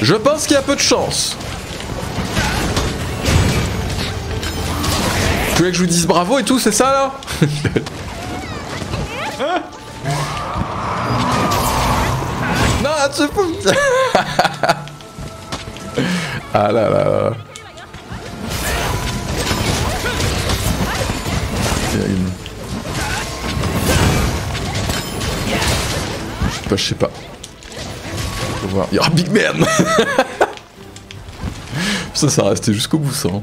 Je pense qu'il y a peu de chance. Tu voulais que je vous dise bravo et tout, c'est ça là? Non, tu fous. Ah là là là. Je sais pas. Faut voir. Ah, Big Man. Ça, ça restait jusqu'au bout, ça. Hein.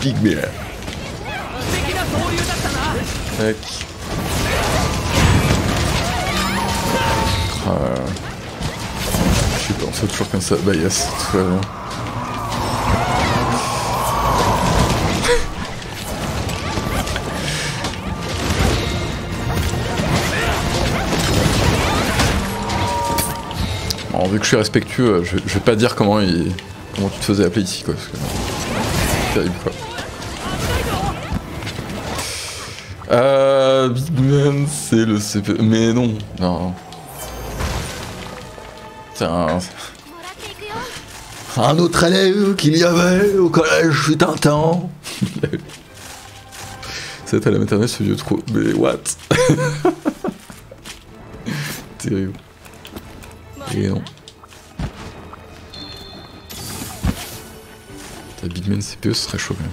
Big Man. Tac. Je sais pas, on fait toujours comme ça. Bah yes, tout va bien. Vu que je suis respectueux, je vais pas dire comment tu te faisais appeler ici, quoi. C'est terrible, quoi. Big Man, c'est le CP... Mais non, non. Tiens... Un autre élève qu'il y avait au collège fut un temps. C'est à la maternelle, ce vieux trou. Mais what? Terrible. Et non. La Big Man CPE, ce serait chaud quand même.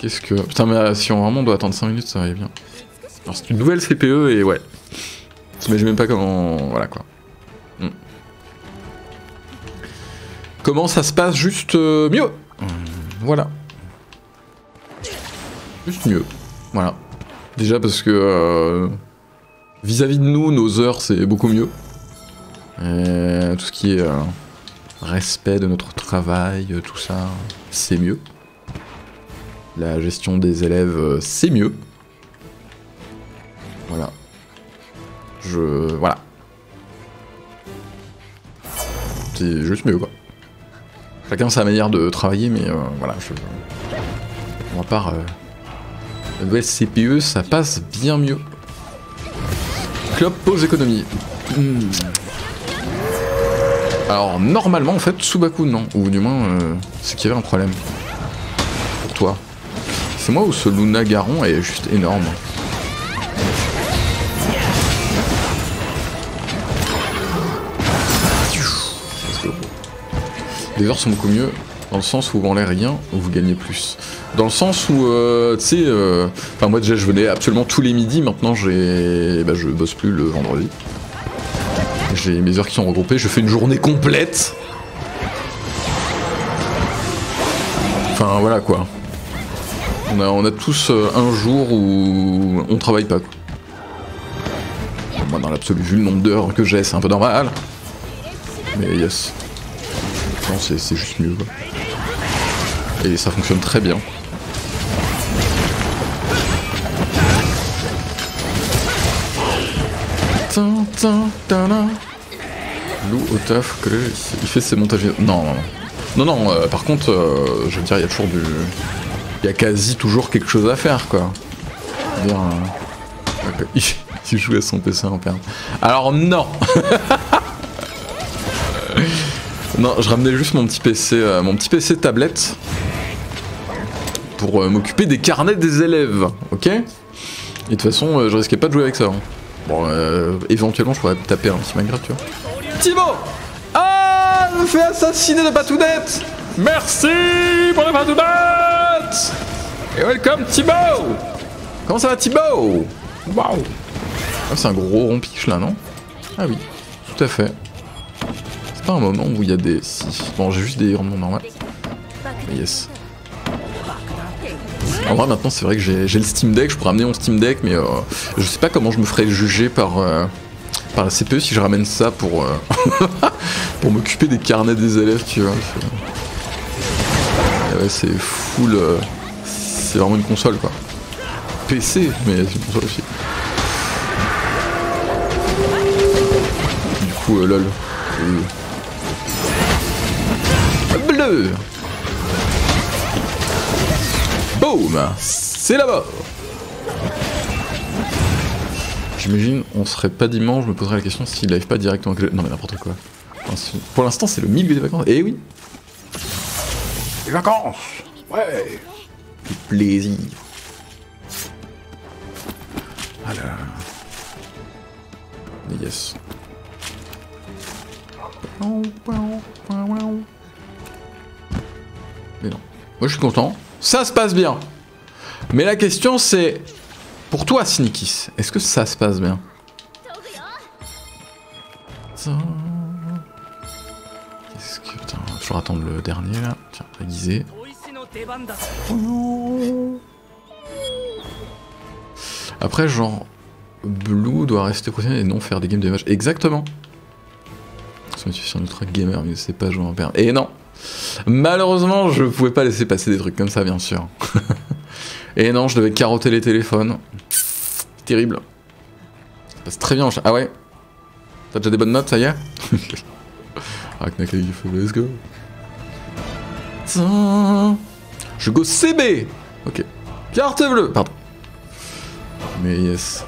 Qu'est-ce que... Putain mais si on vraiment doit attendre 5 minutes, ça va bien. Alors c'est une nouvelle CPE et ouais. T'imagines même pas comment... Voilà quoi. comment ça se passe juste mieux. Voilà. Juste mieux. Voilà. Déjà parce que vis-à-vis de nous, nos heures, c'est beaucoup mieux. Et tout ce qui est respect de notre travail, tout ça, c'est mieux. La gestion des élèves, c'est mieux. Voilà. Voilà. C'est juste mieux, quoi. Chacun sa manière de travailler, mais voilà. Bon, à part la nouvelle CPU, ça passe bien mieux. Clope, pause économie. Alors, normalement, en fait, Subaku, non. Ou du moins, c'est qu'il y avait un problème. Pour toi. C'est moi où ce Lunagaron est juste énorme. Les heures sont beaucoup mieux dans le sens où vous vendez rien, vous gagnez plus. Dans le sens où, tu sais, enfin moi déjà je venais absolument tous les midis, maintenant j'ai, bah, je bosse plus le vendredi. J'ai mes heures qui sont regroupées, je fais une journée complète. Enfin voilà quoi. On a tous un jour où on travaille pas. Moi dans l'absolu, vu le nombre d'heures que j'ai, c'est un peu normal. Mais yes. C'est juste mieux quoi. Et ça fonctionne très bien. Lou au taf, il fait ses montages. Non, non, non, par contre, je veux dire, il y a toujours du. Il y a quasi toujours quelque chose à faire quoi. Bien. Il joue à son PC en perle. Alors non. Non, je ramenais juste mon petit PC tablette pour m'occuper des carnets des élèves, ok? Et de toute façon, je risquais pas de jouer avec ça. Hein. Bon, éventuellement, je pourrais taper un petit Minecraft, tu vois. Thibaut! Ah! Je me fais assassiner la patounette! Merci pour la patounette! Et welcome Thibaut! Comment ça va Thibaut? Waouh! Ah, c'est un gros rompiche là, non? Ah oui, tout à fait. Un moment où il y a des... Si. Bon, j'ai juste des rendements normaux. Mais yes. En vrai, maintenant, c'est vrai que j'ai le Steam Deck. Je pourrais amener mon Steam Deck, mais je sais pas comment je me ferais juger par la CPE si je ramène ça pour pour m'occuper des carnets des élèves, tu vois. Ouais, c'est full... C'est vraiment une console, quoi. PC, mais c'est une console aussi. Du coup, lol. Bleu. Boum. C'est là-bas. J'imagine, on serait pas dimanche, je me poserais la question s'il live pas directement. Non mais n'importe quoi. Pour l'instant c'est le milieu des vacances. Eh oui. Les vacances. Ouais. Du plaisir. Voilà. Yes. Mais non. Moi je suis content. Ça se passe bien. Mais la question c'est... Pour toi Cynikis, est-ce que ça se passe bien? Qu'est-ce que... Putain, il faut toujours attendre le dernier là. Tiens, aiguisé. Après genre... Blue doit rester professionnel et non faire des games de match. Exactement. Je suis sur un ultra gamer, mais c'est pas jouer en perle. Et non, malheureusement, je pouvais pas laisser passer des trucs comme ça, bien sûr. Et non, je devais carotter les téléphones. Terrible. Ça passe très bien. Ah ouais. T'as déjà des bonnes notes, ça y est. Ah, let's go. Je go CB. Ok. Carte bleue. Pardon. Mais yes.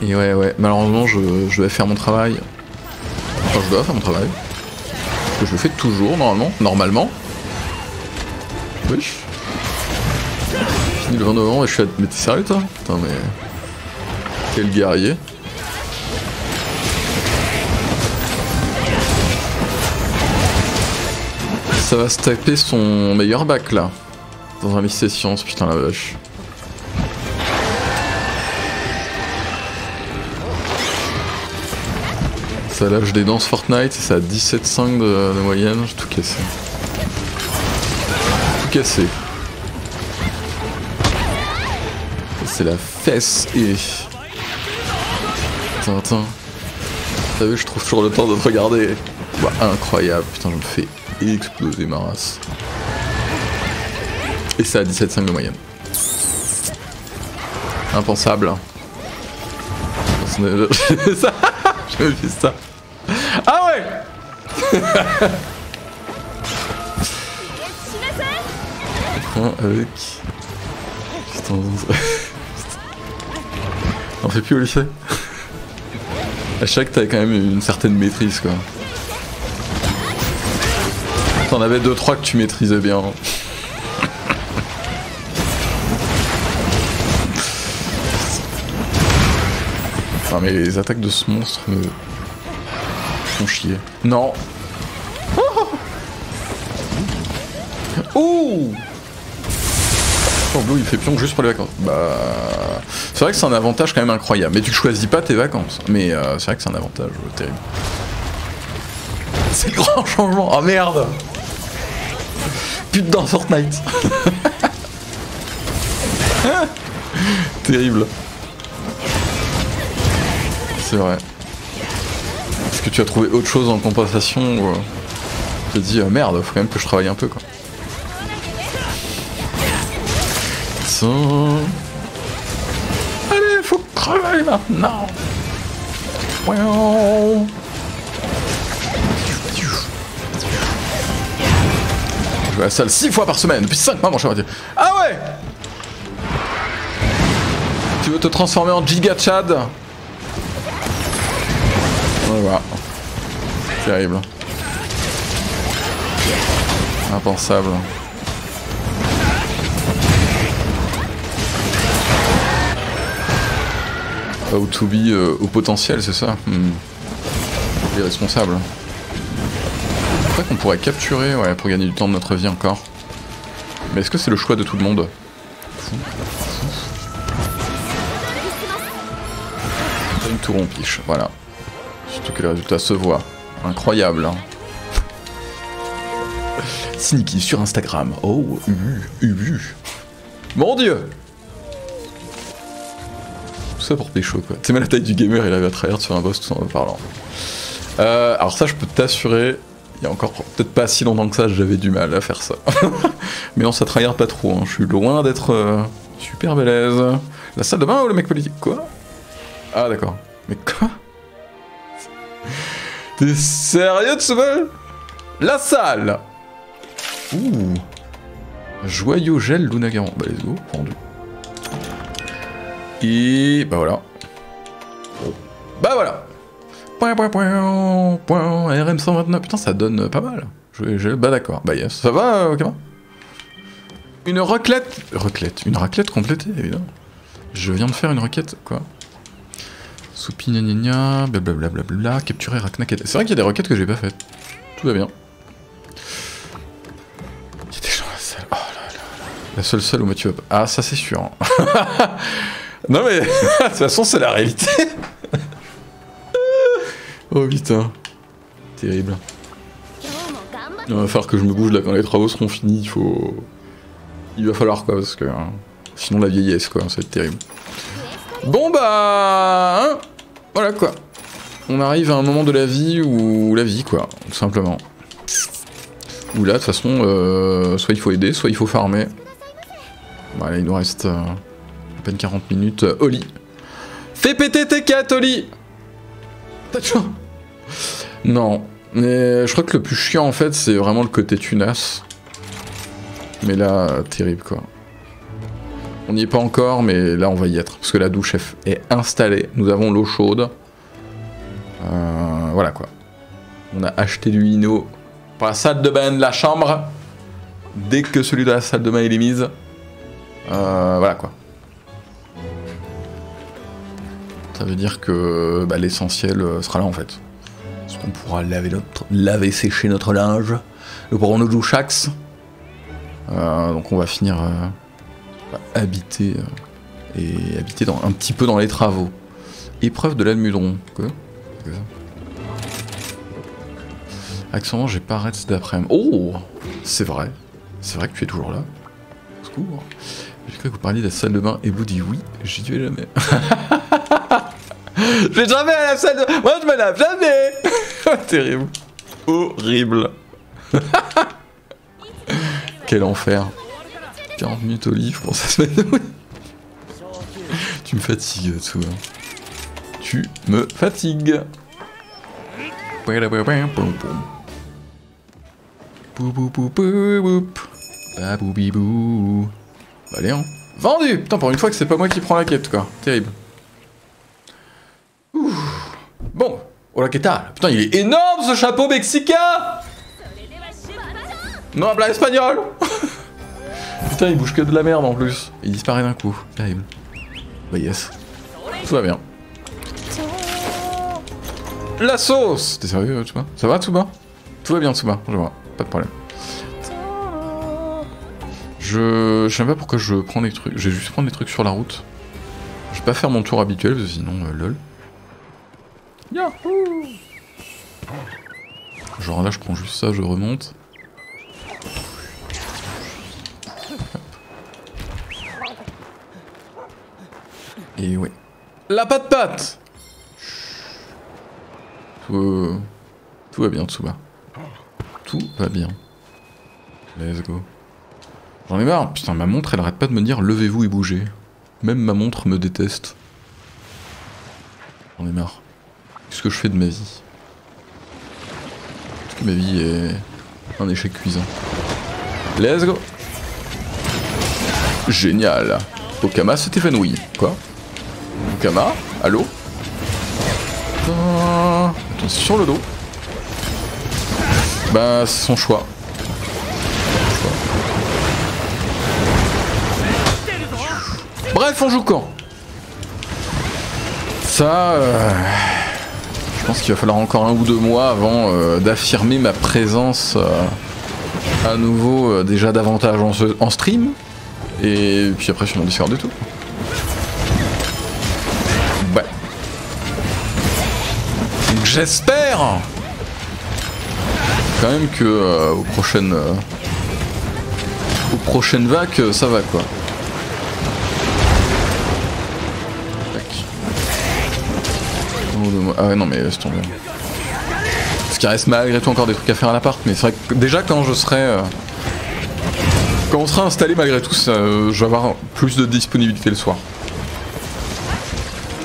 Et ouais, ouais. Malheureusement, je vais faire mon travail. Enfin, je dois faire mon travail. Parce que je le fais toujours, normalement. Normalement. Oui. Fini le 20 novembre et je suis à... Mais t'es sérieux, toi? Putain, mais... Quel guerrier. Ça va se taper son meilleur bac, là. Dans un lycée science, putain, la vache. Ça lâche des danses Fortnite, c'est à 17,5 de moyenne, j'ai tout cassé. Tout cassé. C'est la fesse et... Tintin. T'as vu, je trouve toujours le temps de te regarder. Bah, incroyable, putain, je me fais exploser ma race. Et c'est à 17,5 de moyenne. Impensable. Je me fais ça. Ah ouais. Avec... Putain, on fait plus au lycée. À chaque, t'avais quand même une certaine maîtrise, quoi. T'en avais 2-3 que tu maîtrisais bien. Enfin, mais les attaques de ce monstre me font chier. Non. Oh, oh Blue, il fait pion juste pour les vacances. Bah... C'est vrai que c'est un avantage quand même incroyable. Mais tu choisis pas tes vacances. Mais c'est vrai que c'est un avantage terrible. C'est le grand changement. Oh merde. Putain, Fortnite. Terrible. C'est vrai. Est-ce que tu as trouvé autre chose en compensation ou... Je te dis, merde, faut quand même que je travaille un peu, quoi. Allez, faut crever maintenant. Je vais à la salle 6 fois par semaine, depuis 5 mois, mon cher Mathieu. Ah ouais. Tu veux te transformer en Giga Chad? Voilà. Terrible. Impensable. How to be au potentiel, c'est ça? Irresponsable. Je crois qu'on pourrait capturer, ouais, pour gagner du temps de notre vie encore. Mais est-ce que c'est le choix de tout le monde? Une tour en piche, voilà. Surtout que les résultats se voient. Incroyable, hein. Sneaky sur Instagram. Oh, mon dieu! Ça pour pécho, quoi. C'est mal la taille du gamer, il avait à trahir sur un boss tout en parlant. Alors ça je peux t'assurer, il y a encore peut-être pas si longtemps que ça j'avais du mal à faire ça. Mais non, ça trahir pas trop, hein. Je suis loin d'être super balèze. La salle de bain ou le mec politique, quoi? Ah d'accord. Mais quoi? T'es sérieux de ce vol? La salle. Ouh. Joyau gel Lunagaron. Bah let's go, rendu. Et bah voilà. Bah voilà. Point, point, point, point, RM 129. Putain, ça donne pas mal. Bah d'accord. Bah yes. Ça va, ok. Une raclette. Raclette. Une raclette complétée, évidemment. Je viens de faire une requête, quoi. Soupi, gna gna gna, blablabla, blablabla, capturer Raknaket. C'est vrai qu'il y a des requêtes que j'ai pas faites. Tout va bien. Il y a des gens à la salle. Oh là là là. La seule salle où tu vas pas. Ah, ça c'est sûr. Non mais, de toute façon c'est la réalité. Oh putain. Terrible. Il va falloir que je me bouge là quand les travaux seront finis, il faut... Il va falloir quoi, parce que... Hein, sinon la vieillesse quoi, ça va être terrible. Bon bah... Hein, voilà quoi. On arrive à un moment de la vie où... La vie quoi, tout simplement. Où là, de toute façon, soit il faut aider, soit il faut farmer. Bon, là il nous reste... à peine 40 minutes, Oli. Fais péter tes quêtes, Oli. T'as de choix. Non, mais je crois que le plus chiant en fait, c'est vraiment le côté tunas. Mais là, terrible quoi. On n'y est pas encore, mais là on va y être. Parce que la douche est installée, nous avons l'eau chaude. Voilà quoi. On a acheté du lino pour la salle de bain de la chambre. Dès que celui de la salle de bain il est mise. Voilà quoi. Ça veut dire que bah, l'essentiel sera là en fait. Parce qu'on pourra laver sécher notre linge. Nous pourrons nous doucher axe. Donc on va finir habiter et habiter un petit peu dans les travaux. Épreuve de l'admudron. Actuellement, j'ai pas raid cet après-midi. Oh, c'est vrai. C'est vrai que tu es toujours là. Au secours. J'ai cru que vous parliez de la salle de bain et vous dit oui, j'y vais jamais. J'ai jamais à la salle de bain. Moi, je me lave jamais. Terrible. Horrible. Quel enfer. 40 minutes au livre pour ça se met de... Tu me fatigues, tout. Tu me fatigues. Baboubibou. Allez, hein. Vendu. Putain, pour une fois que c'est pas moi qui prends la quête, quoi. Terrible. Ouh. Bon. Hola, que tal? Putain, il est énorme ce chapeau mexicain! Non, bla espagnol! Putain, il bouge que de la merde en plus. Il disparaît d'un coup. Terrible. Bah, yes. Tout va bien. La sauce! T'es sérieux, Tsuba? Ça va, Tsuba? Tout va bien, Tsuba. Je vois. Pas de problème. Je sais pas pourquoi je prends des trucs. Je vais juste prendre des trucs sur la route. Je vais pas faire mon tour habituel, parce que sinon, lol. Yahoo! Genre là, je prends juste ça, je remonte. Et ouais. La patte-patte! Tout va bien, Tsuba. Tout va bien. Let's go. J'en ai marre. Putain, ma montre, elle arrête pas de me dire levez-vous et bougez. Même ma montre me déteste. J'en ai marre. Qu'est-ce que je fais de ma vie? Parce que ma vie est un échec cuisant. Let's go. Génial. Okama s'est évanoui. Quoi? Okama? Allô? Attends, sur le dos. Bah, c'est son choix. Bref, on joue quand? Ça... je pense qu'il va falloir encore un ou deux mois avant d'affirmer ma présence à nouveau déjà davantage en stream. Et puis après sur mon Discord et tout. Ouais. Donc j'espère quand même que aux prochaines vagues ça va quoi. Ah ouais non mais laisse tomber. Parce qu'il reste malgré tout encore des trucs à faire à l'appart, mais c'est vrai que déjà quand je serai... Quand on sera installé malgré tout, ça, je vais avoir plus de disponibilité le soir.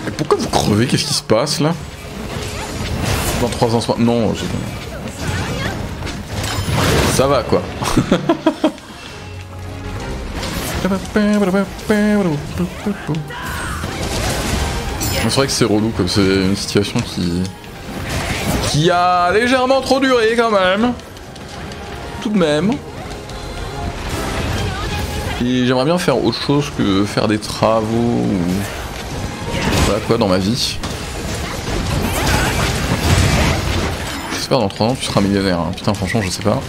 Mais pourquoi vous crevez? Qu'est-ce qui se passe là? Dans 3 ans, non, ça va quoi. C'est vrai que c'est relou, c'est une situation qui a légèrement trop duré quand même. Tout de même. Et j'aimerais bien faire autre chose que faire des travaux ou... Voilà quoi dans ma vie. J'espère dans 3 ans tu seras millionnaire. Hein. Putain franchement je sais pas.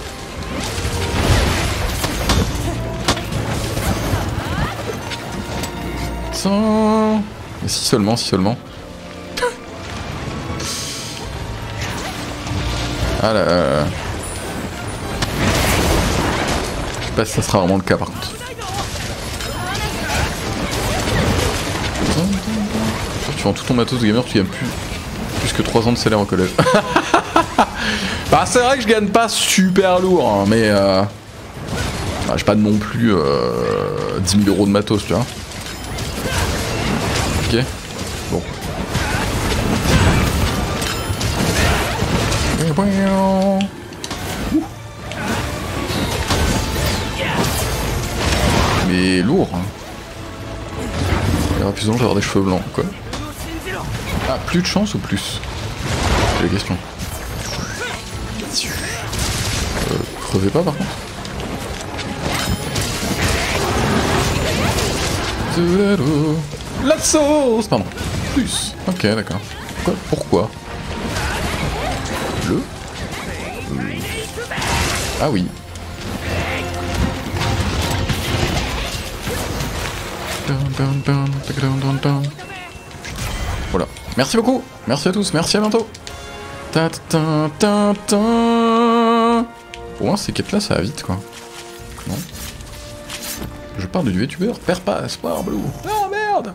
Sans... Mais si seulement, si seulement. Ah là... Je sais pas si ça sera vraiment le cas par contre. Tu vends tout ton matos de gamer, tu gagnes plus que 3 ans de salaire au collège. Bah c'est vrai que je gagne pas super lourd, hein, mais bah, j'ai pas non plus 10 000 euros de matos, tu vois. Ok, bon. Mais lourd. Hein. Il y aura plus de gens, j'aurai des cheveux blancs, quoi. Ah, plus de chance ou plus? C'est la question. Crevez pas par contre. La sauce! Pardon. Plus. Ok, d'accord. Pourquoi? Bleu? Ah oui. Voilà. Merci beaucoup. Merci à tous. Merci à bientôt. Ta ta ta ta ta. Au moins ces quêtes là ça va vite quoi. Non. Je parle de youtubeur, perds pas espoir Blue. Ah merde.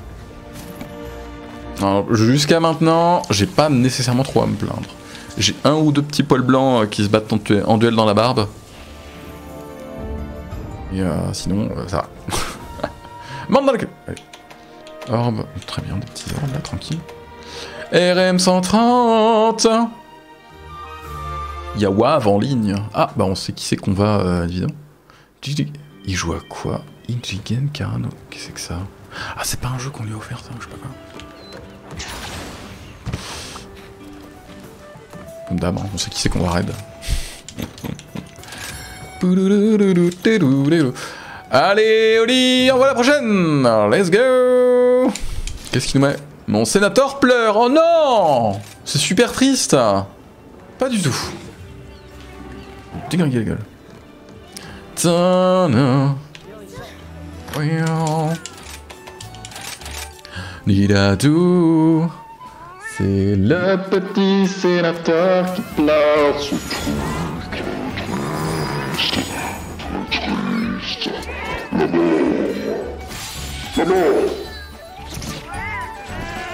Alors jusqu'à maintenant, j'ai pas nécessairement trop à me plaindre. J'ai un ou deux petits poils blancs qui se battent en duel dans la barbe. Et sinon, ça va. Mande dans le cul. Allez. Orbe, très bien, des petits orbes là, tranquille. RM 130. Y'a Wav en ligne. Ah, bah on sait qui c'est qu'on va, évidemment. Il joue à quoi? Injigen Karano. Qu'est-ce que ça? Ah, c'est pas un jeu qu'on lui a offert, ça, je sais pas quoi. Comme d'hab, on sait qui c'est qu'on va raid. Allez, Oli, on voit la prochaine. Let's go. Qu'est-ce qu'il nous met? Mon sénateur pleure. Oh non. C'est super triste. Pas du tout. Dégringuez la gueule. Tana. Nidadou. C'est le petit sénateur qui pleure.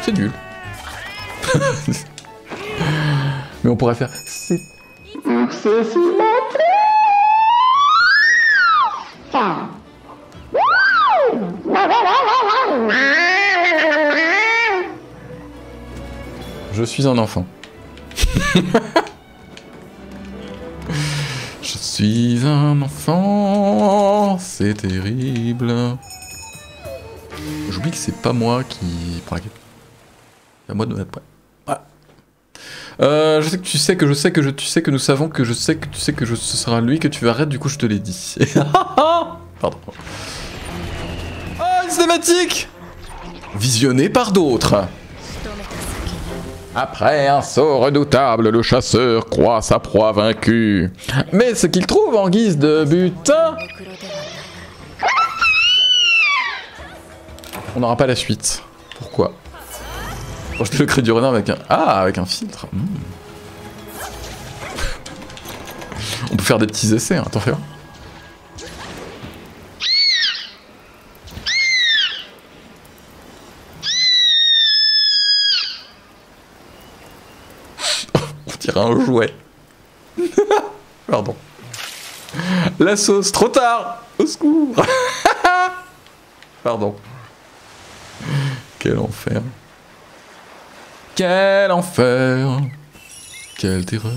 C'est nul. Mais on pourrait faire. C'est. C'est si bon. Je suis un enfant. Je suis un enfant, c'est terrible. J'oublie que c'est pas moi qui prends la quête. C'est à moi de me mettre prêt. Voilà. Je sais que tu sais que je sais que tu sais que nous savons que je sais que tu sais que ce sera lui que tu vas raid, du coup je te l'ai dit. Pardon. Oh, une cinématique visionnée par d'autres. Après un saut redoutable, le chasseur croit sa proie vaincue. Mais ce qu'il trouve en guise de butin... On n'aura pas la suite. Pourquoi? Je le cri du renard avec un... Ah, avec un filtre. Mmh. On peut faire des petits essais, hein. Attends, fais voir. Un jouet. Pardon. La sauce, trop tard. Au secours. Pardon. Quel enfer. Quel enfer. Quelle terreur.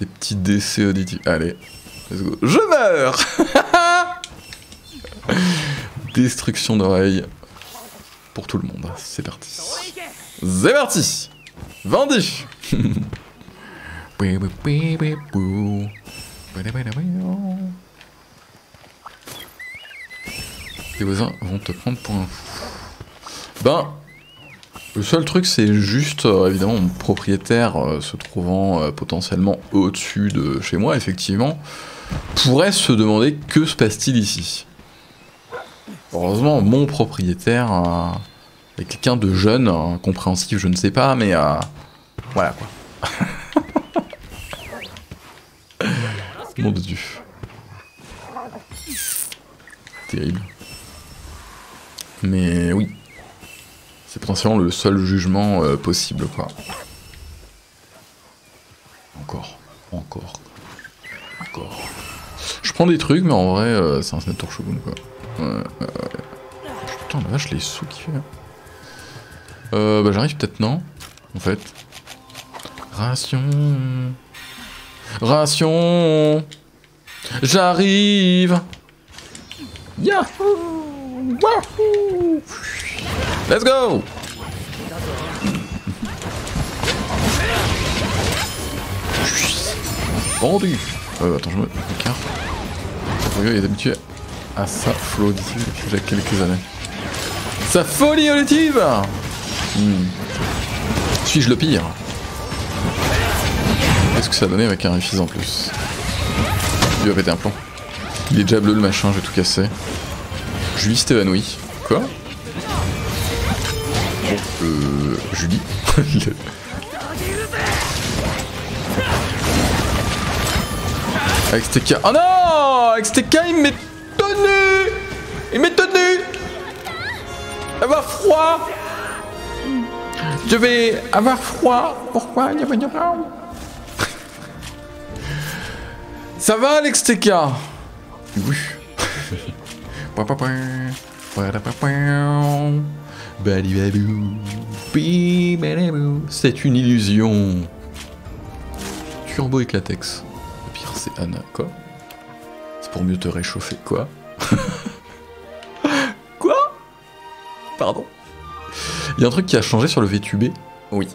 Des petits décès auditifs. Allez, let's go. Je meurs. Destruction d'oreilles. Pour tout le monde. C'est parti. C'est parti. Vendu. Les voisins vont te prendre pour un fou. Ben, le seul truc c'est juste, évidemment, mon propriétaire se trouvant potentiellement au-dessus de chez moi, effectivement, pourrait se demander que se passe-t-il ici. Heureusement, mon propriétaire est quelqu'un de jeune, compréhensif, je ne sais pas, mais voilà quoi. Mon dieu. Terrible. Mais oui. C'est potentiellement le seul jugement possible, quoi. Encore. Encore. Encore. Je prends des trucs, mais en vrai, c'est un sénateur Shogun, quoi. Putain, la vache, les sous qu'il fait, là. Bah, j'arrive peut-être, non? En fait. Ration. Ration. J'arrive. Yahoo. Wahoo. Let's go. Vendu. Attends, je me carte. Rodrigo est habitué à sa flow d'ici depuis déjà quelques années. Sa folie auditive. Suis-je le pire? Qu'est-ce que ça donnait avec un refuse en plus? Lui a pété un plomb. Il est déjà bleu le machin, j'ai tout cassé. Julie s'est évanouie. Quoi? Julie. XTK. Oh non, XTK il m'est tenu. Il m'est tenu. Elle va froid. Je vais avoir froid. Pourquoi? Ça va l'XTK? Oui. C'est une illusion. Turbo Éclatex. Le pire c'est Anna, quoi. C'est pour mieux te réchauffer, quoi. Quoi? Pardon. Il y a un truc qui a changé sur le VTubé. Oui.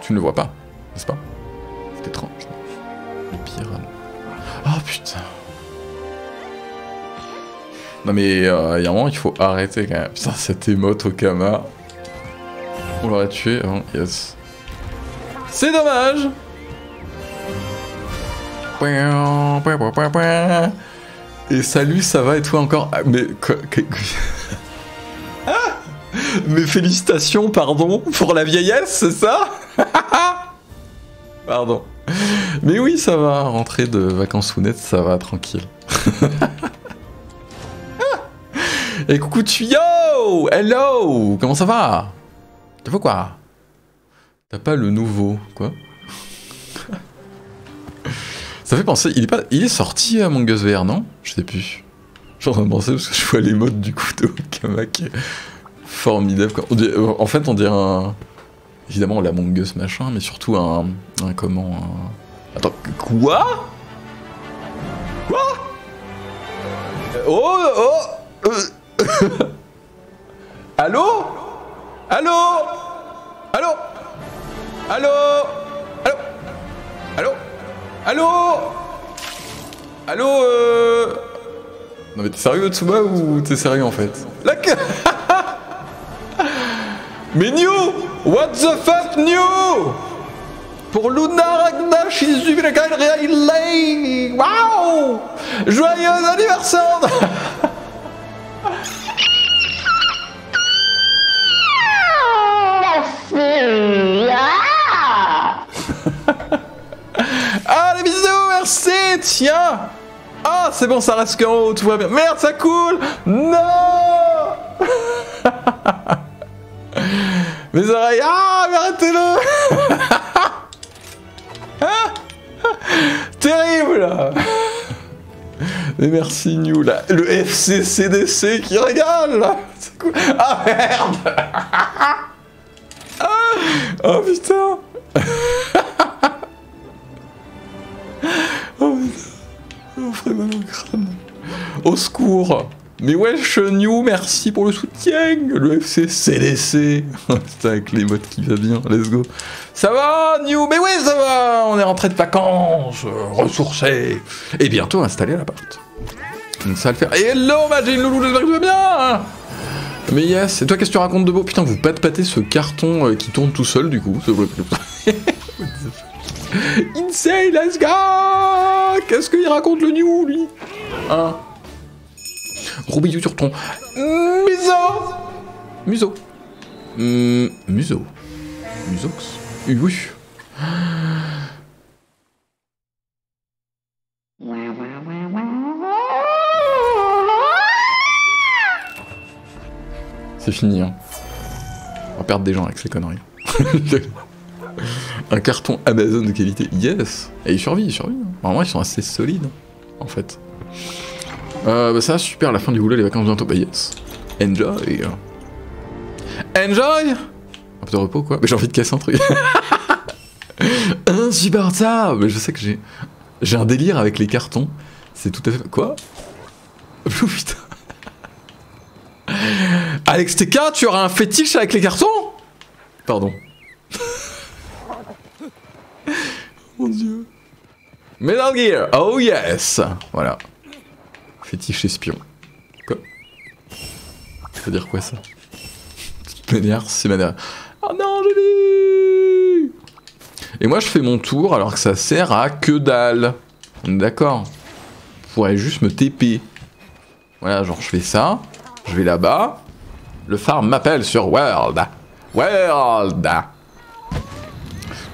Tu ne le vois pas, n'est-ce pas? C'est étrange. Le pire Anna. Oh putain. Non mais il y a un moment il faut arrêter quand même. Putain cette émote au Kama. On l'aurait tué avant. Yes. C'est dommage. Et salut ça va et toi encore ah, mais ah mais félicitations pardon pour la vieillesse c'est ça. Pardon. Mais oui ça va rentrer de vacances ou net ça va tranquille. Et coucou Tuyo! Hello! Comment ça va? T'as fait quoi? T'as pas le nouveau, quoi? Ça fait penser, il est, pas... il est sorti Among Us VR, non? Je sais plus. J'en ai pensé parce que je vois les modes du coup de Okama qui est formidable. Quoi. Dit... En fait, on dirait un. Évidemment, l'Among Us machin, mais surtout un. Un comment? Un... Attends, quoi? Quoi? Oh! Oh! Allô? Allô? Allô? Allô? Allô? Allô? Allô? Allô? Non mais t'es sérieux Otsuba ou t'es sérieux en fait? La gueule. Mais New! What the fuck New? Pour Luna Ragnash, il waouh! Joyeux anniversaire! Ah les bisous, merci, tiens. Ah c'est bon, ça reste qu'en haut, tout va bien. Merde, ça coule. Non. Mes oreilles. Ah, mais arrêtez-le. Ah, terrible. Mais merci New là, le FCCDC qui régale. C'est cool. Ah merde. Ah, oh putain. Oh putain. On ferait mal au crâne. Au secours. Mais wesh New, merci pour le soutien. Le FCCDC. Putain avec les mods qui va bien, let's go. Ça va New? Mais ouais ça va. On est rentré de vacances, ressourcés. Et bientôt installé à l'appart. Donc ça va le faire. Et hello Magic Loulou, j'espère que tu vas bien. Mais yes, et toi qu'est-ce que tu racontes de beau? Putain, vous pâtez ce carton qui tourne tout seul du coup. Insane, let's go. Qu'est-ce qu'il raconte le New, lui? Hein? Gros bisous sur ton... Muso. Muso. Musox. Oui. C'est fini, hein. On va perdre des gens avec ces conneries. Un carton Amazon de qualité, yes. Et il survit, il survit. Normalement, ils sont assez solides, en fait. Bah ça, super, la fin du boulot, les vacances bientôt. Bah yes. Enjoy. Enjoy. Un peu de repos, quoi. Mais j'ai envie de casser un truc. Insupportable. Mais je sais que j'ai... J'ai un délire avec les cartons. C'est tout à fait... Quoi? Oh, putain. Alex TK, tu auras un fétiche avec les cartons? Pardon. Mon dieu. Metal Gear, oh yes. Voilà. Fétiche espion. Quoi? Ça veut dire quoi ça? Petite manière, c'est manière. Oh non, j'ai lu. Et moi je fais mon tour alors que ça sert à que dalle. On est d'accord? Je pourrais juste me TP. Voilà, genre je fais ça. Je vais là-bas. Le farm m'appelle sur World. World.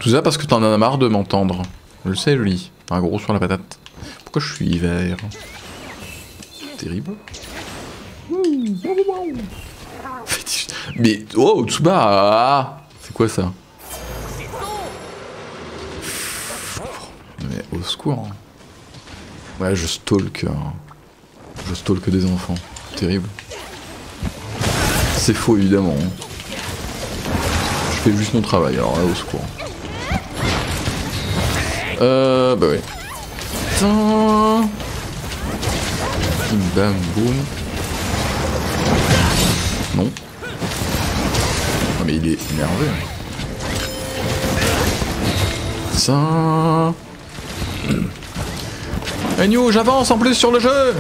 Tout ça parce que t'en as marre de m'entendre. Je le sais, lui. Un gros sur la patate. Pourquoi je suis vert? Terrible. Mais oh, Tsuba! C'est quoi ça? Mais au secours. Ouais, je stalk. Je stalk des enfants. Terrible. C'est faux, évidemment. Je fais juste mon travail, alors là, au secours. Bah ouais. Tain. Bim bam boum. Non. Oh, mais il est énervé. Ça. Hey New, j'avance en plus sur le jeu.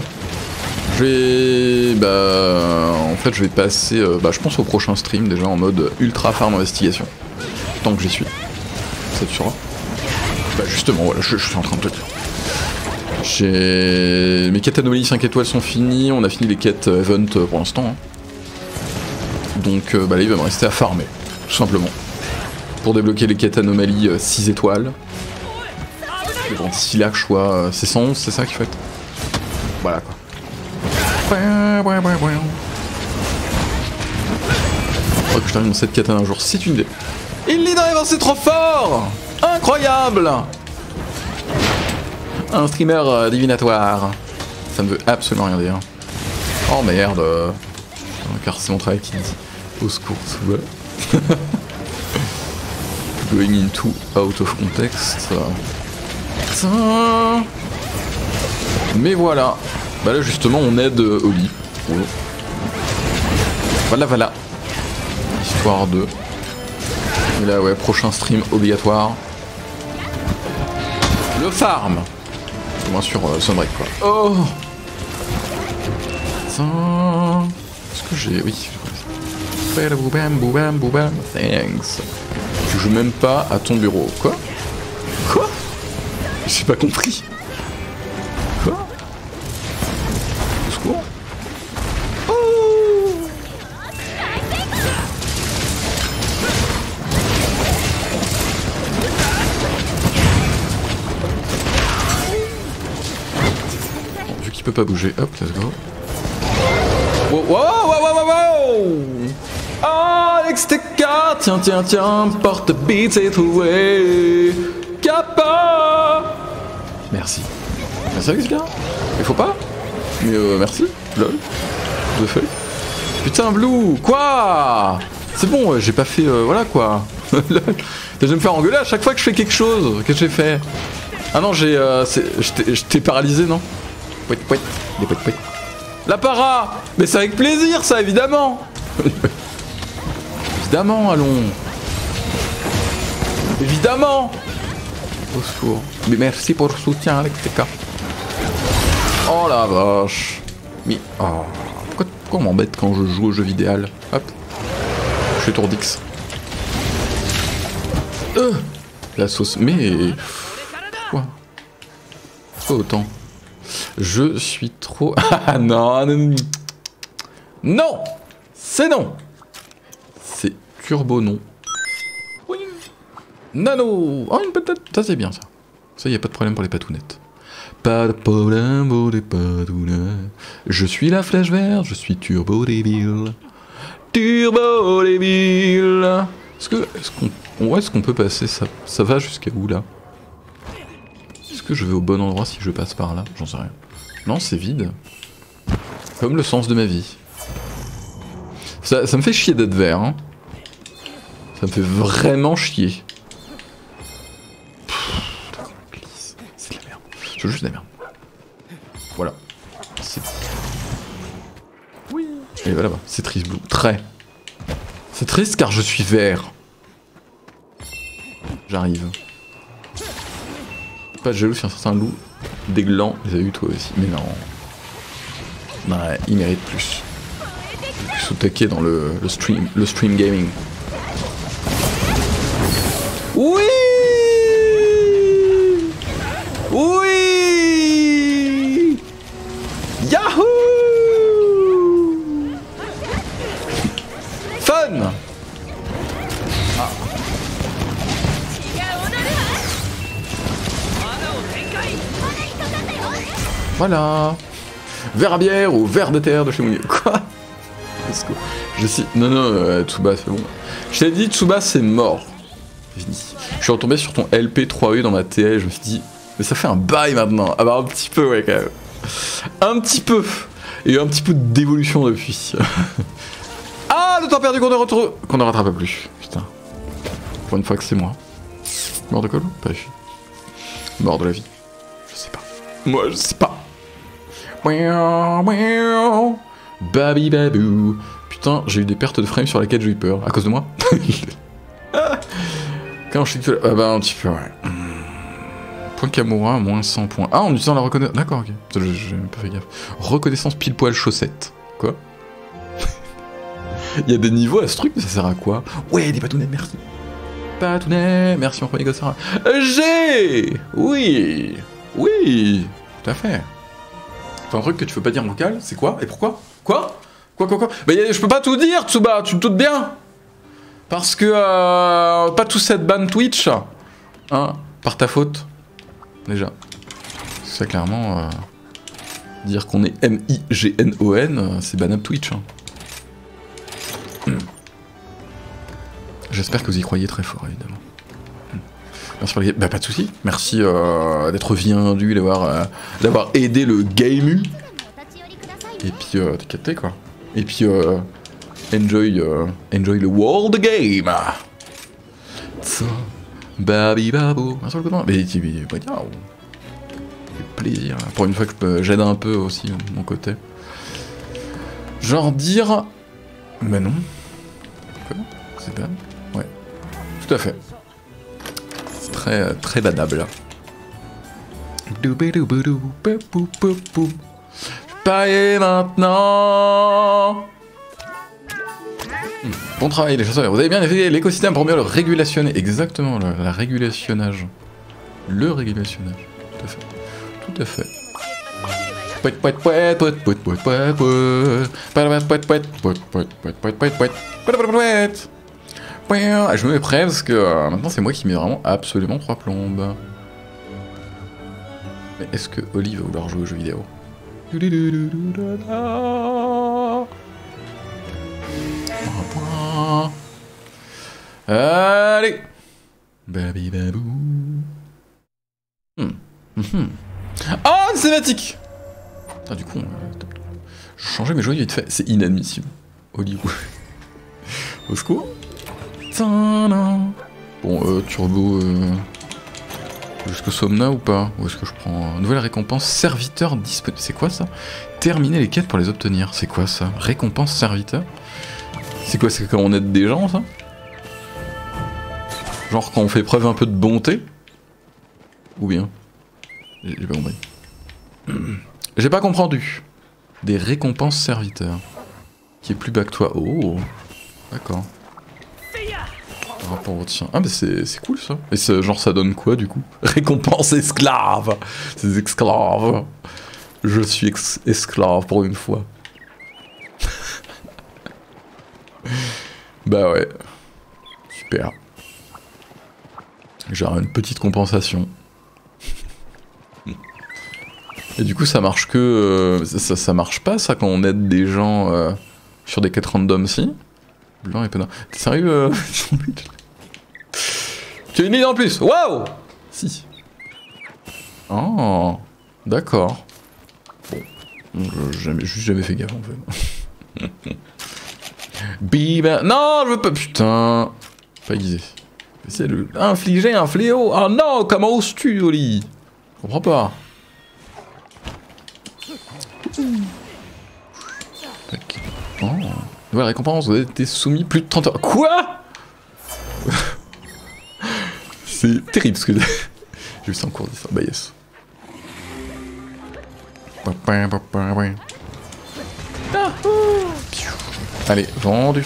Je vais... Bah... En fait, je vais passer... bah, je pense au prochain stream, déjà, en mode ultra farm investigation. Tant que j'y suis. Ça te sera. Bah, justement, voilà, je suis en train de te dire. J'ai... Mes quêtes anomalies 5 étoiles sont finies. On a fini les quêtes event pour l'instant. Hein. Donc, bah là, il va me rester à farmer. Tout simplement. Pour débloquer les quêtes anomalies 6 étoiles. Et bon, si là que je sois... c'est 111, c'est ça qu'il faut être. Voilà, quoi. Je crois que je termine cette quête un jour, c'est une idée. Il l'est d'ailleurs, c'est trop fort. Incroyable. Un streamer divinatoire. Ça ne veut absolument rien dire. Oh merde. Car c'est mon travail qui dit. Au secours, ouais. Going into out of context. Mais voilà. Bah là justement on aide Oli. Oh. Voilà voilà. Histoire de. Et là ouais, prochain stream obligatoire. Le farm. Moins sur Sunbreak quoi. Oh. Est-ce que j'ai... Oui. Thanks. Tu joues même pas à ton bureau. Quoi? Quoi? J'ai pas compris. Pas bouger, hop, let's go. Wow, wow, wow, wow, wow. Alex TK, tiens, tiens, tiens, porte-bite, c'est trouvé. Kappa. Merci. Merci Alex TK. Il faut pas. Mais merci, lol. De fait. Putain, Blue, quoi. C'est bon, j'ai pas fait, voilà quoi. Je vais me faire engueuler à chaque fois que je fais quelque chose. Qu'est-ce que j'ai fait? Ah non, j'ai... J'étais paralysé, non? Pouet, pouet, des pouet, pouet. La para. Mais c'est avec plaisir ça évidemment. Évidemment allons. Évidemment. Au secours. Mais merci pour le soutien Alex TK. Oh la vache. Mais oh. Pourquoi on m'embête quand je joue au jeu vidéo? Hop. Je suis tourdix. La sauce. Mais quoi? Pourquoi autant? Je suis trop... Ah non, non, non. C'est non. C'est turbo non. Oui. Nano. Oh, une patate. Ça, c'est bien, ça. Ça, il n'y a pas de problème pour les patounettes. Pas de problème pour les patounettes. Je suis la flèche verte. Je suis turbo débile. Turbo débile. Est-ce qu'on peut passer ça? Ça va jusqu'à où, là? Est-ce que je vais au bon endroit si je passe par là? J'en sais rien. Non, c'est vide. Comme le sens de ma vie. Ça me fait chier d'être vert. Hein. Ça me fait vraiment chier. C'est de la merde. C'est juste de la merde. Voilà. C'est... Oui. Et voilà, bah, c'est triste, Blue. Très. C'est triste car je suis vert. J'arrive. Pas de jaloux si un certain loup déglant les a eu toi aussi. Mais non. Ouais, il mérite plus. Plus au taquet dans le stream gaming. Oui. Oui. Yahoo. Fun. Ah. Voilà. Verre à bière ou verre de terre de chez Mounier. Quoi? Je sais... Non, non, Tsuba, c'est bon. Je t'ai dit, Tsuba, c'est mort. Je suis retombé sur ton LP3E dans ma TL, je me suis dit... Mais ça fait un bail maintenant. Ah bah un petit peu, ouais, quand même. Un petit peu. Il y a eu un petit peu d'évolution depuis. Ah, le temps perdu qu'on ne retrouve... Qu'on ne rattrape plus. Putain. Pour une fois que c'est moi. Mort de col? Pas fini. Mort de la vie. Je sais pas. Moi, je sais pas. Babi babou. Putain, j'ai eu des pertes de frames sur laquelle j'ai eu peur. À cause de moi? Quand je suis que... Ah bah un petit peu, ouais. Point Kamura, moins 100 points. Ah, en utilisant la reconnaissance... D'accord, ok. J'ai même pas fait gaffe. Reconnaissance pile poil chaussette. Quoi? Il y a des niveaux à ce truc, mais ça sert à quoi? Ouais, des patounets, merci. Patounets, merci mon premier gossera. J'ai... Oui. Oui. Tout à fait. Enfin, un truc que tu peux pas dire en local, c'est quoi? Et pourquoi? Quoi? Bah je peux pas tout dire, Tsuba, tu me doutes bien. Parce que... pas tout cette ban Twitch. Hein? Par ta faute. Déjà. Ça clairement... dire qu'on est M-I-G-N-O-N, c'est banable Twitch. Hein. J'espère que vous y croyez très fort, évidemment. Merci pour les... Bah pas de soucis. Merci d'être venu, d'avoir aidé le game. Et puis t'es capté quoi. Et puis enjoy the world game. Babi babou. Merci beaucoup. Mais plaisir. Pour une fois que j'aide un peu aussi mon côté. Genre dire. Mais non. C'est pas. Ouais. Tout à fait. Très très banable. Paillé maintenant. Bon travail les chasseurs. Vous avez bien étudié l'écosystème pour mieux le régulationner. Exactement, le régulationnage. Le régulationnage. Tout à fait. Tout à fait. Pouet pouet pouet pouet pouet pouet pouet pouet pouet pouet pouet. Je me mets prêt parce que maintenant c'est moi qui mets vraiment absolument 3 plombes. Mais est-ce que Olive va vouloir jouer aux jeux vidéo? Allez, baby babou. Oh, une cinématique. Ah, du coup, je changeais mes joyeux vite fait. C'est inadmissible. Hollywood. Au secours. Bon, turbo. Jusqu'au Somna ou pas? Ou est-ce que je prends nouvelle récompense serviteur disponible? C'est quoi ça? Terminer les quêtes pour les obtenir. C'est quoi ça? Récompense serviteur? C'est quoi? C'est quand on aide des gens, ça? Genre quand on fait preuve un peu de bonté? Ou bien? J'ai pas compris. J'ai pas comprendu. Des récompenses serviteurs. Qui est plus bas que toi. Oh. D'accord. Rapport au tien. Ah mais c'est cool ça. Et genre ça donne quoi du coup? Récompense esclave. Ces esclaves. Je suis esclave pour une fois. Bah ouais. Super. J'ai une petite compensation. Et du coup ça marche que... ça marche pas ça quand on aide des gens sur des quêtes random si? Blanc et pénard. T'es sérieux Tu as une ligne en plus. Waouh. Si. Oh. D'accord. Bon. J'ai jamais fait gaffe en fait. Biba. Non, je veux pas. Putain. Pas aiguisé. C'est de infliger un fléau. Ah non, comment oses-tu, Oli? Je comprends pas. Oh. Nouvelle récompense, vous avez été soumis plus de 30 heures. Quoi? C'est terrible ce que j'ai vu ça en cours d'histoire. Bah yes. Allez, vendu.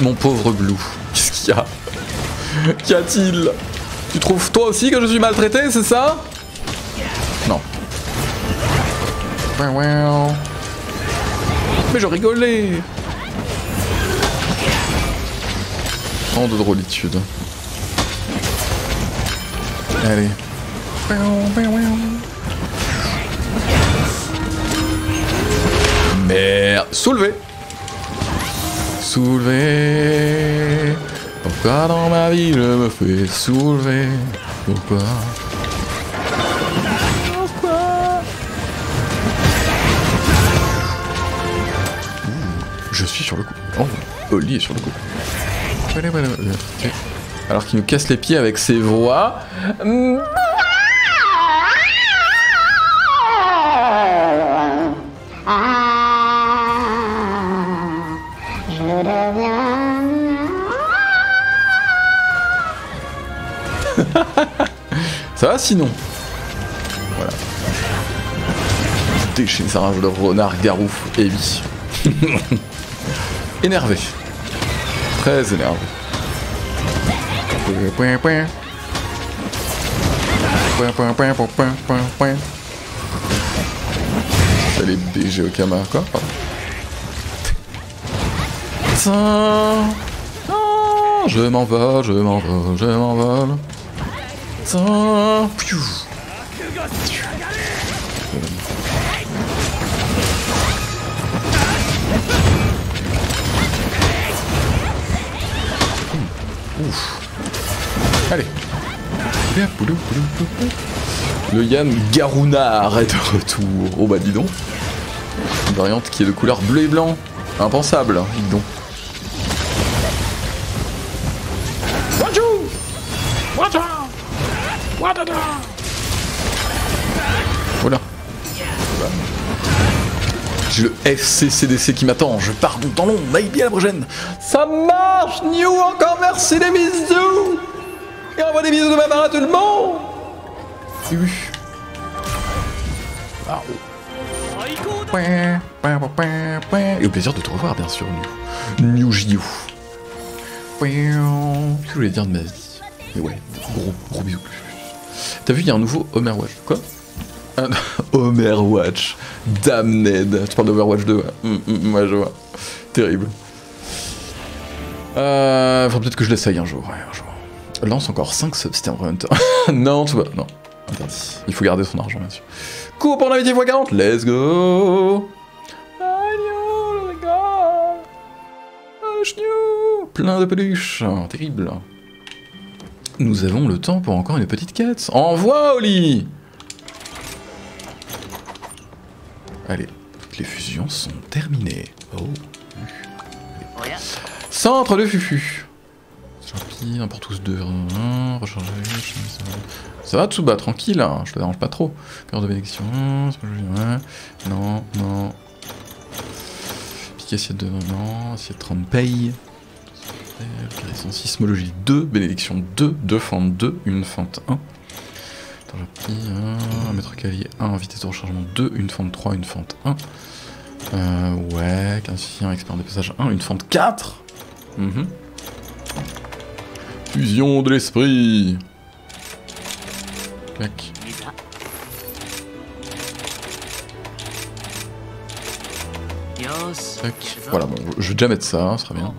Mon pauvre Blue, qu'est-ce qu'il y a? Qu'y a-t-il? Tu trouves toi aussi que je suis maltraité, c'est ça? Non. Mais je rigolais. tant de drôlitude. Allez. Merde. Soulevé. Soulevé. Pourquoi dans ma vie je me fais soulever? Pourquoi? Je suis sur le coup. Oh, Oli est sur le coup. Okay. Alors qu'il nous casse les pieds avec ses voix. Ça va sinon? Voilà. Déchaîne sa rage de renard, garouf, heavy. Énervé. Très énervé. Ça les BG au Kama, quoi. Je m'envole, je m'envole, je m'envole. Ouf. Allez. Le Yann Garounard est de retour. Oh bah dis donc. Une variante qui est de couleur bleu et blanc. Impensable, dis donc. Voilà. J'ai le FCCDC qui m'attend. Je pars donc dans l'ombre. Maybe à la prochaine. Ça marche, New. Encore merci, des bisous. Et envoie des bisous de ma part à tout le monde. Et au plaisir de te revoir, bien sûr, New Jiu. Qu'est-ce que je voulais dire de ma vie? Mais ouais, gros bisous. T'as vu, il y a un nouveau Overwatch. Quoi? Un Overwatch. Damned. Tu parles d'Overwatch 2, ouais. Ouais, je vois. Terrible. Enfin, peut-être que je l'essaye un jour. Ouais, un jour. Lance encore 5 subs, c'était un hunter. Non, tu vois. Non. Interdit. Il faut garder son argent, bien sûr. Coup pour l'invité x40. Let's go. Plein de peluches. Terrible. Nous avons le temps pour encore une petite quête. Envoie, Oli! Allez, toutes les fusions sont terminées. Oh. Allez. Centre de fufu. Champi, n'importe tous deux. Recharger. Ça va, Tsuba, tranquille, hein. Je te dérange pas trop. Cœur de bénédiction. Non, non. Pique assiette de. Non, assiette 30 paye. Sismologie 2, bénédiction 2, 2 fentes 2, 1 fente 1. Attends, j'ai pris 1, mètre calier 1, vitesse de rechargement 2, 1 fente 3, 1 fente 1. Ouais, 15, expert de passage 1, 1 fente 4. Fusion de l'esprit. Clac. Tac. Voilà, bon, je vais déjà mettre ça, hein, ça sera bien.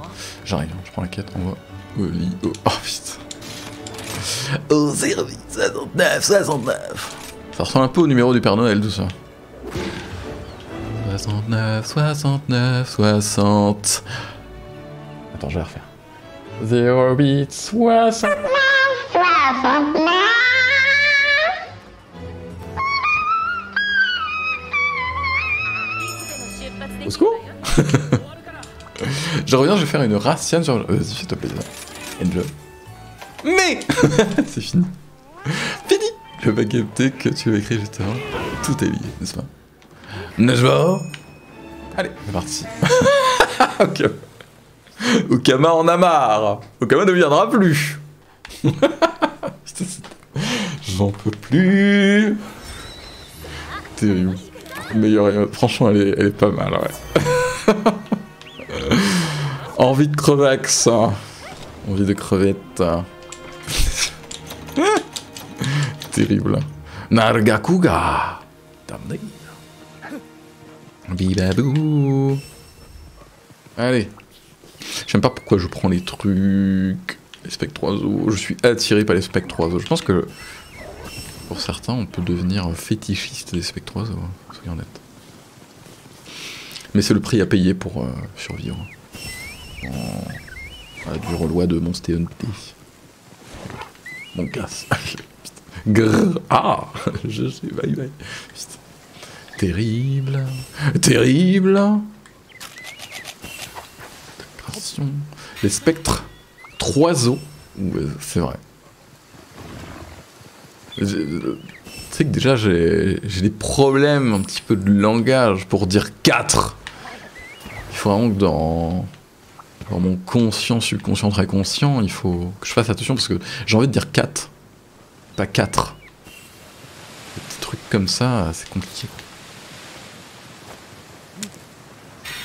J'arrive, je prends la quête, on va... Oli, oh, oh putain. Oh, 08, 69, 69. Ça ressemble un peu au numéro du Père Noël, tout ça. 69, 69, 60. Attends, je vais la refaire. 08, 69, 69. Au secours. Je reviens, je vais faire une raciane sur... Vas-y, s'il te plaît. Enjoy. Mais c'est fini. Fini. Je vais pas capter que tu avais écrit juste avant. Tout est lié, n'est-ce pas? N'est-ce pas? Allez, c'est parti. Ok. Okama en a marre. Okama ne viendra plus. J'en peux plus. Terrible. Meilleure, franchement, elle est pas mal, ouais. Envie de crevax. Envie de crevette. Terrible. Nargacuga. Damné. Bibabou. Allez. Je sais pas pourquoi je prends les trucs. Les spectroiseaux. Je suis attiré par les spectroiseaux. Je pense que pour certains, on peut devenir fétichiste des spectroiseaux. Soyons honnêtes. Mais c'est le prix à payer pour survivre. Du reloi de Monster Hunter. Mon casse. Grrr. Ah. Je sais, bye bye. Psst. Terrible. Terrible. Les spectres. Troiseaux. C'est vrai. Tu sais que déjà j'ai des problèmes un petit peu de langage pour dire 4. Il faut vraiment que dans mon conscient, subconscient, très conscient, il faut que je fasse attention parce que j'ai envie de dire 4. Pas 4. Des petits trucs comme ça, c'est compliqué.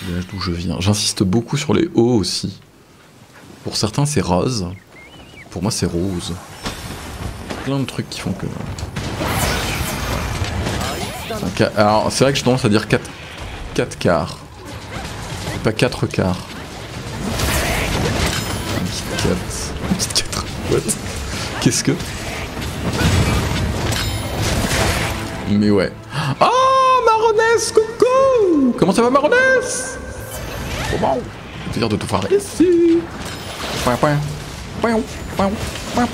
Village d'où je viens. J'insiste beaucoup sur les hauts aussi. Pour certains c'est rose. Pour moi c'est rose. Plein de trucs qui font que... Alors c'est vrai que j'ai tendance à dire 4 quarts. Pas 4 quarts. Un petit 4. What? Qu'est-ce que... Mais ouais. Oh Maronesse, coucou. Comment ça va Maronesse? Oh bon. C'est plaisir de te voir ici. Point point. Point point. Point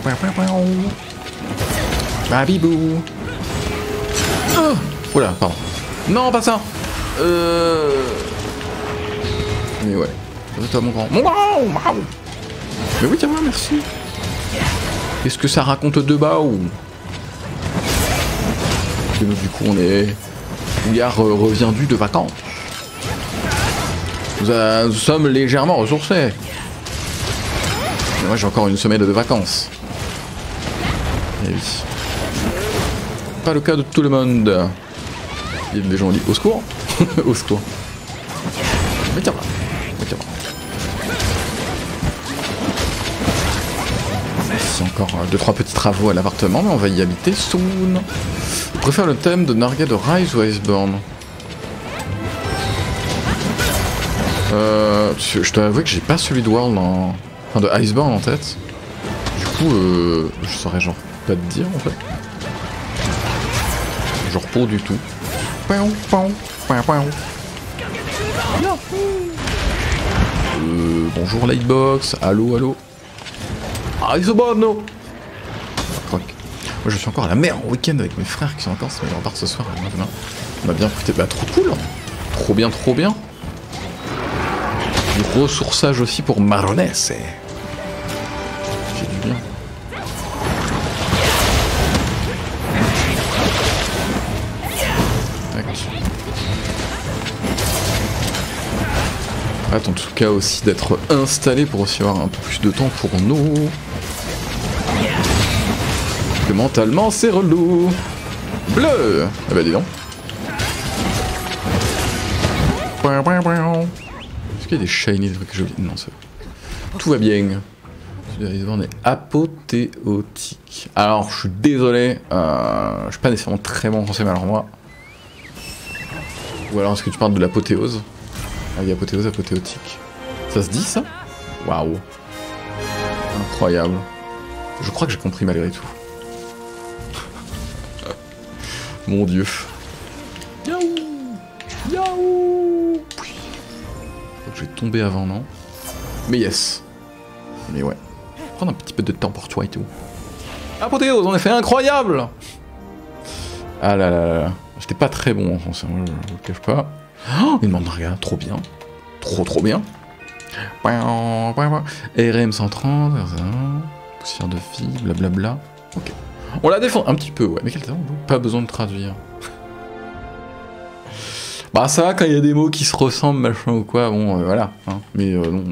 point point. Babibou. Oh. Oula, pardon. Non, pas ça. Mais ouais. Toi, mon grand. Mon grand. Mais oui, tiens, merci. Qu'est-ce que ça raconte de bas ou... Du coup, on est... Ouillard revient de vacances. Nous sommes légèrement ressourcés. Mais moi j'ai encore une semaine de vacances. Et oui. Pas le cas de tout le monde. Il y a des gens qui disent au secours. Au secours. Mais tiens pas. Mais tiens pas. C'est encore 2-3 petits travaux à l'appartement, mais on va y habiter soon. Je préfère le thème de Nargacuga de Rise ou Iceborne. Je dois avouer que j'ai pas celui de World en... Enfin de Iceborne en tête. Du coup je saurais genre pas te dire en fait. Genre pour du tout. Bonjour Lightbox, allô allô. Iceborne non. Croc. Moi je suis encore à la mer en week-end avec mes frères qui sont encore en part ce soir et demain. On a bien écouté, bah trop cool. Trop bien, trop bien. Du ressourçage aussi pour Maronesse. J'ai du bien. Hâte en tout cas aussi d'être installé pour aussi avoir un peu plus de temps pour nous. Parce que mentalement c'est relou. Bleu. Ah bah dis donc. Il y a des shiny trucs que j'ai oublié. Non, ça va. Tout va bien. On est apothéotique. Alors, je suis désolé. Je suis pas nécessairement très bon en français, mais alors moi. Ou alors, est-ce que tu parles de l'apothéose? Ah oui, apothéose, apothéotique. Ça se dit ça? Waouh. Incroyable. Je crois que j'ai compris malgré tout. Mon dieu. Yaou. Yaou. Je vais tomber avant, non? Mais yes. Mais ouais. Prendre un petit peu de temps pour toi et tout. Apothéose, en effet, incroyable. Ah là là là. J'étais pas très bon en français, je le cache pas. Oh, il demande rien, trop bien. Trop trop bien. RM 130, poussière de fille, blablabla. Ok. On la défend un petit peu, ouais. Mais quel talent, pas besoin de traduire. Bah ça va quand il y a des mots qui se ressemblent machin ou quoi, bon voilà, hein. Mais non,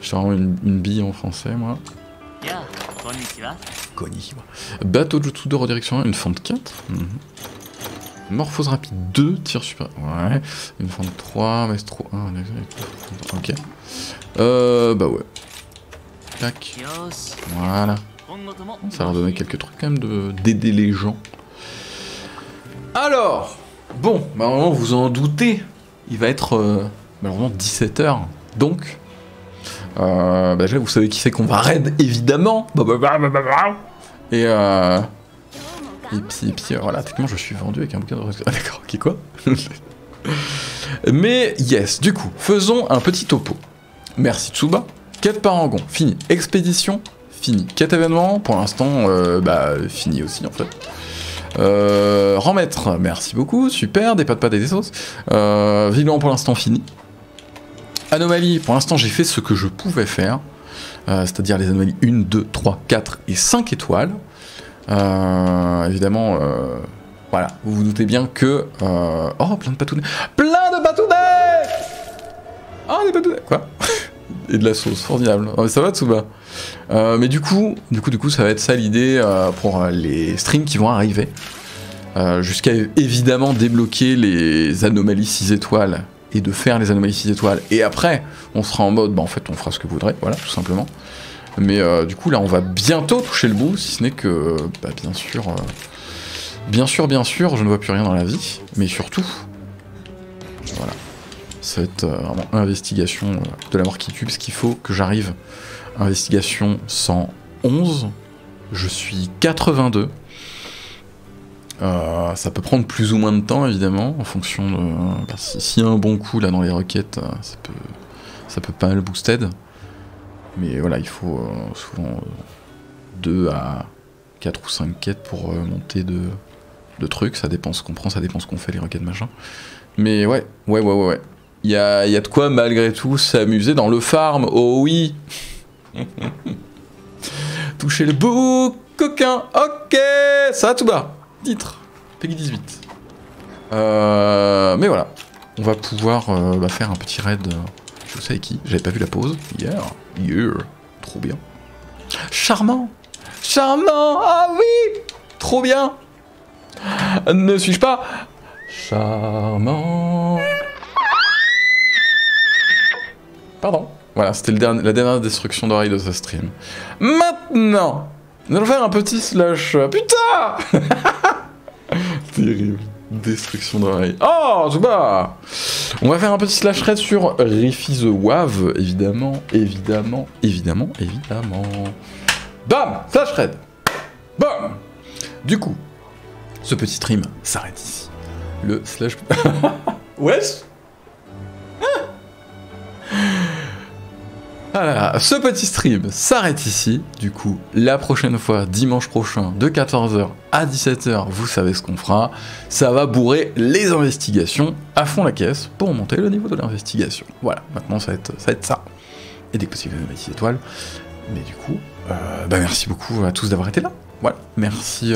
j'ai vraiment une bille en français moi. Konnichiwa. Bateau Jutsu de redirection, une fente 4. Morphose rapide 2, tir super, ouais. Une fente 3, mais 3, 1, ok. Bah ouais. Tac. Voilà. Ça leur donnait quelques trucs quand même d'aider les gens. Alors. Bon, bah vraiment vous en doutez, il va être malheureusement 17 h. Donc, déjà vous savez qui c'est qu'on va raid, évidemment. Et puis voilà, techniquement je suis vendu avec un bouquin de... Ah d'accord, ok quoi. Mais yes, du coup, faisons un petit topo. Merci Tsuba. Quête Parangon, fini. Expédition, fini. Quête événement, pour l'instant, fini aussi en fait. Remettre, merci beaucoup, super, des pâtes, des sauces. Vivant pour l'instant fini. Anomalie, pour l'instant j'ai fait ce que je pouvais faire. C'est-à-dire les anomalies 1, 2, 3, 4 et 5 étoiles. Évidemment, voilà, vous vous doutez bien que... Oh, plein de patounets. Plein de patounets. Oh, des patounets. Quoi? Et de la sauce, formidable. Oh, mais ça va, Tsuba. Mais du coup, ça va être ça l'idée pour les streams qui vont arriver. Jusqu'à évidemment débloquer les anomalies 6 étoiles. Et de faire les anomalies 6 étoiles. Et après, on sera en mode, bah en fait, on fera ce que vous voudrez. Voilà, tout simplement. Mais du coup, là, on va bientôt toucher le bout, si ce n'est que, bah, bien sûr, je ne vois plus rien dans la vie. Mais surtout, voilà. Ça va être vraiment investigation de la mort qui tue, parce qu'il faut que j'arrive. Investigation 111. Je suis 82. Ça peut prendre plus ou moins de temps, évidemment, en fonction de... Bah, s'il y a un bon coup, là, dans les requêtes, ça peut pas mal boosted. Mais voilà, il faut souvent 2 à 4 ou 5 quêtes pour monter de trucs. Ça dépend ce qu'on prend, ça dépend ce qu'on fait, les requêtes, machin. Mais ouais. Il y a de quoi, malgré tout, s'amuser dans le farm. Oh oui. Toucher le bout, coquin. Ok, ça va tout bas. Titre, Peggy 18. Mais voilà, on va pouvoir faire un petit raid. Je sais qui, j'avais pas vu la pause hier. Yeah. Trop bien. Charmant. Ah oui, trop bien. Ne suis-je pas charmant? Pardon. Voilà, c'était la dernière destruction d'oreille de ce stream. Maintenant, nous allons faire un petit slash. Putain. Terrible. Destruction d'oreille. Oh, Zuba. On va faire un petit slash raid sur Riffy the Wav, évidemment. Bam. Slash raid. Bam. Du coup, ce petit stream s'arrête ici. Le slash... Wesh. Voilà, ce petit stream s'arrête ici. Du coup, la prochaine fois, dimanche prochain, de 14 h à 17 h, vous savez ce qu'on fera. Ça va bourrer les investigations à fond la caisse pour monter le niveau de l'investigation. Voilà, maintenant ça va être ça. Et dès que possible, les 6 étoiles. Mais du coup, merci beaucoup à tous d'avoir été là. Voilà, merci.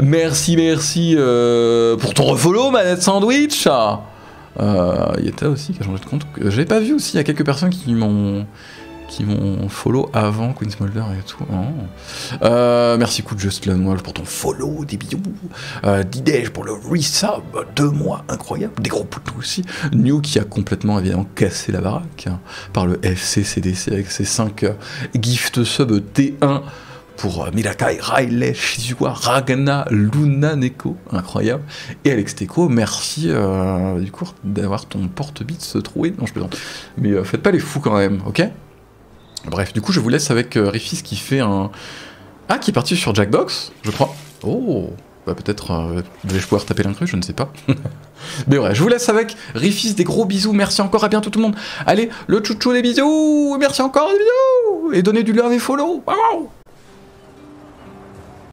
Merci pour ton refollow, Manette Sandwich. Yeta aussi qui a changé de compte. J'ai pas vu aussi, il y a quelques personnes qui m'ont follow avant Queen Smolder et tout. Oh. Merci coup de JustLanWolf pour ton follow, des bisous. Didej pour le resub, 2 mois, incroyable. Des gros poutous aussi. New qui a complètement évidemment cassé la baraque par le FCCDC avec ses 5 gift sub T1 pour Mirakai, Riley, Shizuwa, Ragana, Luna, Neko, incroyable. Et Alex Teco, merci du coup d'avoir ton porte-bite se trouver. Non, je plaisante. Mais faites pas les fous quand même, ok? Bref, du coup, je vous laisse avec Riffis qui fait un... Ah, qui est parti sur Jackbox, je crois. Oh, bah peut-être vais-je pouvoir taper l'incru, je ne sais pas. Mais ouais, je vous laisse avec Riffis, des gros bisous, merci encore, à bientôt tout le monde. Allez, le chouchou des bisous, merci encore, des bisous. Et donnez du love et follow. Wow.